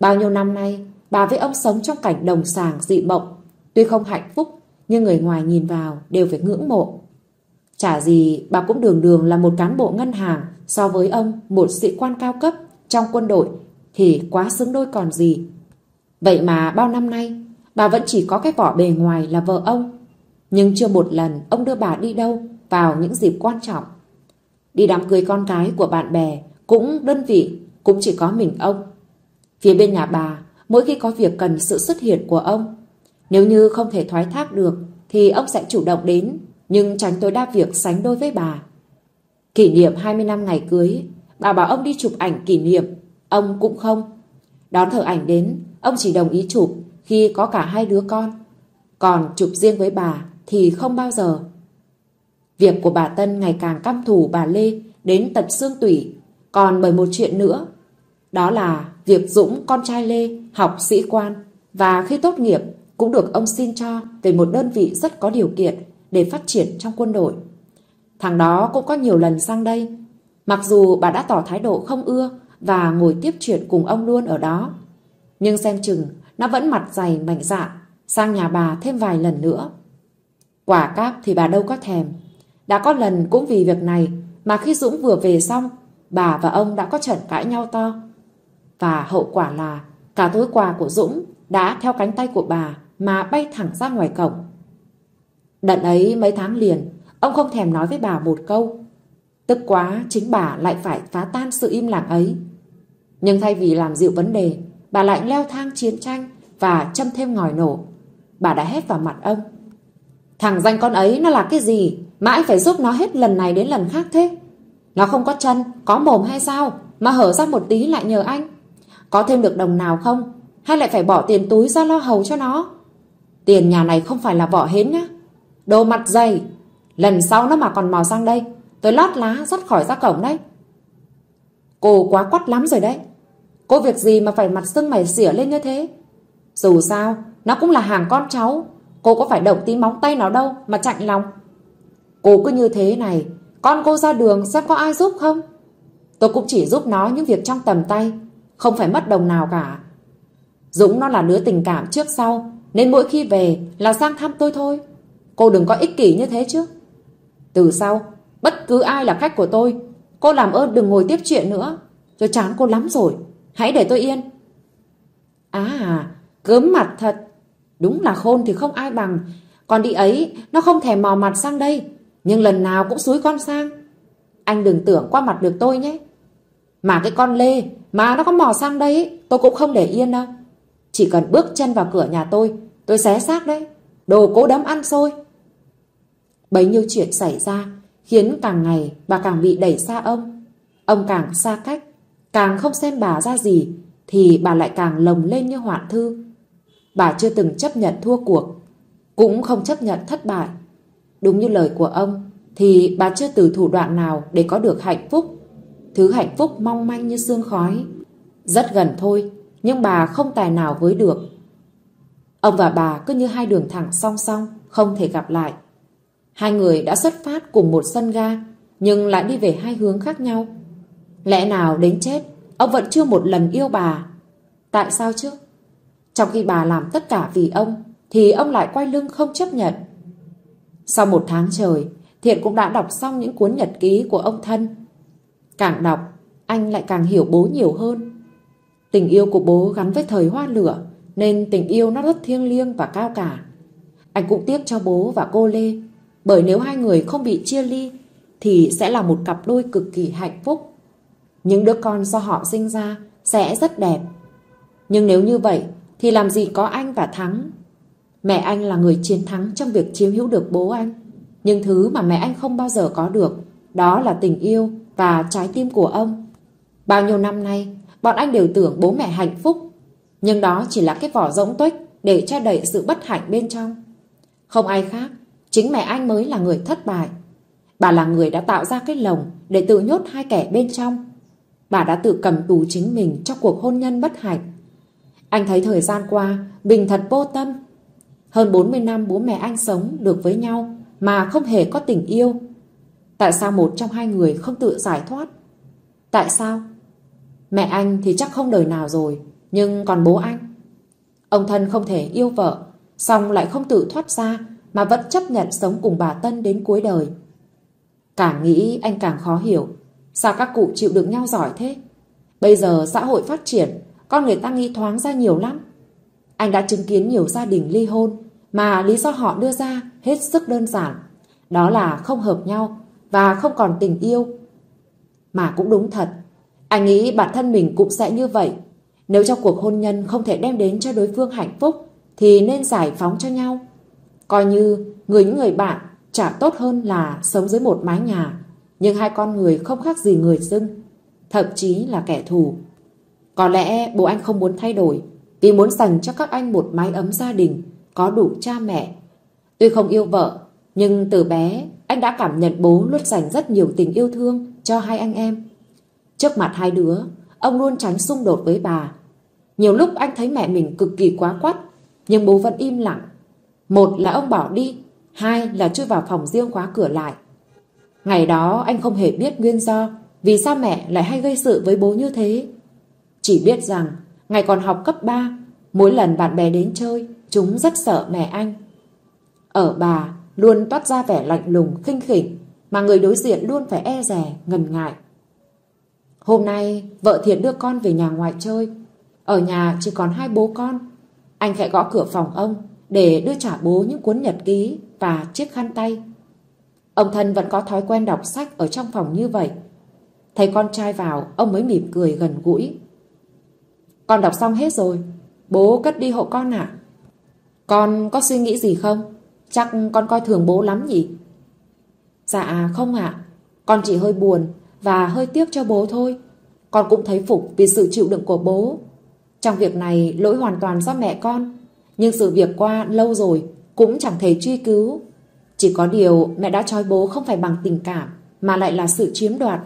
Bao nhiêu năm nay bà với ông sống trong cảnh đồng sàng dị mộng. Tuy không hạnh phúc, nhưng người ngoài nhìn vào đều phải ngưỡng mộ. Chả gì bà cũng đường đường là một cán bộ ngân hàng, so với ông, một sĩ quan cao cấp trong quân đội, thì quá xứng đôi còn gì. Vậy mà bao năm nay bà vẫn chỉ có cái vỏ bề ngoài là vợ ông. Nhưng chưa một lần ông đưa bà đi đâu vào những dịp quan trọng. Đi đám cưới con cái của bạn bè cũng đơn vị, cũng chỉ có mình ông. Phía bên nhà bà, mỗi khi có việc cần sự xuất hiện của ông, nếu như không thể thoái thác được thì ông sẽ chủ động đến, nhưng tránh tối đa việc sánh đôi với bà. Kỷ niệm 20 năm ngày cưới, bà bảo ông đi chụp ảnh kỷ niệm, ông cũng không. Đón thợ ảnh đến, ông chỉ đồng ý chụp khi có cả hai đứa con, còn chụp riêng với bà thì không bao giờ. Việc của bà Tân ngày càng căm thù bà Lê đến tận xương tủy, còn bởi một chuyện nữa, đó là việc Dũng, con trai Lê, học sĩ quan và khi tốt nghiệp cũng được ông xin cho về một đơn vị rất có điều kiện để phát triển trong quân đội. Thằng đó cũng có nhiều lần sang đây, mặc dù bà đã tỏ thái độ không ưa và ngồi tiếp chuyện cùng ông luôn ở đó. Nhưng xem chừng nó vẫn mặt dày mảnh dạn sang nhà bà thêm vài lần nữa. Quả cáp thì bà đâu có thèm. Đã có lần cũng vì việc này mà khi Dũng vừa về xong, bà và ông đã có trận cãi nhau to. Và hậu quả là cả túi quà của Dũng đã theo cánh tay của bà mà bay thẳng ra ngoài cổng. Đợt ấy mấy tháng liền, ông không thèm nói với bà một câu. Tức quá, chính bà lại phải phá tan sự im lặng ấy. Nhưng thay vì làm dịu vấn đề, bà lại leo thang chiến tranh và châm thêm ngòi nổ. Bà đã hét vào mặt ông. Thằng danh con ấy nó là cái gì? Mãi phải giúp nó hết lần này đến lần khác thế. Nó không có chân, có mồm hay sao mà hở ra một tí lại nhờ anh? Có thêm được đồng nào không? Hay lại phải bỏ tiền túi ra lo hầu cho nó? Tiền nhà này không phải là vỏ hến nhá. Đồ mặt dày, lần sau nó mà còn mò sang đây, tôi lót lá dắt khỏi ra cổng đấy. Cô quá quắt lắm rồi đấy. Cô việc gì mà phải mặt sưng mày xỉa lên như thế? Dù sao, nó cũng là hàng con cháu. Cô có phải động tí móng tay nó đâu mà chạnh lòng. Cô cứ như thế này, con cô ra đường xem có ai giúp không? Tôi cũng chỉ giúp nó những việc trong tầm tay, không phải mất đồng nào cả. Dũng nó là đứa tình cảm trước sau, nên mỗi khi về là sang thăm tôi thôi. Cô đừng có ích kỷ như thế chứ. Từ sau, bất cứ ai là khách của tôi, cô làm ơn đừng ngồi tiếp chuyện nữa. Tôi chán cô lắm rồi, hãy để tôi yên. À, gớm mặt thật. Đúng là khôn thì không ai bằng. Còn đi ấy, nó không thèm mò mặt sang đây, nhưng lần nào cũng xúi con sang. Anh đừng tưởng qua mặt được tôi nhé. Mà cái con Lê, mà nó có mò sang đây ấy, tôi cũng không để yên đâu. Chỉ cần bước chân vào cửa nhà tôi xé xác đấy. Đồ cố đấm ăn xôi. Bấy nhiêu chuyện xảy ra khiến càng ngày bà càng bị đẩy xa ông. Ông càng xa cách, càng không xem bà ra gì, thì bà lại càng lồng lên như hoạn thư. Bà chưa từng chấp nhận thua cuộc, cũng không chấp nhận thất bại. Đúng như lời của ông, thì bà chưa từ thủ đoạn nào để có được hạnh phúc. Thứ hạnh phúc mong manh như sương khói, rất gần thôi, nhưng bà không tài nào với được. Ông và bà cứ như hai đường thẳng song song, không thể gặp lại. Hai người đã xuất phát cùng một sân ga, nhưng lại đi về hai hướng khác nhau. Lẽ nào đến chết, ông vẫn chưa một lần yêu bà. Tại sao chứ? Trong khi bà làm tất cả vì ông, thì ông lại quay lưng không chấp nhận. Sau một tháng trời, Thiện cũng đã đọc xong những cuốn nhật ký của ông Thân. Càng đọc, anh lại càng hiểu bố nhiều hơn. Tình yêu của bố gắn với thời hoa lửa, nên tình yêu nó rất thiêng liêng và cao cả. Anh cũng tiếc cho bố và cô Lê, bởi nếu hai người không bị chia ly thì sẽ là một cặp đôi cực kỳ hạnh phúc. Những đứa con do họ sinh ra sẽ rất đẹp. Nhưng nếu như vậy thì làm gì có anh và Thắng. Mẹ anh là người chiến thắng trong việc chiếm hữu được bố anh. Nhưng thứ mà mẹ anh không bao giờ có được, đó là tình yêu và trái tim của ông. Bao nhiêu năm nay, bọn anh đều tưởng bố mẹ hạnh phúc, nhưng đó chỉ là cái vỏ rỗng tuếch để che đậy sự bất hạnh bên trong. Không ai khác, chính mẹ anh mới là người thất bại. Bà là người đã tạo ra cái lồng để tự nhốt hai kẻ bên trong. Bà đã tự cầm tù chính mình trong cuộc hôn nhân bất hạnh. Anh thấy thời gian qua mình thật vô tâm. Hơn 40 năm bố mẹ anh sống được với nhau mà không hề có tình yêu. Tại sao một trong hai người không tự giải thoát? Tại sao? Mẹ anh thì chắc không đời nào rồi, nhưng còn bố anh. Ông Thân không thể yêu vợ, xong lại không tự thoát ra mà vẫn chấp nhận sống cùng bà Tân đến cuối đời. Càng nghĩ anh càng khó hiểu. Sao các cụ chịu đựng nhau giỏi thế? Bây giờ xã hội phát triển, con người ta nghĩ thoáng ra nhiều lắm. Anh đã chứng kiến nhiều gia đình ly hôn mà lý do họ đưa ra hết sức đơn giản, đó là không hợp nhau và không còn tình yêu. Mà cũng đúng thật, anh nghĩ bản thân mình cũng sẽ như vậy. Nếu trong cuộc hôn nhân không thể đem đến cho đối phương hạnh phúc thì nên giải phóng cho nhau, coi như những người bạn. Chả tốt hơn là sống dưới một mái nhà, nhưng hai con người không khác gì người dưng, thậm chí là kẻ thù. Có lẽ bố anh không muốn thay đổi vì muốn dành cho các anh một mái ấm gia đình, có đủ cha mẹ. Tuy không yêu vợ, nhưng từ bé anh đã cảm nhận bố luôn dành rất nhiều tình yêu thương cho hai anh em. Trước mặt hai đứa, ông luôn tránh xung đột với bà. Nhiều lúc anh thấy mẹ mình cực kỳ quá quắt, nhưng bố vẫn im lặng. Một là ông bỏ đi, hai là chui vào phòng riêng khóa cửa lại. Ngày đó anh không hề biết nguyên do vì sao mẹ lại hay gây sự với bố như thế. Chỉ biết rằng ngày còn học cấp 3, mỗi lần bạn bè đến chơi, chúng rất sợ mẹ anh. Ở bà luôn toát ra vẻ lạnh lùng khinh khỉnh mà người đối diện luôn phải e dè ngần ngại. Hôm nay vợ Thiện đưa con về nhà ngoại chơi, ở nhà chỉ còn hai bố con. Anh khẽ gõ cửa phòng ông để đưa trả bố những cuốn nhật ký và chiếc khăn tay. Ông Thân vẫn có thói quen đọc sách ở trong phòng như vậy. Thấy con trai vào, ông mới mỉm cười gần gũi. Con đọc xong hết rồi, bố cất đi hộ con ạ. Con có suy nghĩ gì không? Chắc con coi thường bố lắm nhỉ? Dạ không ạ. Con chỉ hơi buồn và hơi tiếc cho bố thôi. Con cũng thấy phục vì sự chịu đựng của bố. Trong việc này lỗi hoàn toàn do mẹ con, nhưng sự việc qua lâu rồi cũng chẳng thể truy cứu. Chỉ có điều mẹ đã trói bố không phải bằng tình cảm mà lại là sự chiếm đoạt.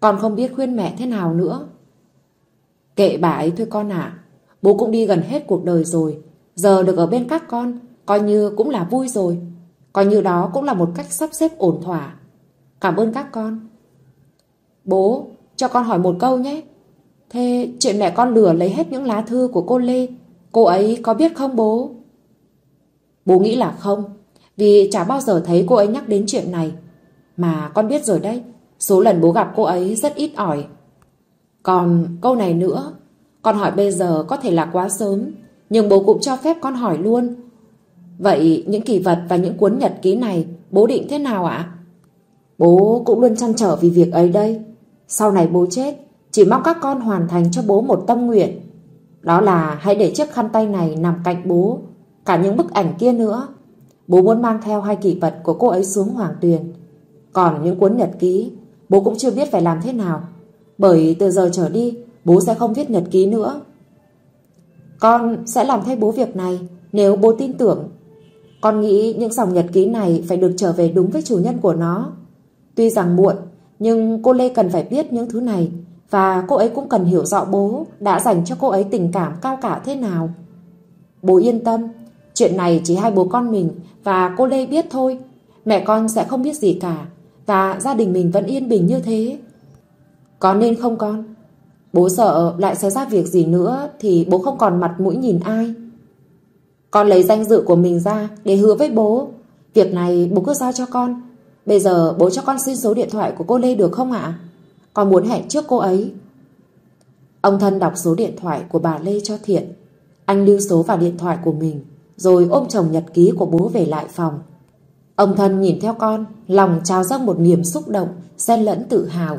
Con không biết khuyên mẹ thế nào nữa. Kệ bà ấy thôi con ạ. Bố cũng đi gần hết cuộc đời rồi. Giờ được ở bên các con coi như cũng là vui rồi. Coi như đó cũng là một cách sắp xếp ổn thỏa. Cảm ơn các con. Bố, cho con hỏi một câu nhé. Thế chuyện mẹ con lừa lấy hết những lá thư của cô Lê, cô ấy có biết không bố? Bố nghĩ là không, vì chả bao giờ thấy cô ấy nhắc đến chuyện này. Mà con biết rồi đấy, số lần bố gặp cô ấy rất ít ỏi. Còn câu này nữa, con hỏi bây giờ có thể là quá sớm, nhưng bố cũng cho phép con hỏi luôn. Vậy những kỷ vật và những cuốn nhật ký này bố định thế nào ạ? Bố cũng luôn trăn trở vì việc ấy đây. Sau này bố chết, chỉ mong các con hoàn thành cho bố một tâm nguyện. Đó là hãy để chiếc khăn tay này nằm cạnh bố, cả những bức ảnh kia nữa. Bố muốn mang theo 2 kỷ vật của cô ấy xuống Hoàng Tuyền. Còn những cuốn nhật ký, bố cũng chưa biết phải làm thế nào. Bởi từ giờ trở đi, bố sẽ không viết nhật ký nữa. Con sẽ làm thay bố việc này nếu bố tin tưởng. Con nghĩ những dòng nhật ký này phải được trở về đúng với chủ nhân của nó. Tuy rằng muộn, nhưng cô Lê cần phải biết những thứ này, và cô ấy cũng cần hiểu rõ bố đã dành cho cô ấy tình cảm cao cả thế nào. Bố yên tâm, chuyện này chỉ 2 bố con mình và cô Lê biết thôi. Mẹ con sẽ không biết gì cả, và gia đình mình vẫn yên bình như thế. Có nên không con? Bố sợ lại xảy ra việc gì nữa thì bố không còn mặt mũi nhìn ai. Con lấy danh dự của mình ra để hứa với bố. Việc này bố cứ giao cho con. Bây giờ bố cho con xin số điện thoại của cô Lê được không ạ? Con muốn hẹn trước cô ấy. Ông Thân đọc số điện thoại của bà Lê cho Thiện. Anh lưu số vào điện thoại của mình, rồi ôm chồng nhật ký của bố về lại phòng. Ông Thân nhìn theo con, lòng trào ra một niềm xúc động xen lẫn tự hào.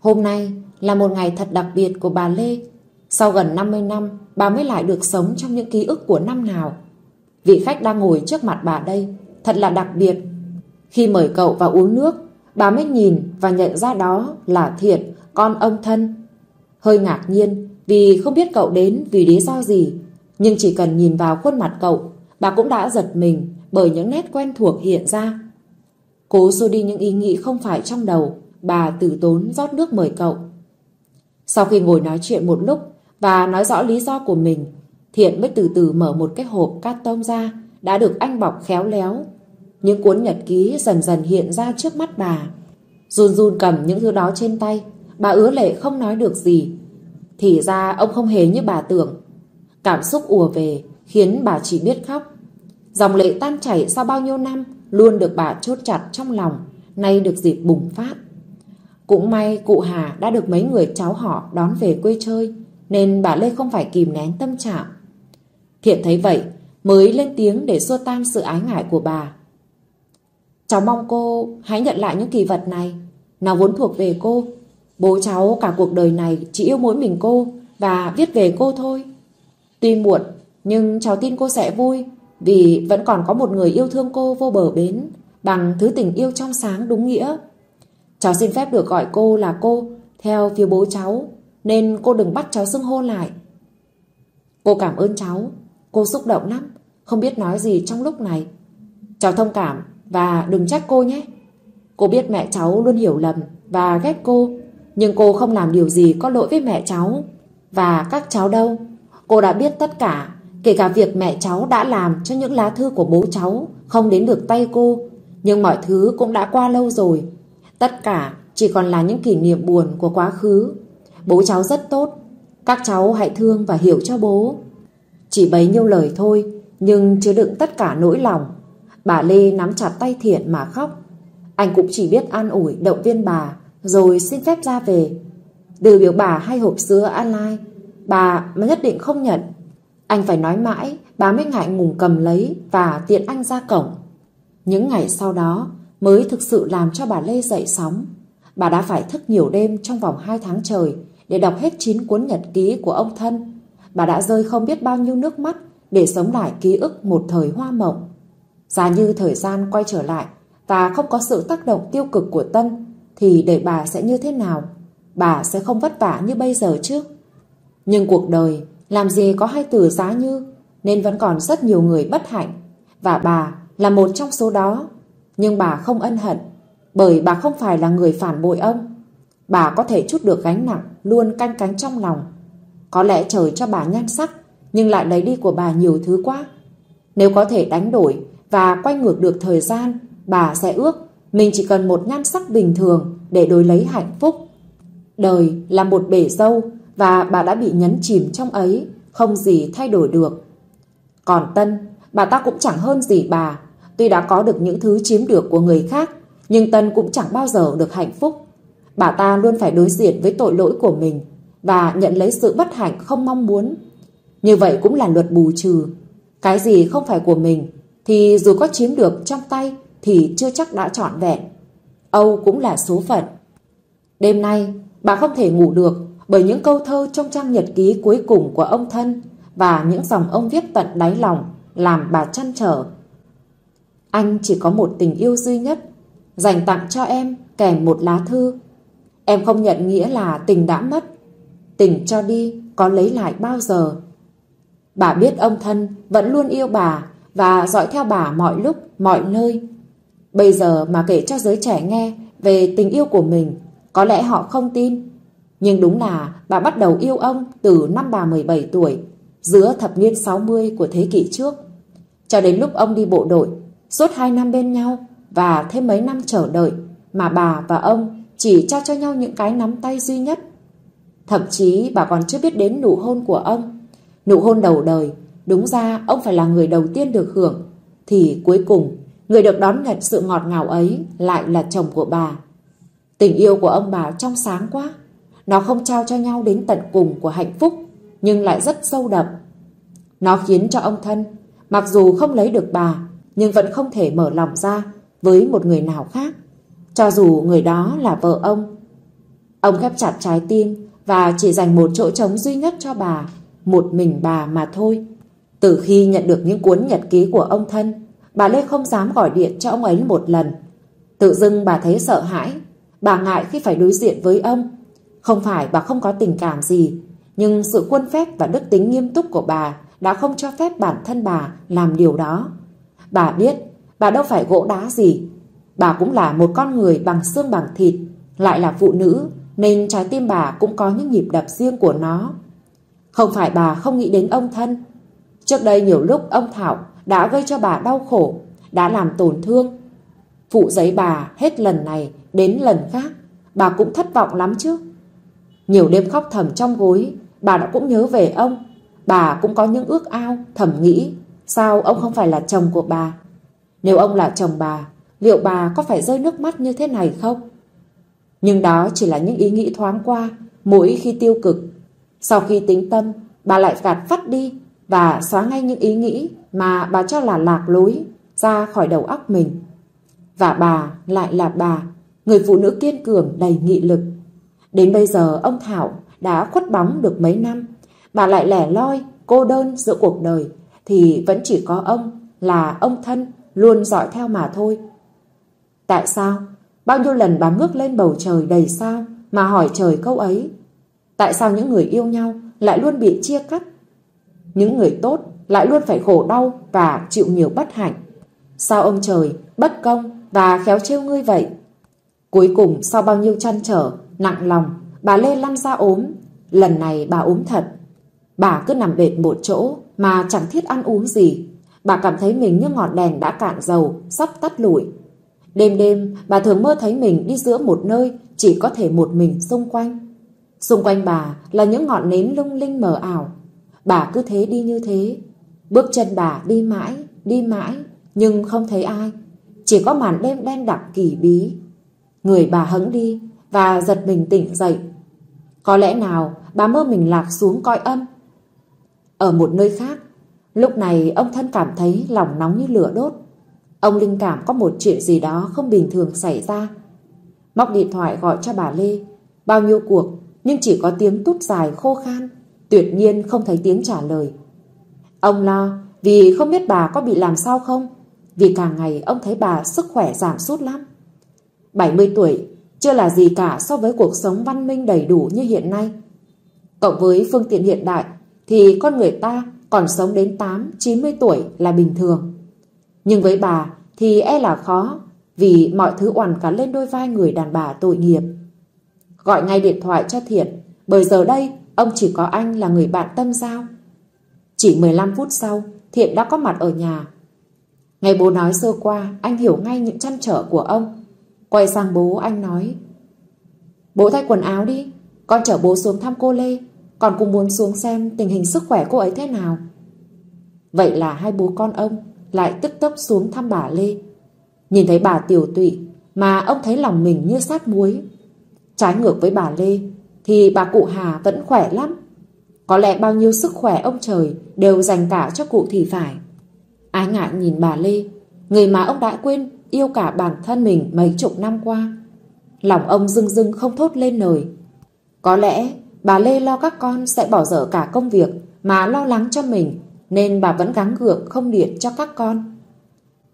Hôm nay là một ngày thật đặc biệt của bà Lê. Sau gần 50 năm, bà mới lại được sống trong những ký ức của năm nào. Vị khách đang ngồi trước mặt bà đây thật là đặc biệt. Khi mời cậu vào uống nước, bà mới nhìn và nhận ra đó là Thiện, con ông Thân. Hơi ngạc nhiên vì không biết cậu đến vì lý do gì, nhưng chỉ cần nhìn vào khuôn mặt cậu, bà cũng đã giật mình bởi những nét quen thuộc hiện ra. Cố xua đi những ý nghĩ không phải trong đầu, bà từ tốn rót nước mời cậu. Sau khi ngồi nói chuyện một lúc và nói rõ lý do của mình, Thiện mới từ từ mở một cái hộp cát tông ra đã được anh bọc khéo léo. Những cuốn nhật ký dần dần hiện ra trước mắt bà. Run run cầm những thứ đó trên tay, bà ứa lệ không nói được gì. Thì ra ông không hề như bà tưởng. Cảm xúc ùa về khiến bà chỉ biết khóc. Dòng lệ tan chảy sau bao nhiêu năm luôn được bà chốt chặt trong lòng, nay được dịp bùng phát. Cũng may cụ Hà đã được mấy người cháu họ đón về quê chơi, nên bà Lê không phải kìm nén tâm trạng. Thiện thấy vậy mới lên tiếng để xua tan sự ái ngại của bà. Cháu mong cô hãy nhận lại những kỷ vật này. Nó vốn thuộc về cô. Bố cháu cả cuộc đời này chỉ yêu mỗi mình cô và viết về cô thôi. Tuy muộn, nhưng cháu tin cô sẽ vui, vì vẫn còn có một người yêu thương cô vô bờ bến bằng thứ tình yêu trong sáng đúng nghĩa. Cháu xin phép được gọi cô là cô theo phía bố cháu, nên cô đừng bắt cháu xưng hô lại. Cô cảm ơn cháu. Cô xúc động lắm, không biết nói gì trong lúc này. Cháu thông cảm và đừng trách cô nhé. Cô biết mẹ cháu luôn hiểu lầm và ghét cô, nhưng cô không làm điều gì có lỗi với mẹ cháu và các cháu đâu. Cô đã biết tất cả, kể cả việc mẹ cháu đã làm cho những lá thư của bố cháu không đến được tay cô. Nhưng mọi thứ cũng đã qua lâu rồi. Tất cả chỉ còn là những kỷ niệm buồn của quá khứ. Bố cháu rất tốt. Các cháu hãy thương và hiểu cho bố. Chỉ bấy nhiêu lời thôi, nhưng chứa đựng tất cả nỗi lòng. Bà Lê nắm chặt tay Thiện mà khóc. Anh cũng chỉ biết an ủi động viên bà, rồi xin phép ra về. Đưa biểu bà 2 hộp sữa online, bà mà nhất định không nhận. Anh phải nói mãi, bà mới ngại ngùng cầm lấy và tiện anh ra cổng. Những ngày sau đó mới thực sự làm cho bà Lê dậy sóng. Bà đã phải thức nhiều đêm trong vòng 2 tháng trời để đọc hết 9 cuốn nhật ký của ông Thân. Bà đã rơi không biết bao nhiêu nước mắt để sống lại ký ức một thời hoa mộng. Giá như thời gian quay trở lại và không có sự tác động tiêu cực của Tân, thì để bà sẽ như thế nào? Bà sẽ không vất vả như bây giờ chứ. Nhưng cuộc đời làm gì có hai từ giá như, nên vẫn còn rất nhiều người bất hạnh, và bà là một trong số đó. Nhưng bà không ân hận, bởi bà không phải là người phản bội ông. Bà có thể trút được gánh nặng luôn canh cánh trong lòng. Có lẽ trời cho bà nhan sắc, nhưng lại lấy đi của bà nhiều thứ quá. Nếu có thể đánh đổi và quay ngược được thời gian, bà sẽ ước mình chỉ cần một nhan sắc bình thường để đổi lấy hạnh phúc. Đời là một bể dâu, và bà đã bị nhấn chìm trong ấy, không gì thay đổi được. Còn Tân, bà ta cũng chẳng hơn gì bà. Tuy đã có được những thứ chiếm được của người khác, nhưng Tân cũng chẳng bao giờ được hạnh phúc. Bà ta luôn phải đối diện với tội lỗi của mình và nhận lấy sự bất hạnh không mong muốn. Như vậy cũng là luật bù trừ. Cái gì không phải của mình thì dù có chiếm được trong tay thì chưa chắc đã trọn vẹn. Âu cũng là số phận. Đêm nay bà không thể ngủ được bởi những câu thơ trong trang nhật ký cuối cùng của ông Thân và những dòng ông viết tận đáy lòng làm bà trăn trở. Anh chỉ có một tình yêu duy nhất, dành tặng cho em kèm một lá thư. Em không nhận nghĩa là tình đã mất, tình cho đi có lấy lại bao giờ. Bà biết ông Thân vẫn luôn yêu bà và dõi theo bà mọi lúc, mọi nơi. Bây giờ mà kể cho giới trẻ nghe về tình yêu của mình, có lẽ họ không tin. Nhưng đúng là bà bắt đầu yêu ông từ năm bà 17 tuổi, giữa thập niên 60 của thế kỷ trước, cho đến lúc ông đi bộ đội. Suốt 2 năm bên nhau và thêm mấy năm chờ đợi mà bà và ông chỉ trao cho nhau những cái nắm tay duy nhất. Thậm chí bà còn chưa biết đến nụ hôn của ông. Nụ hôn đầu đời, đúng ra ông phải là người đầu tiên được hưởng, thì cuối cùng người được đón nhận sự ngọt ngào ấy lại là chồng của bà. Tình yêu của ông bà trong sáng quá. Nó không trao cho nhau đến tận cùng của hạnh phúc, nhưng lại rất sâu đậm. Nó khiến cho ông Thân, mặc dù không lấy được bà, nhưng vẫn không thể mở lòng ra với một người nào khác, cho dù người đó là vợ ông. Ông khép chặt trái tim và chỉ dành một chỗ trống duy nhất cho bà, một mình bà mà thôi. Từ khi nhận được những cuốn nhật ký của ông Thân, bà Lê không dám gọi điện cho ông ấy một lần. Tự dưng bà thấy sợ hãi. Bà ngại khi phải đối diện với ông. Không phải bà không có tình cảm gì, nhưng sự khuôn phép và đức tính nghiêm túc của bà đã không cho phép bản thân bà làm điều đó. Bà biết, bà đâu phải gỗ đá gì. Bà cũng là một con người bằng xương bằng thịt, lại là phụ nữ, nên trái tim bà cũng có những nhịp đập riêng của nó. Không phải bà không nghĩ đến ông Thân. Trước đây nhiều lúc ông Thảo đã gây cho bà đau khổ, đã làm tổn thương. Phụ giấy bà hết lần này đến lần khác, bà cũng thất vọng lắm chứ. Nhiều đêm khóc thầm trong gối, bà đã cũng nhớ về ông. Bà cũng có những ước ao, thầm nghĩ, sao ông không phải là chồng của bà? Nếu ông là chồng bà, liệu bà có phải rơi nước mắt như thế này không? Nhưng đó chỉ là những ý nghĩ thoáng qua, mỗi khi tiêu cực. Sau khi tính tâm, bà lại gạt phắt đi và xóa ngay những ý nghĩ mà bà cho là lạc lối ra khỏi đầu óc mình. Và bà lại là bà, người phụ nữ kiên cường đầy nghị lực. Đến bây giờ ông Thảo đã khuất bóng được mấy năm, bà lại lẻ loi, cô đơn giữa cuộc đời, thì vẫn chỉ có ông là ông Thân luôn dõi theo mà thôi. Tại sao? Bao nhiêu lần bà ngước lên bầu trời đầy sao mà hỏi trời câu ấy. Tại sao những người yêu nhau lại luôn bị chia cắt? Những người tốt lại luôn phải khổ đau và chịu nhiều bất hạnh. Sao ông trời bất công và khéo trêu ngươi vậy? Cuối cùng sau bao nhiêu trăn trở, nặng lòng, bà Lê lăn ra ốm. Lần này bà ốm thật. Bà cứ nằm bệt một chỗ mà chẳng thiết ăn uống gì. Bà cảm thấy mình như ngọn đèn đã cạn dầu, sắp tắt lụi. Đêm đêm bà thường mơ thấy mình đi giữa một nơi chỉ có thể một mình xung quanh. Xung quanh bà là những ngọn nến lung linh mờ ảo. Bà cứ thế đi như thế. Bước chân bà đi mãi nhưng không thấy ai. Chỉ có màn đêm đen đặc kỳ bí. Người bà hững đi và giật mình tỉnh dậy. Có lẽ nào bà mơ mình lạc xuống cõi âm. Ở một nơi khác, lúc này ông Thân cảm thấy lòng nóng như lửa đốt. Ông linh cảm có một chuyện gì đó không bình thường xảy ra. Móc điện thoại gọi cho bà Lê. Bao nhiêu cuộc nhưng chỉ có tiếng tút dài khô khan, tuyệt nhiên không thấy tiếng trả lời. Ông lo vì không biết bà có bị làm sao không, vì càng ngày ông thấy bà sức khỏe giảm sút lắm. 70 tuổi chưa là gì cả so với cuộc sống văn minh đầy đủ như hiện nay. Cộng với phương tiện hiện đại thì con người ta còn sống đến 8-90 tuổi là bình thường. Nhưng với bà thì e là khó, vì mọi thứ oằn cả lên đôi vai người đàn bà tội nghiệp. Gọi ngay điện thoại cho Thiện, bởi giờ đây ông chỉ có anh là người bạn tâm giao. Chỉ 15 phút sau, Thiện đã có mặt ở nhà. Nghe bố nói sơ qua, anh hiểu ngay những trăn trở của ông. Quay sang bố, anh nói: "Bố thay quần áo đi, con chở bố xuống thăm cô Lê, con cũng muốn xuống xem tình hình sức khỏe cô ấy thế nào." Vậy là hai bố con ông lại tức tốc xuống thăm bà Lê. Nhìn thấy bà tiều tụy mà ông thấy lòng mình như sát muối. Trái ngược với bà Lê thì bà cụ Hà vẫn khỏe lắm. Có lẽ bao nhiêu sức khỏe ông trời đều dành cả cho cụ thì phải. Ái ngại nhìn bà Lê, người mà ông đã quên yêu cả bản thân mình mấy chục năm qua. Lòng ông rưng rưng không thốt lên lời. Có lẽ bà Lê lo các con sẽ bỏ dở cả công việc mà lo lắng cho mình, nên bà vẫn gắng gượng không điện cho các con.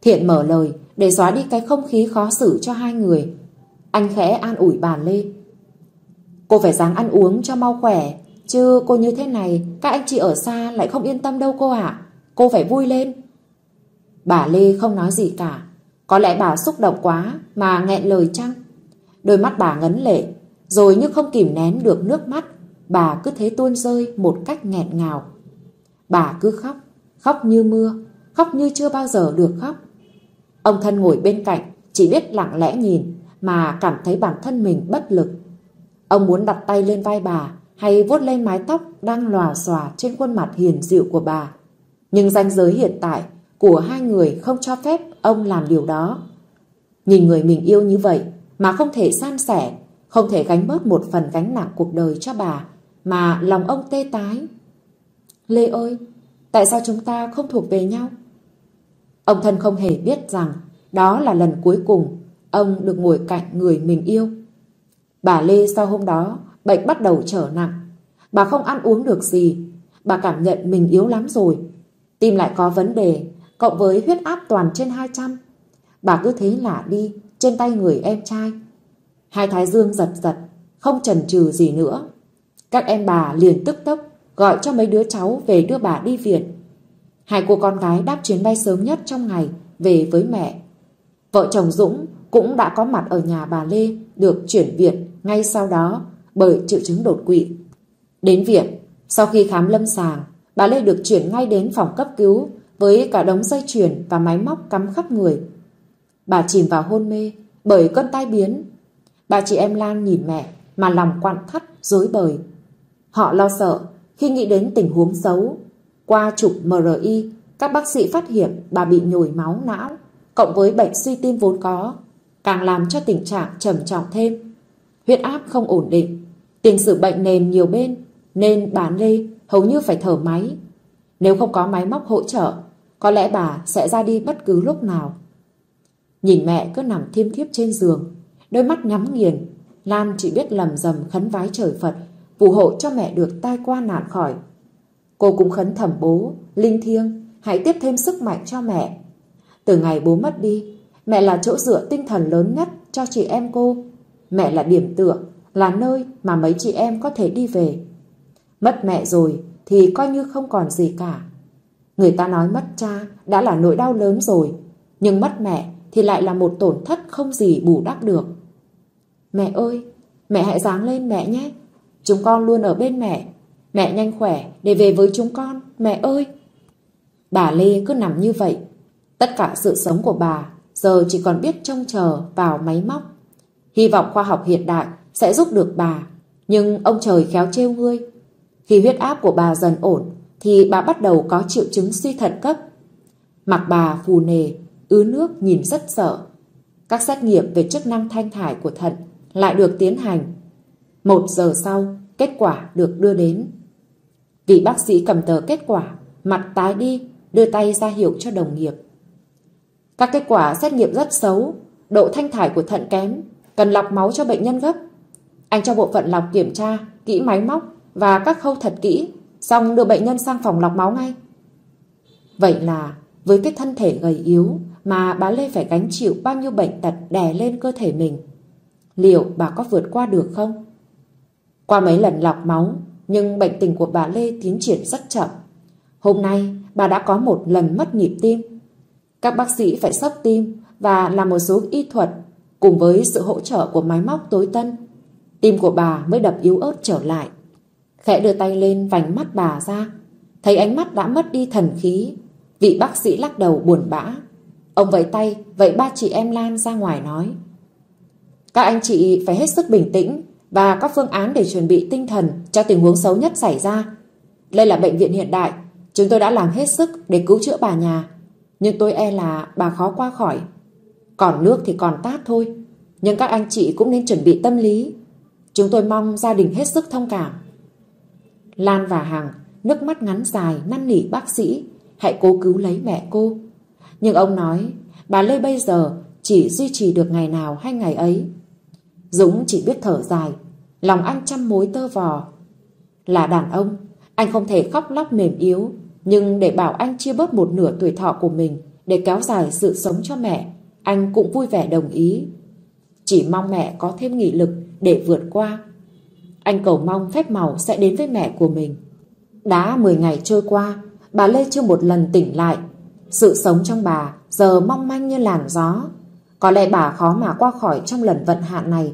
Thiện mở lời để xóa đi cái không khí khó xử cho hai người. Anh khẽ an ủi bà Lê: "Cô phải ráng ăn uống cho mau khỏe, chứ cô như thế này các anh chị ở xa lại không yên tâm đâu cô ạ. Cô phải vui lên." Bà Lê không nói gì cả. Có lẽ bà xúc động quá mà nghẹn lời chăng. Đôi mắt bà ngấn lệ, rồi như không kìm nén được nước mắt, bà cứ thế tuôn rơi một cách nghẹn ngào. Bà cứ khóc, khóc như mưa, khóc như chưa bao giờ được khóc. Ông thân ngồi bên cạnh chỉ biết lặng lẽ nhìn mà cảm thấy bản thân mình bất lực. Ông muốn đặt tay lên vai bà hay vuốt lên mái tóc đang lòa xòa trên khuôn mặt hiền dịu của bà. Nhưng ranh giới hiện tại của hai người không cho phép ông làm điều đó. Nhìn người mình yêu như vậy mà không thể san sẻ, không thể gánh bớt một phần gánh nặng cuộc đời cho bà, mà lòng ông tê tái. "Lê ơi, tại sao chúng ta không thuộc về nhau?" Ông thân không hề biết rằng đó là lần cuối cùng ông được ngồi cạnh người mình yêu. Bà Lê sau hôm đó, bệnh bắt đầu trở nặng. Bà không ăn uống được gì. Bà cảm nhận mình yếu lắm rồi. Tim lại có vấn đề, cộng với huyết áp toàn trên 200. Bà cứ thế lả đi trên tay người em trai. Hai thái dương giật giật, không chần chừ gì nữa. Các em bà liền tức tốc gọi cho mấy đứa cháu về đưa bà đi viện. Hai cô con gái đáp chuyến bay sớm nhất trong ngày về với mẹ. Vợ chồng Dũng cũng đã có mặt ở nhà bà Lê, được chuyển viện ngay sau đó bởi triệu chứng đột quỵ. Đến viện, sau khi khám lâm sàng, bà Lê được chuyển ngay đến phòng cấp cứu với cả đống dây chuyền và máy móc cắm khắp người. Bà chìm vào hôn mê bởi cơn tai biến. Bà chị em Lan nhìn mẹ mà lòng quặn thắt, rối bời. Họ lo sợ khi nghĩ đến tình huống xấu. Qua chụp MRI, các bác sĩ phát hiện bà bị nhồi máu não, cộng với bệnh suy tim vốn có, càng làm cho tình trạng trầm trọng thêm. Huyết áp không ổn định, tiền sử bệnh nền nhiều bên, nên bà Lê hầu như phải thở máy. Nếu không có máy móc hỗ trợ, có lẽ bà sẽ ra đi bất cứ lúc nào. Nhìn mẹ cứ nằm thiêm thiếp trên giường, đôi mắt nhắm nghiền, Lan chỉ biết lầm rầm khấn vái trời Phật phù hộ cho mẹ được tai qua nạn khỏi. Cô cũng khấn thầm bố, linh thiêng hãy tiếp thêm sức mạnh cho mẹ. Từ ngày bố mất đi, mẹ là chỗ dựa tinh thần lớn nhất cho chị em cô. Mẹ là điểm tựa, là nơi mà mấy chị em có thể đi về. Mất mẹ rồi thì coi như không còn gì cả. Người ta nói mất cha đã là nỗi đau lớn rồi, nhưng mất mẹ thì lại là một tổn thất không gì bù đắp được. "Mẹ ơi, mẹ hãy ráng lên mẹ nhé. Chúng con luôn ở bên mẹ. Mẹ nhanh khỏe để về với chúng con, mẹ ơi." Bà Lê cứ nằm như vậy. Tất cả sự sống của bà giờ chỉ còn biết trông chờ vào máy móc. Hy vọng khoa học hiện đại sẽ giúp được bà, nhưng ông trời khéo trêu ngươi. Khi huyết áp của bà dần ổn thì bà bắt đầu có triệu chứng suy thận cấp. Mặt bà phù nề, ứ nước, nhìn rất sợ. Các xét nghiệm về chức năng thanh thải của thận lại được tiến hành. 1 giờ sau, kết quả được đưa đến. Vị bác sĩ cầm tờ kết quả, mặt tái đi, đưa tay ra hiệu cho đồng nghiệp. "Các kết quả xét nghiệm rất xấu, độ thanh thải của thận kém, cần lọc máu cho bệnh nhân gấp. Anh cho bộ phận lọc kiểm tra kỹ máy móc và các khâu thật kỹ, xong đưa bệnh nhân sang phòng lọc máu ngay." Vậy là với cái thân thể gầy yếu mà bà Lê phải gánh chịu bao nhiêu bệnh tật đè lên cơ thể mình. liệu bà có vượt qua được không? Qua mấy lần lọc máu, nhưng bệnh tình của bà Lê tiến triển rất chậm. Hôm nay, bà đã có một lần mất nhịp tim. Các bác sĩ phải sốc tim và làm một số y thuật cùng với sự hỗ trợ của máy móc tối tân. Tim của bà mới đập yếu ớt trở lại. Khẽ đưa tay lên vành mắt bà ra, thấy ánh mắt đã mất đi thần khí. Vị bác sĩ lắc đầu buồn bã. Ông vẫy tay, vậy ba chị em Lan ra ngoài nói: Các anh chị phải hết sức bình tĩnh và có phương án để chuẩn bị tinh thần cho tình huống xấu nhất xảy ra. Đây là bệnh viện hiện đại, chúng tôi đã làm hết sức để cứu chữa bà nhà, nhưng tôi e là bà khó qua khỏi. Còn nước thì còn tát thôi, nhưng các anh chị cũng nên chuẩn bị tâm lý. Chúng tôi mong gia đình hết sức thông cảm. Lan và Hằng nước mắt ngắn dài năn nỉ bác sĩ hãy cố cứu lấy mẹ cô. Nhưng ông nói bà Lê bây giờ chỉ duy trì được ngày nào hay ngày ấy. Dũng chỉ biết thở dài, lòng anh trăm mối tơ vò. Là đàn ông, anh không thể khóc lóc mềm yếu, nhưng để bảo anh chia bớt một nửa tuổi thọ của mình để kéo dài sự sống cho mẹ, anh cũng vui vẻ đồng ý. Chỉ mong mẹ có thêm nghị lực để vượt qua. Anh cầu mong phép màu sẽ đến với mẹ của mình. Đã 10 ngày trôi qua, bà Lê chưa một lần tỉnh lại. Sự sống trong bà giờ mong manh như làn gió. Có lẽ bà khó mà qua khỏi trong lần vận hạn này.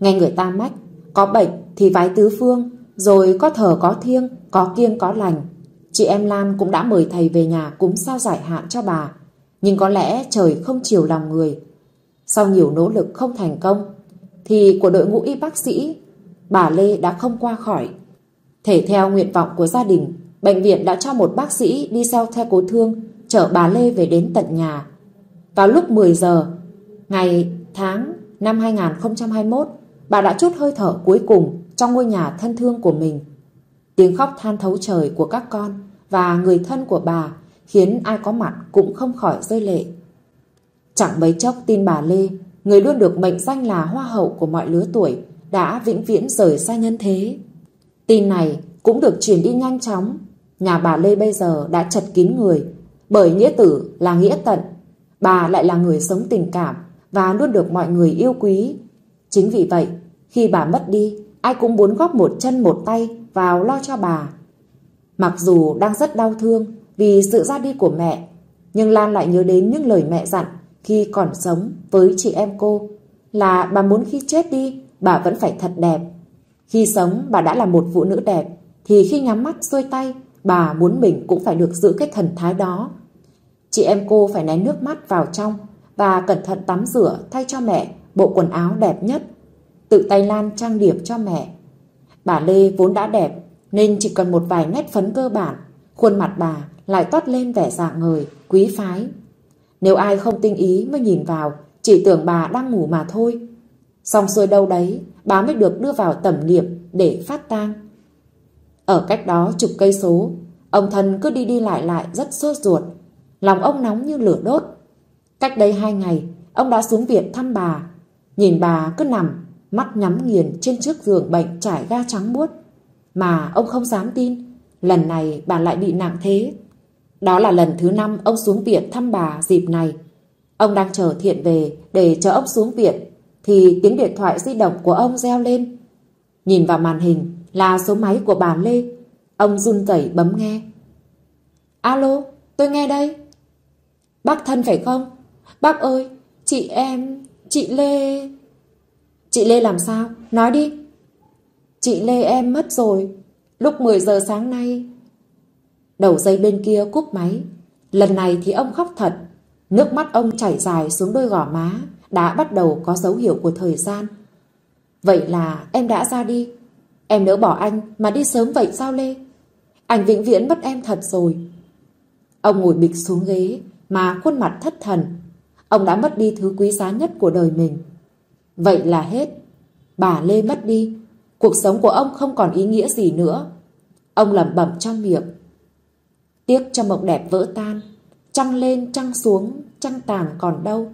Nghe người ta mách, có bệnh thì vái tứ phương, rồi có thờ có thiêng, có kiêng có lành. Chị em Lan cũng đã mời thầy về nhà cúng sao giải hạn cho bà. Nhưng có lẽ trời không chiều lòng người. Sau nhiều nỗ lực không thành công, thì của đội ngũ y bác sĩ, bà Lê đã không qua khỏi. Thể theo nguyện vọng của gia đình, bệnh viện đã cho một bác sĩ đi sau xe cứu thương chở bà Lê về đến tận nhà. Vào lúc 10 giờ, ngày tháng năm 2021, bà đã trút hơi thở cuối cùng trong ngôi nhà thân thương của mình. Tiếng khóc than thấu trời của các con và người thân của bà khiến ai có mặt cũng không khỏi rơi lệ. Chẳng mấy chốc tin bà Lê, người luôn được mệnh danh là hoa hậu của mọi lứa tuổi, đã vĩnh viễn rời xa nhân thế. Tin này cũng được truyền đi nhanh chóng. Nhà bà Lê bây giờ đã chật kín người, bởi nghĩa tử là nghĩa tận. Bà lại là người sống tình cảm và luôn được mọi người yêu quý. Chính vì vậy, khi bà mất đi, ai cũng muốn góp một chân một tay vào lo cho bà. Mặc dù đang rất đau thương vì sự ra đi của mẹ, nhưng Lan lại nhớ đến những lời mẹ dặn khi còn sống với chị em cô, là bà muốn khi chết đi, bà vẫn phải thật đẹp. Khi sống bà đã là một phụ nữ đẹp, thì khi nhắm mắt xuôi tay, bà muốn mình cũng phải được giữ cái thần thái đó. Chị em cô phải nén nước mắt vào trong và cẩn thận tắm rửa thay cho mẹ bộ quần áo đẹp nhất, tự tay Lan trang điểm cho mẹ. Bà Lê vốn đã đẹp, nên chỉ cần một vài nét phấn cơ bản, khuôn mặt bà lại toát lên vẻ rạng ngời, quý phái. Nếu ai không tinh ý mới nhìn vào, chỉ tưởng bà đang ngủ mà thôi. Xong xuôi đâu đấy, bà mới được đưa vào tẩm liệm để phát tang. Ở cách đó chục cây số, ông Thân cứ đi đi lại lại rất sốt ruột, lòng ông nóng như lửa đốt. Cách đây 2 ngày, ông đã xuống viện thăm bà. Nhìn bà cứ nằm, mắt nhắm nghiền trên chiếc giường bệnh trải ga trắng muốt, mà ông không dám tin, lần này bà lại bị nặng thế. Đó là lần thứ 5 ông xuống viện thăm bà dịp này. Ông đang chờ Thiện về để chờ ông xuống viện, thì tiếng điện thoại di động của ông reo lên. Nhìn vào màn hình là số máy của bà Lê. Ông run rẩy bấm nghe. Alo, tôi nghe đây. Bác Thân phải không? Bác ơi, chị em, chị Lê... Chị Lê làm sao? Nói đi. Chị Lê em mất rồi. Lúc 10 giờ sáng nay... Đầu dây bên kia cúp máy. Lần này thì ông khóc thật. Nước mắt ông chảy dài xuống đôi gò má, đã bắt đầu có dấu hiệu của thời gian. Vậy là em đã ra đi. Em nỡ bỏ anh mà đi sớm vậy sao Lê? Anh vĩnh viễn mất em thật rồi. Ông ngồi bịch xuống ghế mà khuôn mặt thất thần. Ông đã mất đi thứ quý giá nhất của đời mình. Vậy là hết. Bà Lê mất đi, cuộc sống của ông không còn ý nghĩa gì nữa. Ông lẩm bẩm trong miệng. Tiếc cho mộng đẹp vỡ tan, trăng lên trăng xuống, trăng tàn còn đâu.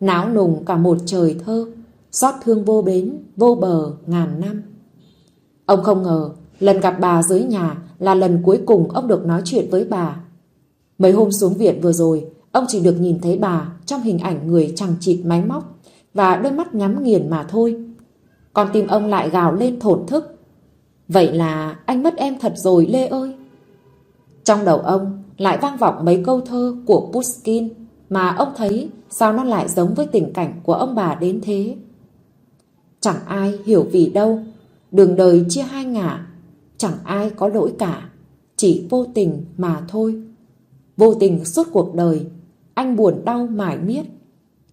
Náo nùng cả một trời thơ, xót thương vô bến, vô bờ, ngàn năm. Ông không ngờ, lần gặp bà dưới nhà là lần cuối cùng ông được nói chuyện với bà. Mấy hôm xuống viện vừa rồi, ông chỉ được nhìn thấy bà trong hình ảnh người chằng chịt máy móc, và đôi mắt nhắm nghiền mà thôi. Con tim ông lại gào lên thổn thức. Vậy là anh mất em thật rồi Lê ơi. Trong đầu ông lại vang vọng mấy câu thơ của Pushkin mà ông thấy sao nó lại giống với tình cảnh của ông bà đến thế. Chẳng ai hiểu vì đâu, đường đời chia hai ngả, chẳng ai có lỗi cả, chỉ vô tình mà thôi. Vô tình suốt cuộc đời, anh buồn đau mải miết.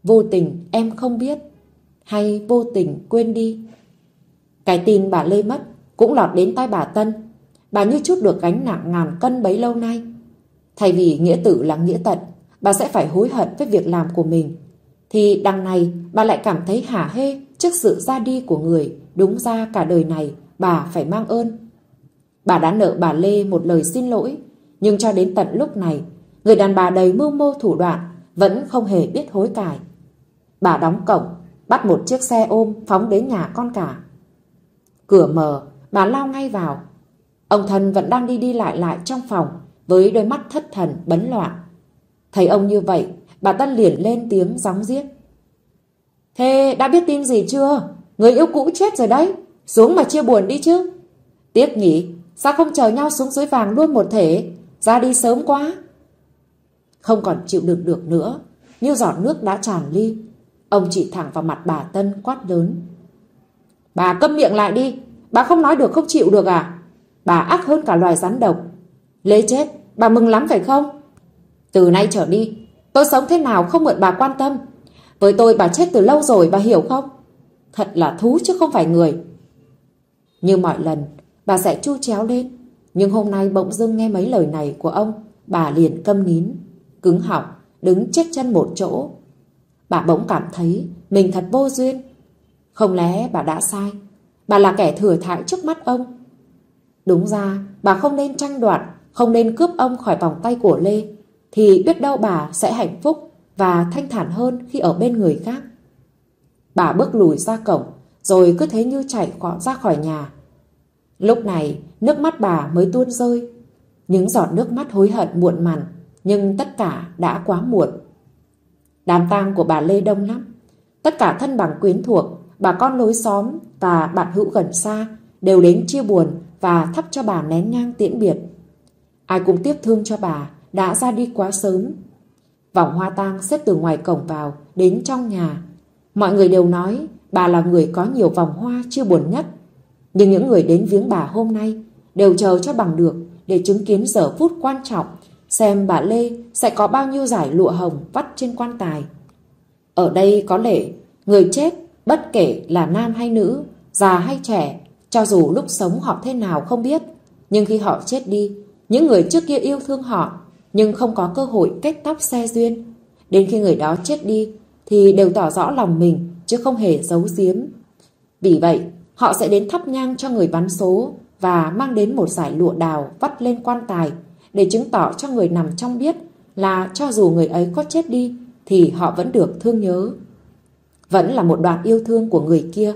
Vô tình em không biết, hay vô tình quên đi. Cái tin bà Lê mất cũng lọt đến tai bà Tân. Bà như chút được gánh nặng ngàn cân bấy lâu nay. Thay vì nghĩa tử là nghĩa tận, bà sẽ phải hối hận với việc làm của mình, thì đằng này bà lại cảm thấy hả hê trước sự ra đi của người đúng ra cả đời này bà phải mang ơn. Bà đã nợ bà Lê một lời xin lỗi, nhưng cho đến tận lúc này, người đàn bà đầy mưu mô thủ đoạn vẫn không hề biết hối cải. Bà đóng cổng, bắt một chiếc xe ôm phóng đến nhà con cả. Cửa mở, bà lao ngay vào. Ông Thân vẫn đang đi đi lại lại trong phòng với đôi mắt thất thần bấn loạn. Thấy ông như vậy, bà Tân liền lên tiếng gióng giết. Thế đã biết tin gì chưa? Người yêu cũ chết rồi đấy, xuống mà chia buồn đi chứ. Tiếc nhỉ, sao không chờ nhau xuống dưới vàng luôn một thể, ra đi sớm quá. Không còn chịu đựng được nữa, như giọt nước đã tràn ly, ông chỉ thẳng vào mặt bà Tân quát lớn. Bà câm miệng lại đi, bà không nói được không chịu được à? Bà ác hơn cả loài rắn độc. Lê chết, bà mừng lắm phải không? Từ nay trở đi, tôi sống thế nào không mượn bà quan tâm. Với tôi bà chết từ lâu rồi, bà hiểu không? Thật là thú chứ không phải người. Như mọi lần, bà sẽ chu chéo lên, nhưng hôm nay bỗng dưng nghe mấy lời này của ông, bà liền câm nín, cứng họng, đứng chết chân một chỗ. Bà bỗng cảm thấy mình thật vô duyên. Không lẽ bà đã sai? Bà là kẻ thừa thãi trước mắt ông. Đúng ra bà không nên tranh đoạt, không nên cướp ông khỏi vòng tay của Lê, thì biết đâu bà sẽ hạnh phúc và thanh thản hơn khi ở bên người khác. Bà bước lùi ra cổng, rồi cứ thế như chạy ra khỏi nhà. Lúc này nước mắt bà mới tuôn rơi, những giọt nước mắt hối hận muộn màng, nhưng tất cả đã quá muộn. Đám tang của bà Lê đông lắm, tất cả thân bằng quyến thuộc, bà con lối xóm và bạn hữu gần xa đều đến chia buồn và thắp cho bà nén nhang tiễn biệt. Ai cũng tiếc thương cho bà đã ra đi quá sớm. Vòng hoa tang xếp từ ngoài cổng vào đến trong nhà. Mọi người đều nói bà là người có nhiều vòng hoa chia buồn nhất, nhưng những người đến viếng bà hôm nay đều chờ cho bằng được để chứng kiến giờ phút quan trọng, xem bà Lê sẽ có bao nhiêu dải lụa hồng vắt trên quan tài. Ở đây có lẽ người chết, bất kể là nam hay nữ, già hay trẻ, cho dù lúc sống họ thế nào không biết, nhưng khi họ chết đi, những người trước kia yêu thương họ nhưng không có cơ hội kết tóc xe duyên, đến khi người đó chết đi thì đều tỏ rõ lòng mình chứ không hề giấu giếm. Vì vậy, họ sẽ đến thắp nhang cho người bán số và mang đến một dải lụa đào vắt lên quan tài để chứng tỏ cho người nằm trong biết là cho dù người ấy có chết đi thì họ vẫn được thương nhớ, vẫn là một đoạn yêu thương của người kia.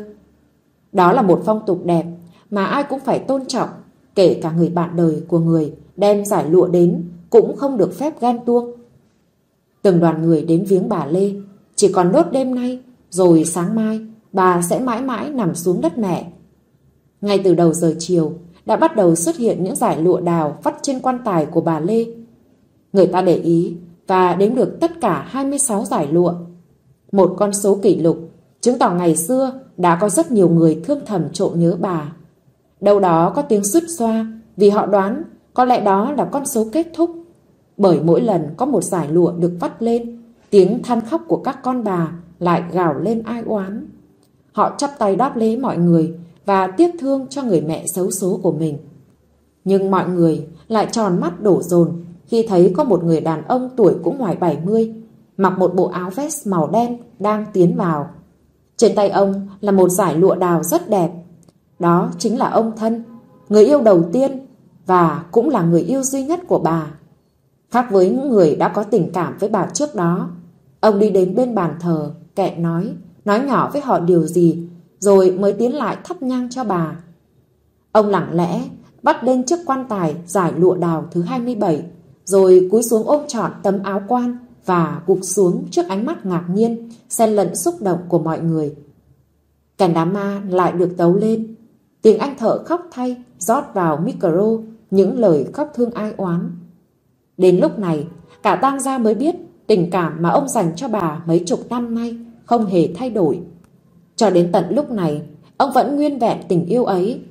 Đó là một phong tục đẹp mà ai cũng phải tôn trọng, kể cả người bạn đời của người đem dải lụa đến cũng không được phép ghen tuông. Từng đoàn người đến viếng bà Lê, chỉ còn nốt đêm nay rồi sáng mai bà sẽ mãi mãi nằm xuống đất mẹ. Ngay từ đầu giờ chiều đã bắt đầu xuất hiện những dải lụa đào vắt trên quan tài của bà Lê. Người ta để ý và đếm được tất cả 26 dải lụa, một con số kỷ lục chứng tỏ ngày xưa đã có rất nhiều người thương thầm trộm nhớ bà. Đâu đó có tiếng xuýt xoa vì họ đoán có lẽ đó là con số kết thúc, bởi mỗi lần có một dải lụa được vắt lên, tiếng than khóc của các con bà lại gào lên ai oán. Họ chắp tay đáp lễ mọi người và tiếc thương cho người mẹ xấu số của mình. Nhưng mọi người lại tròn mắt đổ dồn khi thấy có một người đàn ông tuổi cũng ngoài 70, mặc một bộ áo vest màu đen đang tiến vào. Trên tay ông là một dải lụa đào rất đẹp. Đó chính là ông Thân, người yêu đầu tiên và cũng là người yêu duy nhất của bà. Khác với những người đã có tình cảm với bà trước đó, ông đi đến bên bàn thờ, kẹn nói nhỏ với họ điều gì, rồi mới tiến lại thắp nhang cho bà. Ông lặng lẽ bắt lên chiếc quan tài dải lụa đào thứ 27, rồi cúi xuống ôm trọn tấm áo quan và gục xuống trước ánh mắt ngạc nhiên, xen lẫn xúc động của mọi người. Kèn đám ma lại được tấu lên. Tiếng anh thợ khóc thay rót vào micro những lời khóc thương ai oán. Đến lúc này, cả tang gia mới biết tình cảm mà ông dành cho bà mấy chục năm nay không hề thay đổi. Cho đến tận lúc này, ông vẫn nguyên vẹn tình yêu ấy.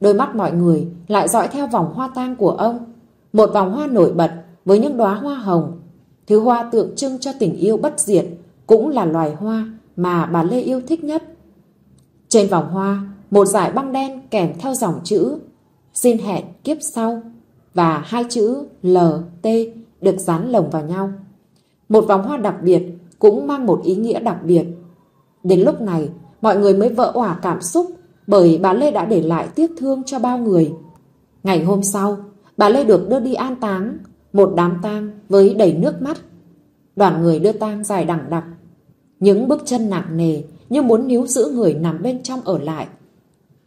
Đôi mắt mọi người lại dõi theo vòng hoa tang của ông. Một vòng hoa nổi bật với những đóa hoa hồng, thứ hoa tượng trưng cho tình yêu bất diệt, cũng là loài hoa mà bà Lê yêu thích nhất. Trên vòng hoa, một dải băng đen kèm theo dòng chữ "Xin hẹn kiếp sau" và hai chữ LT được dán lồng vào nhau. Một vòng hoa đặc biệt cũng mang một ý nghĩa đặc biệt. Đến lúc này, mọi người mới vỡ òa cảm xúc bởi bà Lê đã để lại tiếc thương cho bao người. Ngày hôm sau, bà Lê được đưa đi an táng, một đám tang với đầy nước mắt. Đoàn người đưa tang dài đằng đặc, những bước chân nặng nề như muốn níu giữ người nằm bên trong ở lại.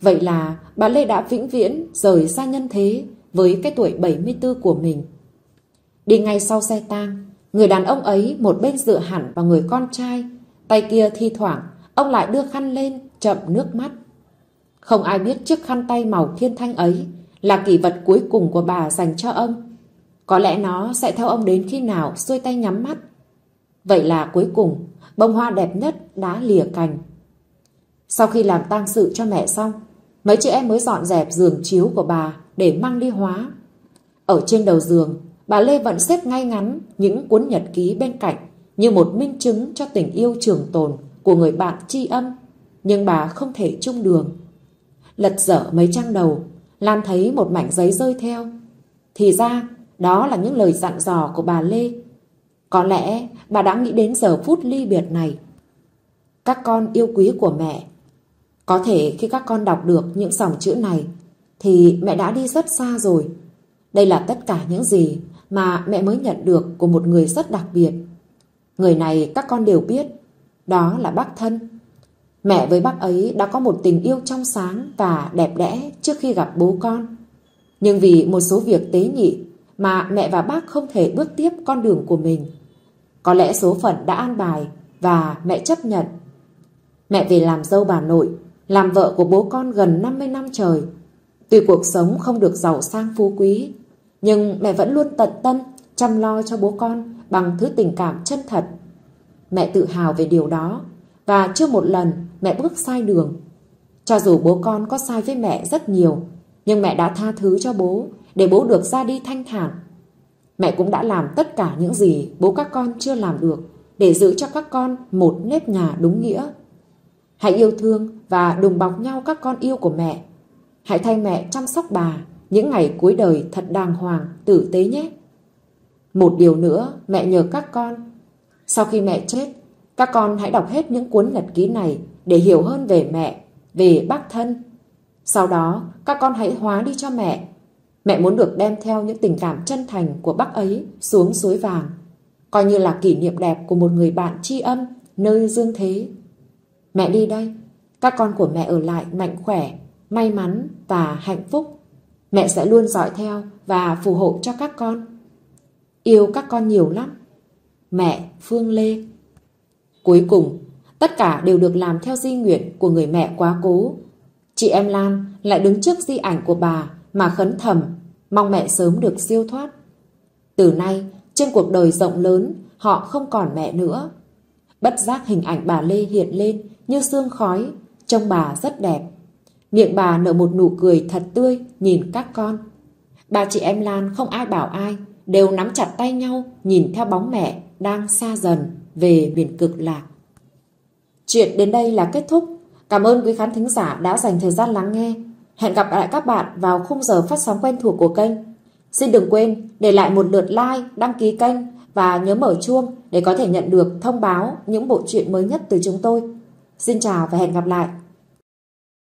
Vậy là bà Lê đã vĩnh viễn rời xa nhân thế với cái tuổi 74 của mình. Đi ngay sau xe tang, người đàn ông ấy một bên dựa hẳn vào người con trai, tay kia thi thoảng ông lại đưa khăn lên chậm nước mắt. Không ai biết chiếc khăn tay màu thiên thanh ấy là kỷ vật cuối cùng của bà dành cho ông. Có lẽ nó sẽ theo ông đến khi nào xuôi tay nhắm mắt. Vậy là cuối cùng, bông hoa đẹp nhất đã lìa cành. Sau khi làm tang sự cho mẹ xong, mấy chị em mới dọn dẹp giường chiếu của bà để mang đi hóa. Ở trên đầu giường, bà Lê vẫn xếp ngay ngắn những cuốn nhật ký bên cạnh như một minh chứng cho tình yêu trường tồn của người bạn tri âm, nhưng bà không thể chung đường. Lật dở mấy trang đầu, Lan thấy một mảnh giấy rơi theo. Thì ra, đó là những lời dặn dò của bà Lê. Có lẽ bà đã nghĩ đến giờ phút ly biệt này. Các con yêu quý của mẹ. Có thể khi các con đọc được những dòng chữ này thì mẹ đã đi rất xa rồi. Đây là tất cả những gì mà mẹ mới nhận được của một người rất đặc biệt. Người này các con đều biết, đó là bác thân. Mẹ với bác ấy đã có một tình yêu trong sáng và đẹp đẽ trước khi gặp bố con. Nhưng vì một số việc tế nhị mà mẹ và bác không thể bước tiếp con đường của mình. Có lẽ số phận đã an bài và mẹ chấp nhận. Mẹ về làm dâu bà nội, làm vợ của bố con gần 50 năm trời. Tuy cuộc sống không được giàu sang phú quý, nhưng mẹ vẫn luôn tận tâm chăm lo cho bố con bằng thứ tình cảm chân thật. Mẹ tự hào về điều đó, và chưa một lần mẹ bước sai đường. Cho dù bố con có sai với mẹ rất nhiều, nhưng mẹ đã tha thứ cho bố để bố được ra đi thanh thản. Mẹ cũng đã làm tất cả những gì bố các con chưa làm được để giữ cho các con một nếp nhà đúng nghĩa. Hãy yêu thương và đùm bọc nhau các con yêu của mẹ. Hãy thay mẹ chăm sóc bà những ngày cuối đời thật đàng hoàng, tử tế nhé. Một điều nữa mẹ nhờ các con, sau khi mẹ chết, các con hãy đọc hết những cuốn nhật ký này để hiểu hơn về mẹ, về bác thân. Sau đó, các con hãy hóa đi cho mẹ. Mẹ muốn được đem theo những tình cảm chân thành của bác ấy xuống suối vàng, coi như là kỷ niệm đẹp của một người bạn tri âm nơi dương thế. Mẹ đi đây, các con của mẹ ở lại mạnh khỏe, may mắn và hạnh phúc. Mẹ sẽ luôn dõi theo và phù hộ cho các con. Yêu các con nhiều lắm. Mẹ Phương Lê. Cuối cùng, tất cả đều được làm theo di nguyện của người mẹ quá cố. Chị em Lan lại đứng trước di ảnh của bà mà khấn thầm, mong mẹ sớm được siêu thoát. Từ nay, trên cuộc đời rộng lớn, họ không còn mẹ nữa. Bất giác hình ảnh bà Lê hiện lên như sương khói, trông bà rất đẹp. Miệng bà nở một nụ cười thật tươi nhìn các con. Ba chị em Lan không ai bảo ai, đều nắm chặt tay nhau nhìn theo bóng mẹ đang xa dần về miền cực lạc. Chuyện đến đây là kết thúc. Cảm ơn quý khán thính giả đã dành thời gian lắng nghe. Hẹn gặp lại các bạn vào khung giờ phát sóng quen thuộc của kênh. Xin đừng quên để lại một lượt like, đăng ký kênh và nhớ mở chuông để có thể nhận được thông báo những bộ truyện mới nhất từ chúng tôi. Xin chào và hẹn gặp lại.